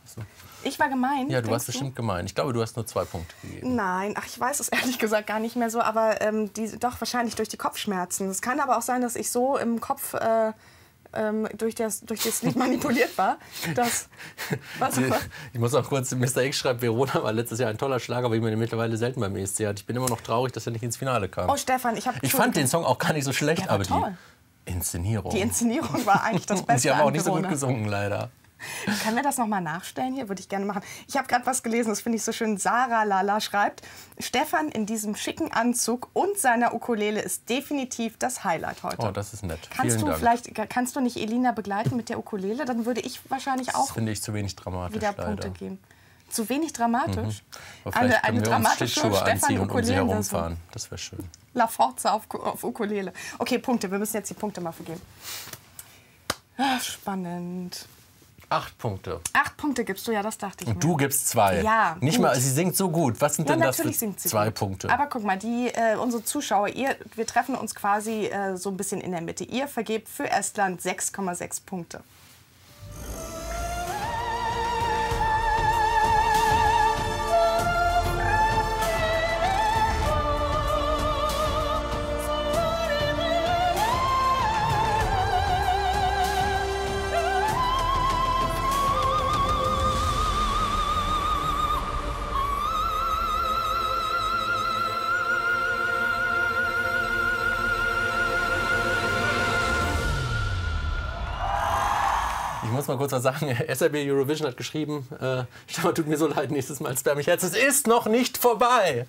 So. Ich war gemein? Ja, du warst bestimmt gemein. Ich glaube, du hast nur zwei Punkte gegeben. Nein, ach, ich weiß es ehrlich gesagt gar nicht mehr so, aber ähm, die, doch wahrscheinlich durch die Kopfschmerzen. Es kann aber auch sein, dass ich so im Kopf äh, ähm, durch, das, durch das Lied manipuliert war. Dass, was ich, ich muss auch kurz, Mister X schreibt, Verona war letztes Jahr ein toller Schlag, aber ich meine mittlerweile selten beim E S C hat. Ich bin immer noch traurig, dass er nicht ins Finale kam. Oh, Stefan, ich habe... Ich fand den Song auch gar nicht so schlecht, aber toll. die Inszenierung... Die Inszenierung war eigentlich das Beste. Und sie haben auch nicht so gut gesungen, leider. Können wir das nochmal nachstellen hier? Würde ich gerne machen. Ich habe gerade was gelesen, das finde ich so schön. Saara Lala schreibt, Stefan in diesem schicken Anzug und seiner Ukulele ist definitiv das Highlight heute. Oh, das ist nett. Kannst Vielen du Dank. Vielleicht, kannst du nicht Elina begleiten mit der Ukulele? Dann würde ich wahrscheinlich auch das finde ich zu wenig dramatisch, wieder Punkte leider. geben. zu wenig dramatisch. Mhm. Eine, eine dramatische Stefan Ukulele. Um herumfahren. Das wäre schön. La Forza auf, auf Ukulele. Okay, Punkte. Wir müssen jetzt die Punkte mal vergeben. Ach, spannend. Acht Punkte. Acht Punkte gibst du, ja, das dachte ich mir. Und du gibst zwei. Ja, nicht mal, sie singt so gut. Was sind ja, denn das für zwei gut. Punkte? Aber guck mal, die, äh, unsere Zuschauer, ihr, wir treffen uns quasi äh, so ein bisschen in der Mitte. Ihr vergebt für Estland sechs Komma sechs Punkte. Mal kurz was sagen. S R B Eurovision hat geschrieben, äh, Stefan, tut mir so leid, nächstes Mal sperr mich Herz. Es ist noch nicht vorbei.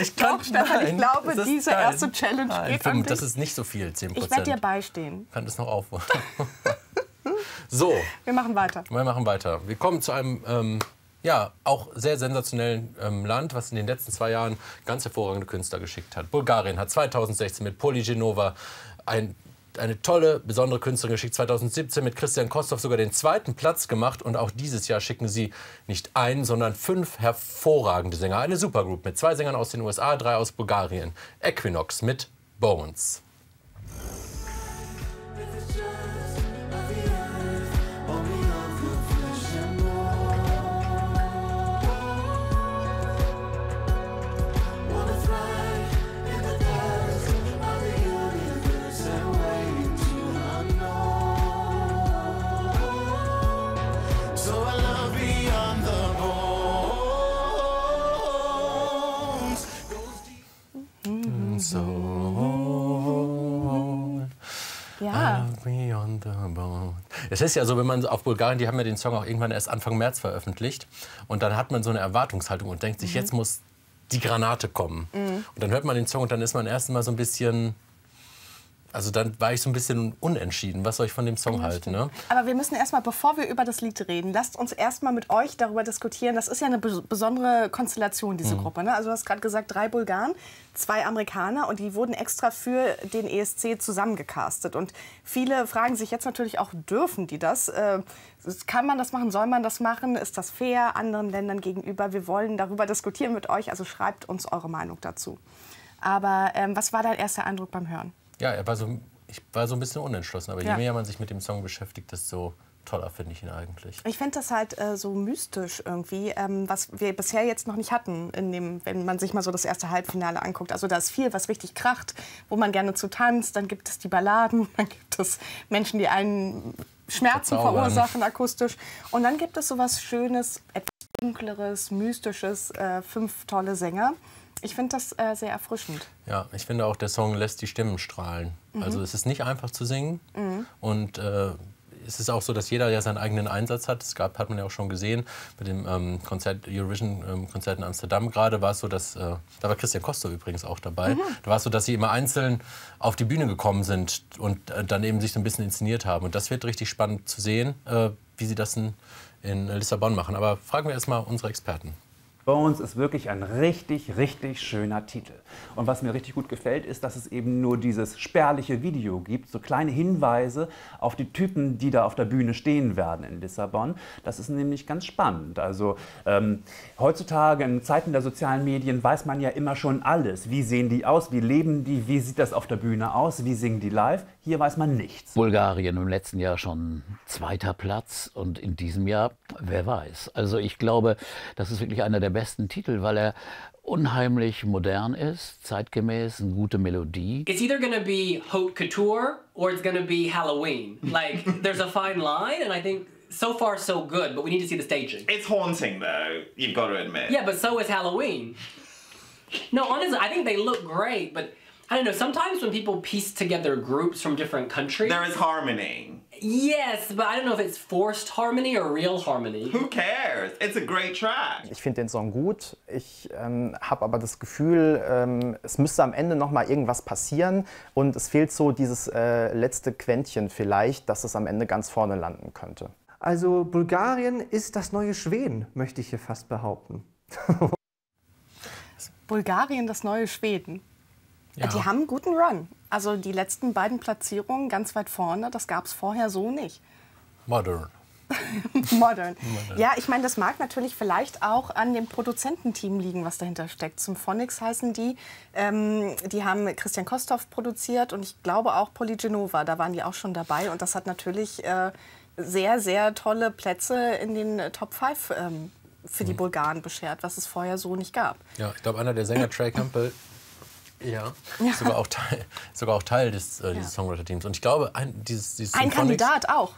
Ich kann Doch, Stefan, nein, ich glaube, diese nein, erste Challenge nein, geht fünf, das ist nicht so viel, zehn Prozent. Ich werde dir beistehen. Kann das noch aufholen. So. Wir machen weiter. Wir machen weiter. Wir kommen zu einem, ähm, ja, auch sehr sensationellen ähm, Land, was in den letzten zwei Jahren ganz hervorragende Künstler geschickt hat. Bulgarien hat zweitausendsechzehn mit Poli Genova ein eine tolle, besondere Künstlerin geschickt. zweitausendsiebzehn mit Kristian Kostov sogar den zweiten Platz gemacht. Und auch dieses Jahr schicken sie nicht einen, sondern fünf hervorragende Sänger. Eine Supergroup mit zwei Sängern aus den U S A, drei aus Bulgarien. Equinox mit Bones. Ja. Es ist ja so, wenn man auf Bulgarien, die haben ja den Song auch irgendwann erst Anfang März veröffentlicht. Und dann hat man so eine Erwartungshaltung und denkt sich, mhm. jetzt muss die Granate kommen. Mhm. Und dann hört man den Song und dann ist man erst mal so ein bisschen... Also dann war ich so ein bisschen unentschieden, was soll ich von dem Song halten. Ne? Aber wir müssen erstmal, bevor wir über das Lied reden, lasst uns erstmal mit euch darüber diskutieren. Das ist ja eine besondere Konstellation, diese mhm. Gruppe. Ne? Also du hast gerade gesagt, drei Bulgaren, zwei Amerikaner und die wurden extra für den E S C zusammengecastet. Und viele fragen sich jetzt natürlich auch, dürfen die das? Äh, kann man das machen? Soll man das machen? Ist das fair anderen Ländern gegenüber? Wir wollen darüber diskutieren mit euch, also schreibt uns eure Meinung dazu. Aber ähm, was war dein erster Eindruck beim Hören? Ja, er war so, ich war so ein bisschen unentschlossen, aber ja. je mehr man sich mit dem Song beschäftigt, desto toller finde ich ihn eigentlich. Ich finde das halt äh, so mystisch irgendwie, ähm, was wir bisher jetzt noch nicht hatten, in dem, wenn man sich mal so das erste Halbfinale anguckt. Also da ist viel, was richtig kracht, wo man gerne zu tanzt, dann gibt es die Balladen, dann gibt es Menschen, die einen Schmerzen verursachen akustisch und dann gibt es so was Schönes, etwas Dunkleres, Mystisches, äh, fünf tolle Sänger. Ich finde das äh, sehr erfrischend. Ja, ich finde auch, der Song lässt die Stimmen strahlen. Mhm. Also es ist nicht einfach zu singen. Mhm. Und äh, es ist auch so, dass jeder ja seinen eigenen Einsatz hat. Das gab, hat man ja auch schon gesehen bei dem ähm, Konzert, Eurovision-Konzert ähm, in Amsterdam gerade. War es so, dass, äh, da war Kristian Kostov übrigens auch dabei. Mhm. Da war es so, dass sie immer einzeln auf die Bühne gekommen sind und äh, dann eben sich so ein bisschen inszeniert haben. Und das wird richtig spannend zu sehen, äh, wie sie das in, in Lissabon machen. Aber fragen wir erst mal unsere Experten. Bones ist wirklich ein richtig, richtig schöner Titel. Und was mir richtig gut gefällt, ist, dass es eben nur dieses spärliche Video gibt, so kleine Hinweise auf die Typen, die da auf der Bühne stehen werden in Lissabon. Das ist nämlich ganz spannend. Also ähm, heutzutage in Zeiten der sozialen Medien weiß man ja immer schon alles. Wie sehen die aus? Wie leben die? Wie sieht das auf der Bühne aus? Wie singen die live? Hier weiß man nichts. Bulgarien im letzten Jahr schon zweiter Platz und in diesem Jahr, wer weiß. Also ich glaube, das ist wirklich einer der besten Titel, weil er unheimlich modern ist, zeitgemäß, eine gute Melodie. It's either gonna be haute couture or it's gonna be Halloween. Like there's a fine line and I think so far so good, but we need to see the staging. It's haunting though, you've got to admit. Yeah, but so is Halloween. No, honestly, I think they look great, but I don't know, sometimes when people piece together groups from different countries... There is harmony. Yes, but I don't know if it's forced harmony or real harmony. Who cares? It's a great track. Ich finde den Song gut. Ich ähm, habe aber das Gefühl, ähm, es müsste am Ende noch mal irgendwas passieren und es fehlt so dieses äh, letzte Quäntchen vielleicht, dass es am Ende ganz vorne landen könnte. Also Bulgarien ist das neue Schweden, möchte ich hier fast behaupten. Bulgarien das neue Schweden. Ja. Die haben einen guten Run. Also die letzten beiden Platzierungen ganz weit vorne, das gab es vorher so nicht. Modern. Modern. Modern. Ja, ich meine, das mag natürlich vielleicht auch an dem Produzententeam liegen, was dahinter steckt. Symphonix heißen die. Ähm, die haben Kristian Kostov produziert und ich glaube auch Poli Genova. Da waren die auch schon dabei. Und das hat natürlich äh, sehr, sehr tolle Plätze in den Top fünf ähm, für die Bulgaren beschert, was es vorher so nicht gab. Ja, ich glaube, einer der Sänger, Trey Campbell, ja, ja. Sogar, auch Teil, sogar auch Teil des äh, dieses ja. Songwriter-Teams. Und ich glaube, ein, dieses, dieses ein Kandidat auch.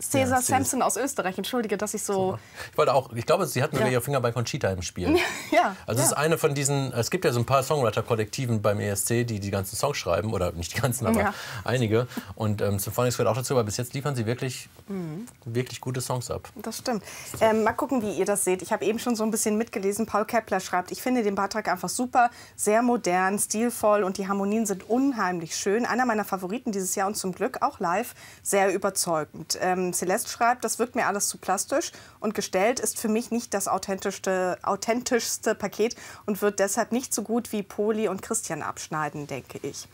Cesar ja, Sampson aus Österreich. Entschuldige, dass ich so... Ich wollte auch... Ich glaube, sie hatten ja. ihre Finger bei Conchita im Spiel. Ja. Also ja. es ist eine von diesen... Es gibt ja so ein paar Songwriter-Kollektiven beim E S C, die die ganzen Songs schreiben. Oder nicht die ganzen, aber ja. einige. Und ähm, Symphonix gehört auch dazu. Aber bis jetzt liefern sie wirklich, mhm. wirklich gute Songs ab. Das stimmt. So. Ähm, mal gucken, wie ihr das seht. Ich habe eben schon so ein bisschen mitgelesen. Paul Kepler schreibt, ich finde den Beitrag einfach super. Sehr modern, stilvoll und die Harmonien sind unheimlich schön. Einer meiner Favoriten dieses Jahr und zum Glück auch live. Sehr überzeugend. Ähm, Celeste schreibt, das wirkt mir alles zu plastisch und gestellt ist für mich nicht das authentischste, authentischste Paket und wird deshalb nicht so gut wie Poli und Kristian abschneiden, denke ich.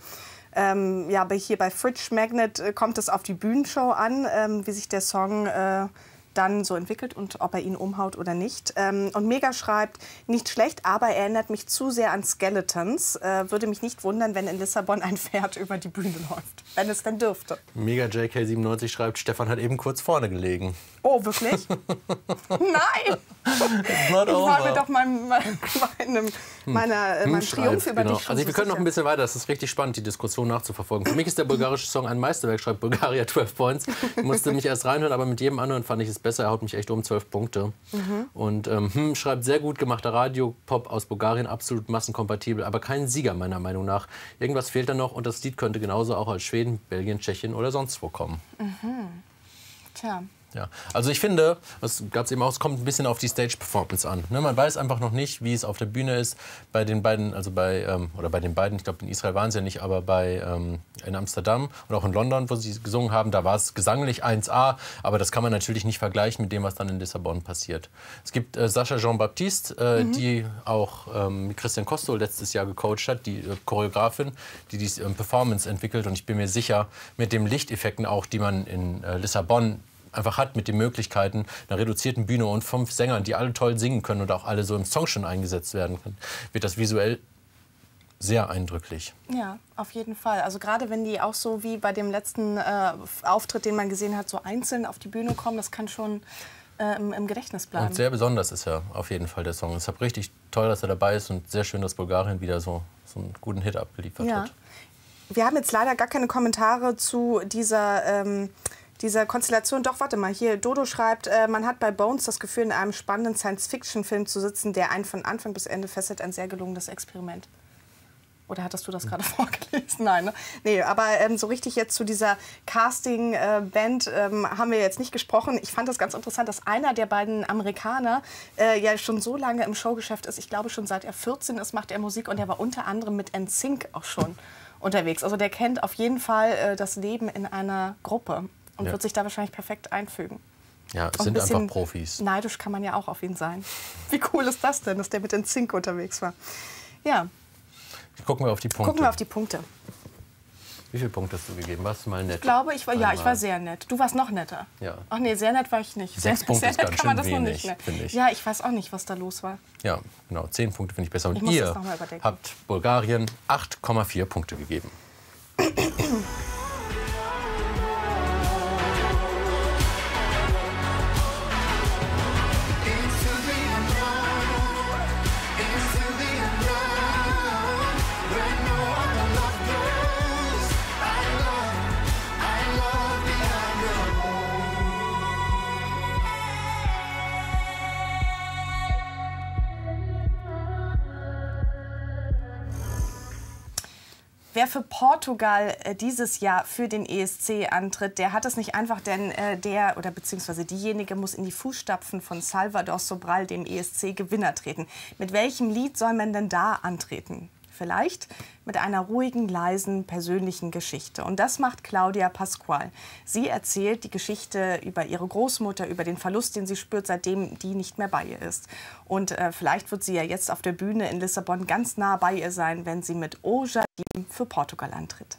Ähm, ja, aber hier bei Fridge Magnet kommt es auf die Bühnenshow an, ähm, wie sich der Song äh, dann so entwickelt und ob er ihn umhaut oder nicht. Ähm, und Mega schreibt, nicht schlecht, aber er erinnert mich zu sehr an Skeletons. Äh, würde mich nicht wundern, wenn in Lissabon ein Pferd über die Bühne läuft, wenn es denn dürfte. Mega J K siebenundneunzig schreibt, Stefan hat eben kurz vorne gelegen. Oh, wirklich? Nein! Ich habe doch meinem, meinem, meiner, hm, meinem Triumph über genau. dich schon also Wir so können sicher. noch ein bisschen weiter, das ist richtig spannend, die Diskussion nachzuverfolgen. Für mich ist der bulgarische Song ein Meisterwerk, schreibt Bulgaria zwölf Points. Ich musste mich erst reinhören, aber mit jedem anderen fand ich es besser. Er haut mich echt um, zwölf Punkte. Mhm. Und ähm, hm, schreibt, sehr gut gemachter Radiopop aus Bulgarien, absolut massenkompatibel, aber kein Sieger meiner Meinung nach. Irgendwas fehlt da noch und das Lied könnte genauso auch als Schweden, Belgien, Tschechien oder sonst wo kommen. Mhm. Tja. Ja, also ich finde, das gab es eben auch, es kommt ein bisschen auf die Stage-Performance an. Ne, man weiß einfach noch nicht, wie es auf der Bühne ist. Bei den beiden, also bei, ähm, oder bei den beiden, ich glaube in Israel waren sie ja nicht, aber bei, ähm, in Amsterdam und auch in London, wo sie gesungen haben, da war es gesanglich eins A, aber das kann man natürlich nicht vergleichen mit dem, was dann in Lissabon passiert. Es gibt äh, Sascha Jean-Baptiste, äh, mhm. die auch ähm, Kristian Kostov letztes Jahr gecoacht hat, die äh, Choreografin, die diese ähm, Performance entwickelt und ich bin mir sicher, mit den Lichteffekten auch, die man in äh, Lissabon einfach hat mit den Möglichkeiten einer reduzierten Bühne und fünf Sängern, die alle toll singen können und auch alle so im Song schon eingesetzt werden können, wird das visuell sehr eindrücklich. Ja, auf jeden Fall. Also gerade wenn die auch so wie bei dem letzten äh, Auftritt, den man gesehen hat, so einzeln auf die Bühne kommen, das kann schon äh, im, im Gedächtnis bleiben. Und sehr besonders ist ja auf jeden Fall der Song. Deshalb richtig toll, dass er dabei ist und sehr schön, dass Bulgarien wieder so, so einen guten Hit abgeliefert ja. hat. Wir haben jetzt leider gar keine Kommentare zu dieser... Ähm, Dieser Konstellation, doch, warte mal, hier, Dodo schreibt, äh, man hat bei Bones das Gefühl, in einem spannenden Science-Fiction-Film zu sitzen, der einen von Anfang bis Ende fesselt, ein sehr gelungenes Experiment. Oder hattest du das gerade vorgelesen? Nein, ne? Nee, aber ähm, so richtig jetzt zu dieser Casting-Band äh, ähm, haben wir jetzt nicht gesprochen. Ich fand das ganz interessant, dass einer der beiden Amerikaner äh, ja schon so lange im Showgeschäft ist. Ich glaube, schon seit er vierzehn ist, macht er Musik und er war unter anderem mit N Sync auch schon unterwegs. Also der kennt auf jeden Fall äh, das Leben in einer Gruppe. Und ja. wird sich da wahrscheinlich perfekt einfügen. Ja, es und sind ein einfach Profis. Neidisch kann man ja auch auf ihn sein. Wie cool ist das denn, dass der mit N Sync unterwegs war? Ja. Gucken wir auf die Punkte. Gucken wir auf die Punkte. Wie viele Punkte hast du gegeben? Warst du mal nett? Ich glaube, ich war, ja, ich war sehr nett. Du warst noch netter. Ja. Ach nee, sehr nett war ich nicht. Sechs Punkte sehr ist ganz schön wenig, nicht, finde ich. Ja, ich weiß auch nicht, was da los war. Ja, genau. Zehn Punkte finde ich besser. Und ich ihr habt Bulgarien acht Komma vier Punkte gegeben. Wer für Portugal dieses Jahr für den E S C antritt, der hat es nicht einfach, denn der oder beziehungsweise diejenige muss in die Fußstapfen von Salvador Sobral, dem E S C-Gewinner, treten. Mit welchem Lied soll man denn da antreten? vielleicht, mit einer ruhigen, leisen, persönlichen Geschichte. Und das macht Claudia Pascual. Sie erzählt die Geschichte über ihre Großmutter, über den Verlust, den sie spürt, seitdem die nicht mehr bei ihr ist. Und äh, vielleicht wird sie ja jetzt auf der Bühne in Lissabon ganz nah bei ihr sein, wenn sie mit O Jardim für Portugal antritt.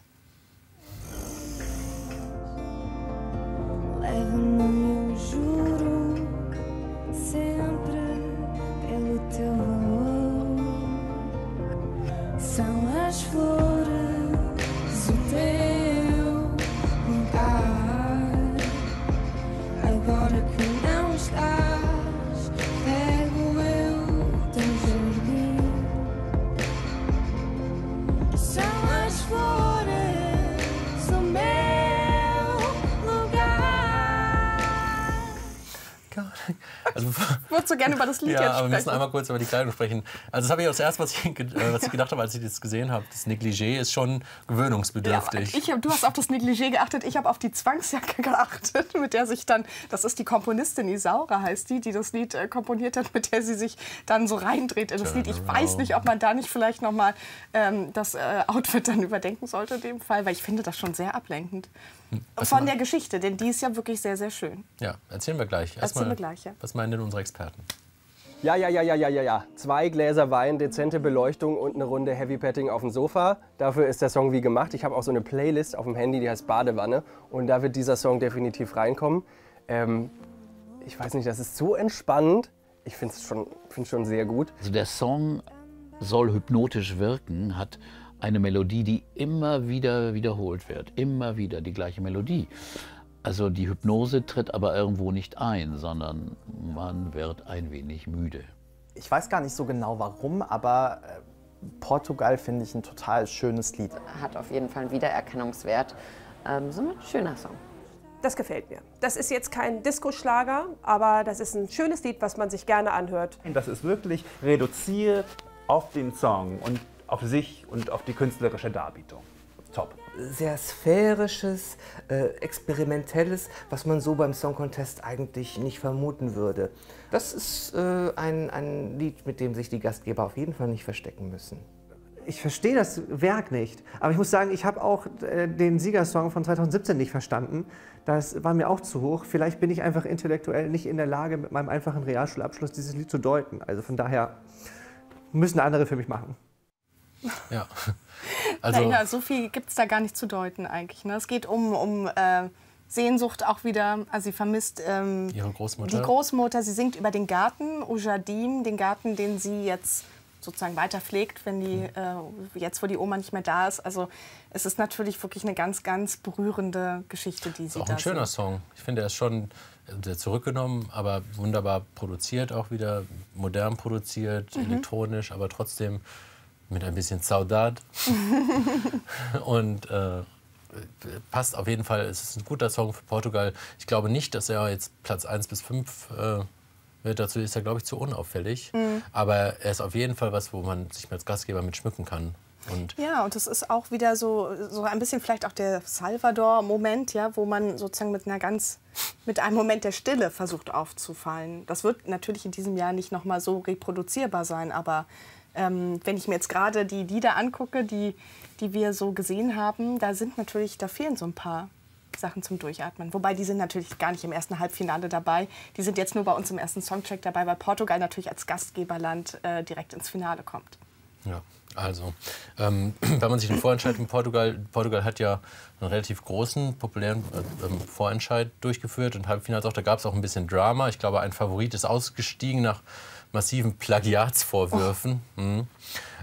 Also, würdest du gerne über das Lied ja, jetzt sprechen? Ja, wir müssen einmal kurz über die Kleidung sprechen. Also das habe ich auch das erste, was ich, äh, was ich gedacht habe, als ich das gesehen habe. Das Negligé ist schon gewöhnungsbedürftig. Ja, ich, du hast auf das Negligé geachtet, ich habe auf die Zwangsjacke geachtet, mit der sich dann, das ist die Komponistin, Isaura heißt die, die das Lied äh, komponiert hat, mit der sie sich dann so reindreht in das Lied. Ich weiß nicht, ob man da nicht vielleicht nochmal ähm, das äh, Outfit dann überdenken sollte in dem Fall, weil ich finde das schon sehr ablenkend. Was Von der Geschichte, denn die ist ja wirklich sehr, sehr schön. Ja, erzählen wir gleich. Erstmal, erzählen wir gleich, ja. Was meinen denn unsere Experten? Ja, ja, ja, ja, ja, ja, ja. Zwei Gläser Wein, dezente Beleuchtung und eine Runde Heavy Petting auf dem Sofa. Dafür ist der Song wie gemacht. Ich habe auch so eine Playlist auf dem Handy, die heißt Badewanne. Und da wird dieser Song definitiv reinkommen. Ähm, ich weiß nicht, das ist so entspannend. Ich finde es schon, find's schon sehr gut. Also der Song soll hypnotisch wirken, hat eine Melodie, die immer wieder wiederholt wird. Immer wieder die gleiche Melodie. Also die Hypnose tritt aber irgendwo nicht ein, sondern man wird ein wenig müde. Ich weiß gar nicht so genau warum, aber Portugal finde ich ein total schönes Lied. Hat auf jeden Fall einen Wiedererkennungswert. Ähm, so ein schöner Song. Das gefällt mir. Das ist jetzt kein Disco-Schlager, aber das ist ein schönes Lied, was man sich gerne anhört. Und das ist wirklich reduziert auf den Song und auf sich und auf die künstlerische Darbietung. Top. Sehr sphärisches, äh, experimentelles, was man so beim Song Contest eigentlich nicht vermuten würde. Das ist äh, ein, ein Lied, mit dem sich die Gastgeber auf jeden Fall nicht verstecken müssen. Ich verstehe das Werk nicht, aber ich muss sagen, ich habe auch äh, den Siegersong von zweitausendsiebzehn nicht verstanden. Das war mir auch zu hoch. Vielleicht bin ich einfach intellektuell nicht in der Lage, mit meinem einfachen Realschulabschluss dieses Lied zu deuten. Also von daher müssen andere für mich machen. Ja. Also, na, na, so viel gibt es da gar nicht zu deuten eigentlich. Ne? Es geht um, um äh, Sehnsucht auch wieder. Also sie vermisst ähm, ihre Großmutter. Die Großmutter, sie singt über den Garten, O Jardim, den Garten, den sie jetzt sozusagen weiter pflegt, wenn die, äh, jetzt wo die Oma nicht mehr da ist. Also es ist natürlich wirklich eine ganz, ganz berührende Geschichte, die sie da singt. Ist auch ein schöner Song. Ich finde, er ist schon sehr zurückgenommen, aber wunderbar produziert auch wieder. Modern produziert, mhm. elektronisch, aber trotzdem mit ein bisschen Saudade und äh, passt auf jeden Fall. Es ist ein guter Song für Portugal. Ich glaube nicht, dass er jetzt Platz eins bis fünf äh, wird. Dazu ist er, glaube ich, zu unauffällig. Mhm. Aber er ist auf jeden Fall was, wo man sich als Gastgeber mit schmücken kann. Und ja, und das ist auch wieder so, so ein bisschen vielleicht auch der Salvador-Moment, ja, wo man sozusagen mit, einer ganz, mit einem Moment der Stille versucht aufzufallen. Das wird natürlich in diesem Jahr nicht nochmal so reproduzierbar sein, aber ähm, wenn ich mir jetzt gerade die Lieder angucke, die, die wir so gesehen haben, da sind natürlich, da fehlen so ein paar Sachen zum Durchatmen. Wobei, die sind natürlich gar nicht im ersten Halbfinale dabei. Die sind jetzt nur bei uns im ersten Songcheck dabei, weil Portugal natürlich als Gastgeberland äh, direkt ins Finale kommt. Ja, also, ähm, wenn man sich einen Vorentscheid in Portugal, Portugal hat ja einen relativ großen, populären äh, Vorentscheid durchgeführt und Halbfinals auch, da gab es auch ein bisschen Drama. Ich glaube, ein Favorit ist ausgestiegen nach massiven Plagiatsvorwürfen. Oh. Mhm.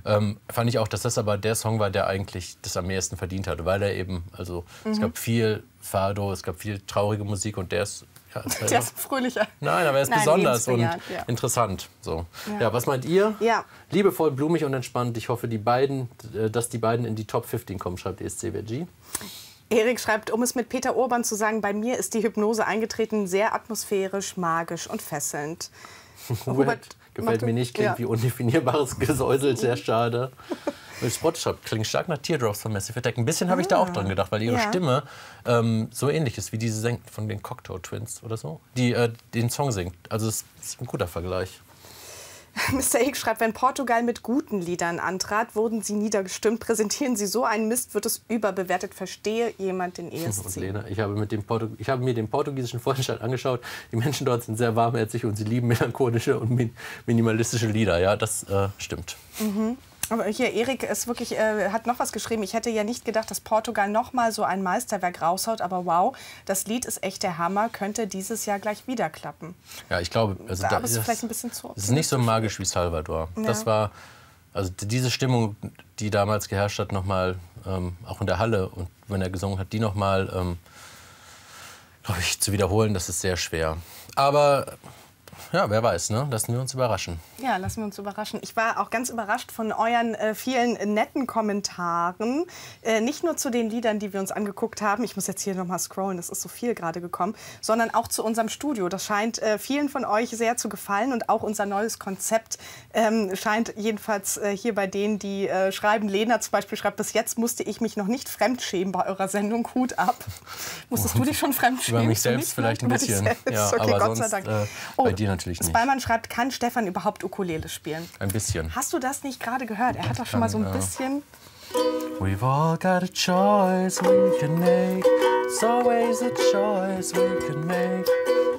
Ähm, fand ich auch, dass das aber der Song war, der eigentlich das am ehesten verdient hatte, weil er eben, also mhm. es gab viel Fado, es gab viel traurige Musik und der ist ja, der ja, ist fröhlicher. Nein, aber er ist nein, besonders und ja. interessant. So. Ja. ja, was meint ihr? Ja. Liebevoll, blumig und entspannt. Ich hoffe, die beiden, dass die beiden in die Top fünfzehn kommen, schreibt E S C W G. Erik schreibt, um es mit Peter Urban zu sagen, bei mir ist die Hypnose eingetreten, sehr atmosphärisch, magisch und fesselnd. Robert gefällt mir nicht, klingt ja. wie undefinierbares Gesäusel, sehr schade. Will Spotshop klingt stark nach Teardrops von Massive Attack. Ein bisschen habe ich da auch dran gedacht, weil ihre ja. Stimme ähm, so ähnlich ist wie diese Sängen von den Cocteau Twins oder so, die äh, den Song singt. Also es ist ein guter Vergleich. Mister Hick schreibt, wenn Portugal mit guten Liedern antrat, wurden sie niedergestimmt. Präsentieren sie so einen Mist, wird es überbewertet. Verstehe jemand den E S C? Und Lena, ich habe, mit dem Portu ich habe mir den portugiesischen Vorstand angeschaut. Die Menschen dort sind sehr warmherzig und sie lieben melancholische und min minimalistische Lieder. Ja, das äh, stimmt. Mhm. Aber hier, Erik ist wirklich, äh, hat noch was geschrieben. Ich hätte ja nicht gedacht, dass Portugal noch mal so ein Meisterwerk raushaut. Aber wow, das Lied ist echt der Hammer. Könnte dieses Jahr gleich wieder klappen. Ja, ich glaube, also da, da ist es vielleicht ein bisschen zu. Es ist nicht so magisch wie Salvador. Ja. Das war, also diese Stimmung, die damals geherrscht hat, noch mal, ähm, auch in der Halle und wenn er gesungen hat, die noch mal, ähm, glaube ich, zu wiederholen, das ist sehr schwer. Aber... ja, wer weiß, ne? Lassen wir uns überraschen. Ja, lassen wir uns überraschen. Ich war auch ganz überrascht von euren äh, vielen netten Kommentaren. Äh, nicht nur zu den Liedern, die wir uns angeguckt haben. Ich muss jetzt hier nochmal scrollen, das ist so viel gerade gekommen. Sondern auch zu unserem Studio. Das scheint äh, vielen von euch sehr zu gefallen. Und auch unser neues Konzept ähm, scheint jedenfalls äh, hier bei denen, die äh, schreiben. Lena zum Beispiel schreibt, bis jetzt musste ich mich noch nicht fremdschämen bei eurer Sendung. Hut ab. Musstest du dich schon fremdschämen? Über mich selbst vielleicht ein bisschen. Ja, okay, aber Gott sonst, sei Dank. Äh, bei dir natürlich nicht. Spallmann schreibt, kann Stefan überhaupt Ukulele spielen? Ein bisschen. Hast du das nicht gerade gehört? Er hat doch schon mal so ein bisschen... We've all got a choice we can make. It's always a choice we can make.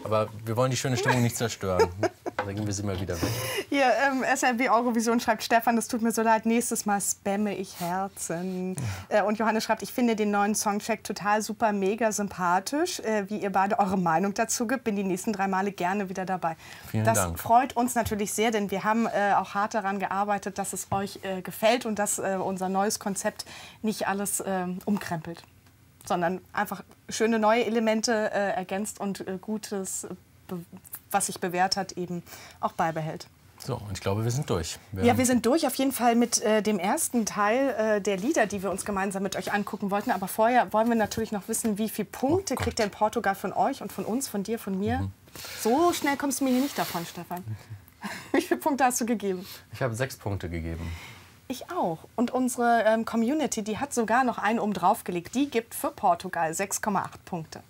Aber wir wollen die schöne Stimmung nicht zerstören. Bringen wir sie mal wieder weg. Hier, ähm, S R B Eurovision schreibt, Stefan, das tut mir so leid, nächstes Mal spamme ich Herzen. Ja. Äh, und Johannes schreibt, ich finde den neuen Songcheck total super, mega sympathisch, äh, wie ihr beide eure Meinung dazu gibt. Bin die nächsten drei Male gerne wieder dabei. Vielen das Dank. Freut uns natürlich sehr, denn wir haben äh, auch hart daran gearbeitet, dass es euch äh, gefällt und dass äh, unser neues Konzept nicht alles äh, umkrempelt, sondern einfach schöne neue Elemente äh, ergänzt und äh, gutes äh, was sich bewährt hat, eben auch beibehält. So, und ich glaube, wir sind durch. Wir ja, wir sind durch, auf jeden Fall mit äh, dem ersten Teil äh, der Lieder, die wir uns gemeinsam mit euch angucken wollten. Aber vorher wollen wir natürlich noch wissen, wie viele Punkte oh kriegt denn Portugal von euch und von uns, von dir, von mir? Mhm. So schnell kommst du mir hier nicht davon, Stefan. Wie viele Punkte hast du gegeben? Ich habe sechs Punkte gegeben. Ich auch. Und unsere ähm, Community, die hat sogar noch einen oben drauf gelegt. Die gibt für Portugal sechs Komma acht Punkte.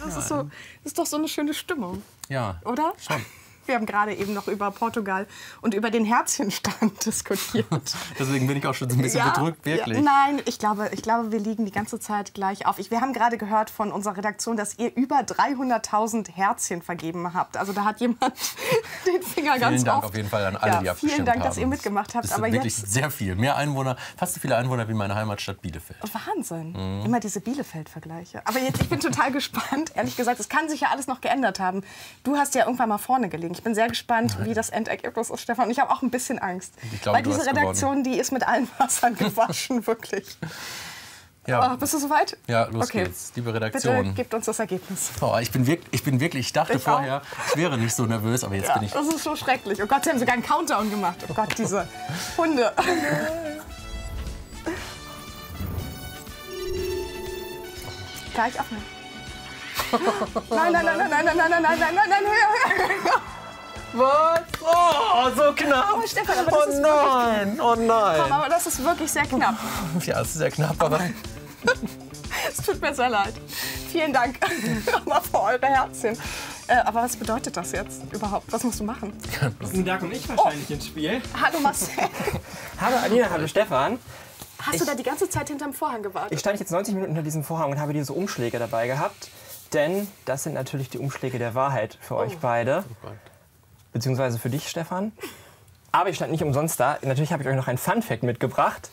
Das ist, so, das ist doch so eine schöne Stimmung. Ja. Oder? Schon. Wir haben gerade eben noch über Portugal und über den Herzchenstand diskutiert. Deswegen bin ich auch schon so ein bisschen ja, bedrückt, wirklich. Ja, nein, ich glaube, ich glaube, wir liegen die ganze Zeit gleich auf. Ich, wir haben gerade gehört von unserer Redaktion, dass ihr über dreihunderttausend Herzchen vergeben habt. Also da hat jemand den Finger vielen ganz Dank oft. Auf jeden Fall an alle, ja, die abgestimmt haben. Vielen Dank, dass ihr mitgemacht habt. Das sind aber wirklich jetzt sehr viel. Mehr Einwohner, fast so viele Einwohner wie meine Heimatstadt Bielefeld. Wahnsinn. Mhm. Immer diese Bielefeld-Vergleiche. Aber jetzt, ich bin total gespannt. Ehrlich gesagt, es kann sich ja alles noch geändert haben. Du hast ja irgendwann mal vorne gelegen. Ich bin sehr gespannt, wie das Endergebnis ist, Stefan. Und ich habe auch ein bisschen Angst. Ich glaube, weil diese Redaktion, gewonnen. Die ist mit allen Wassern gewaschen, wirklich. Ja. Oh, bist du soweit? Ja, los okay. geht's. Liebe Redaktion. Bitte gebt uns das Ergebnis. Oh, ich, bin wirklich, ich bin wirklich, ich dachte ich vorher, ich wäre nicht so nervös, aber jetzt ja, bin ich. Das ist so schrecklich. Oh Gott, sie haben sogar einen Countdown gemacht. Oh Gott, diese Hunde. Gleich aufnehmen. Nein, nein, nein, nein, nein, nein, nein, nein, nein, nein, nein, nein, höher. Was? Oh, so knapp! Oh, Stefan, aber das oh ist nein, oh nein! Komm, aber das ist wirklich sehr knapp. Ja, es ist sehr knapp, aber... Es tut mir sehr leid. Vielen Dank nochmal für eure Herzchen. Äh, aber was bedeutet das jetzt überhaupt? Was musst du machen? Da komme ich wahrscheinlich oh. ins Spiel. Hallo Marcel. Hallo Alina, hallo Stefan. Hast ich, du da die ganze Zeit hinterm Vorhang gewartet? Ich stand jetzt neunzig Minuten hinter diesem Vorhang und habe diese Umschläge dabei gehabt. Denn das sind natürlich die Umschläge der Wahrheit für oh. euch beide. Beziehungsweise für dich, Stefan. Aber ich stand nicht umsonst da. Natürlich habe ich euch noch ein Funfact mitgebracht.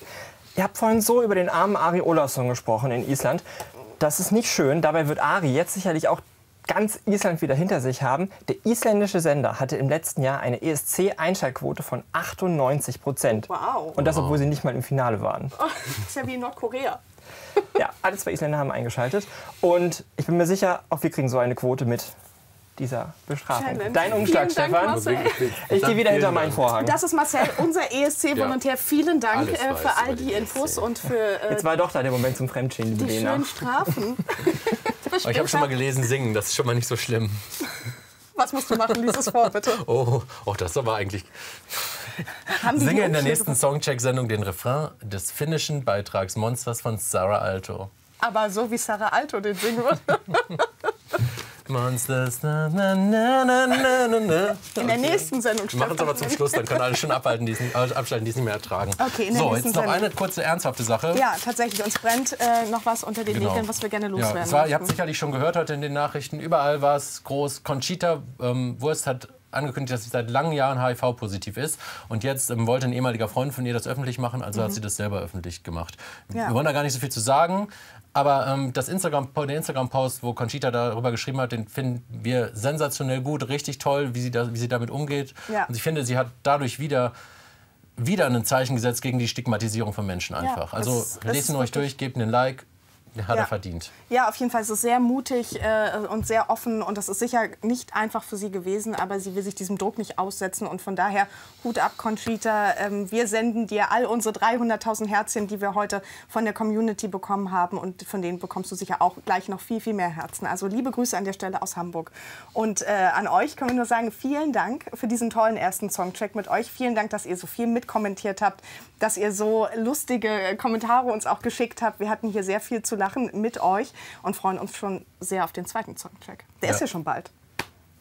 Ihr habt vorhin so über den armen Ari Ólafsson gesprochen in Island. Das ist nicht schön. Dabei wird Ari jetzt sicherlich auch ganz Island wieder hinter sich haben. Der isländische Sender hatte im letzten Jahr eine E S C-Einschaltquote von achtundneunzig Prozent. Wow. Und das, obwohl sie nicht mal im Finale waren. Oh, das ist ja wie in Nordkorea. Ja, alle zwei Isländer haben eingeschaltet. Und ich bin mir sicher, auch wir kriegen so eine Quote mit. dieser Bestrafung. Challenge. Dein Umschlag, Dank, Stefan. Marcel. Ich gehe wieder hinter meinen Vorhang. Das ist Marcel, unser E S C-Volontär. Ja. Vielen Dank äh, für all die Infos und für äh, jetzt war doch da der Moment zum Fremdschämen. Die, die schönen Strafen. Ich habe schon mal gelesen, singen, das ist schon mal nicht so schlimm. Was musst du machen? Lies es vor, bitte. Oh, oh, das aber eigentlich... Singe in der nächsten Songcheck-Sendung den Refrain des finnischen Beitrags Monsters von Saara Aalto. Aber so wie Saara Aalto den singen würde. Monsters, na, na, na, na, na, na, na. In der nächsten Sendung. Wir machen es aber zum Schluss, dann können alle schon abhalten, die nicht, abschalten, die es nicht mehr ertragen. Okay, in der so, nächsten jetzt noch Sendung. Eine kurze ernsthafte Sache. Ja, tatsächlich, uns brennt äh, noch was unter den Nägeln, genau. was wir gerne loswerden. Ja, zwar, ihr habt sicherlich schon gehört heute in den Nachrichten, überall war es groß. Conchita ähm, Wurst hat angekündigt, dass sie seit langen Jahren H I V-positiv ist. Und jetzt ähm, wollte ein ehemaliger Freund von ihr das öffentlich machen, also mhm. hat sie das selber öffentlich gemacht. Ja. Wir wollen da gar nicht so viel zu sagen. Aber ähm, das Instagram, der Instagram-Post, wo Conchita darüber geschrieben hat, den finden wir sensationell gut, richtig toll, wie sie, da, wie sie damit umgeht. Ja. Und ich finde, sie hat dadurch wieder, wieder ein Zeichen gesetzt gegen die Stigmatisierung von Menschen einfach. Ja, also lesen euch durch, gebt einen Like. Hat ja. er verdient. Ja, auf jeden Fall ist es sehr mutig äh, und sehr offen und das ist sicher nicht einfach für sie gewesen, aber sie will sich diesem Druck nicht aussetzen und von daher Hut ab, Conchita. Ähm, wir senden dir all unsere dreihunderttausend Herzchen, die wir heute von der Community bekommen haben und von denen bekommst du sicher auch gleich noch viel, viel mehr Herzen. Also liebe Grüße an der Stelle aus Hamburg und äh, an euch können wir nur sagen, vielen Dank für diesen tollen ersten Songcheck mit euch. Vielen Dank, dass ihr so viel mitkommentiert habt, dass ihr so lustige Kommentare uns auch geschickt habt. Wir hatten hier sehr viel zu lachen mit euch und freuen uns schon sehr auf den zweiten Songcheck. Der ja. ist ja schon bald.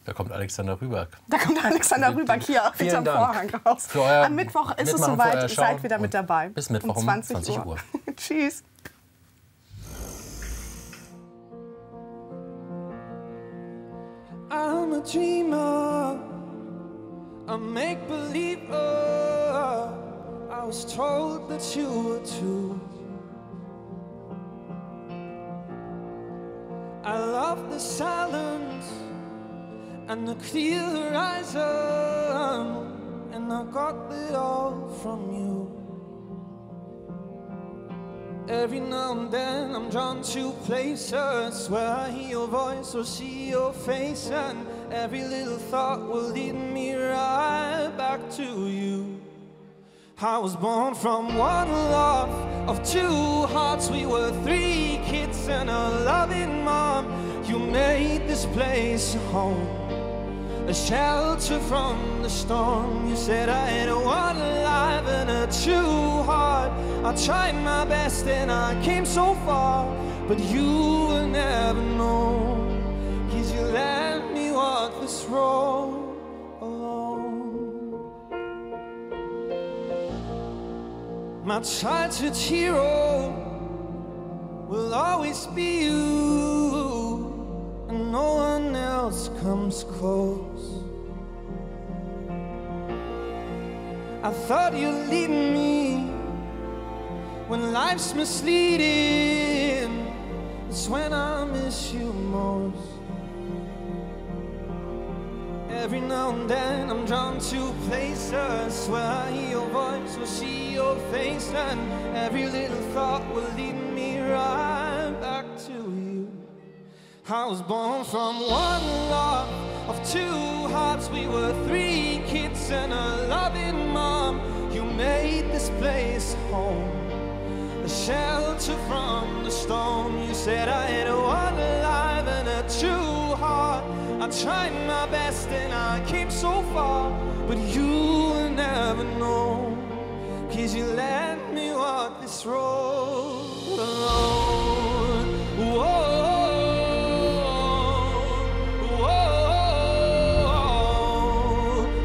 Da kommt Alexander Rüberg. Da kommt Alexander Rüberg hier auf dem Vorhang raus. Am Mittwoch ist es soweit, seid wieder mit dabei. Bis Mittwoch um zwanzig Uhr. Tschüss. I'm a dreamer, a make-believer. I was told that you were too. I love the silence and the clear horizon, and I got it all from you. Every now and then I'm drawn to places where I hear your voice or see your face, and every little thought will lead me right back to you. I was born from one love of two hearts. We were three kids and a loving mom. You made this place a home, a shelter from the storm. You said I had one life and a true heart. I tried my best and I came so far, but you will never know, 'cause you let me walk this road. My childhood hero will always be you, and no one else comes close. I thought you'd leave me when life's misleading. It's when I miss you most. Every now and then I'm drawn to places where I hear your voice or see your face, and every little thought will lead me right back to you. I was born from one love of two hearts. We were three kids and a loving mom. You made this place a home, a shelter from the storm. You said I had one life and a true heart. I tried my best and I came so far, but you will never know, 'cause you let me walk this road alone. Whoa, whoa,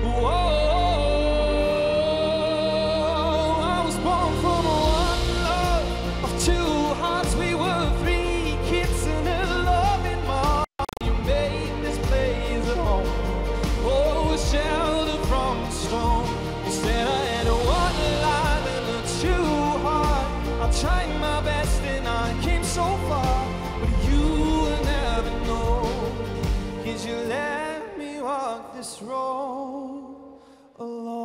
whoa, whoa. I was born from one love of two hearts. We were three kids and a loving mom. You made this place at home, oh, a shelter from the storm. Instead I had a tried my best and I came so far, but you will never know, 'cause you let me walk this road alone.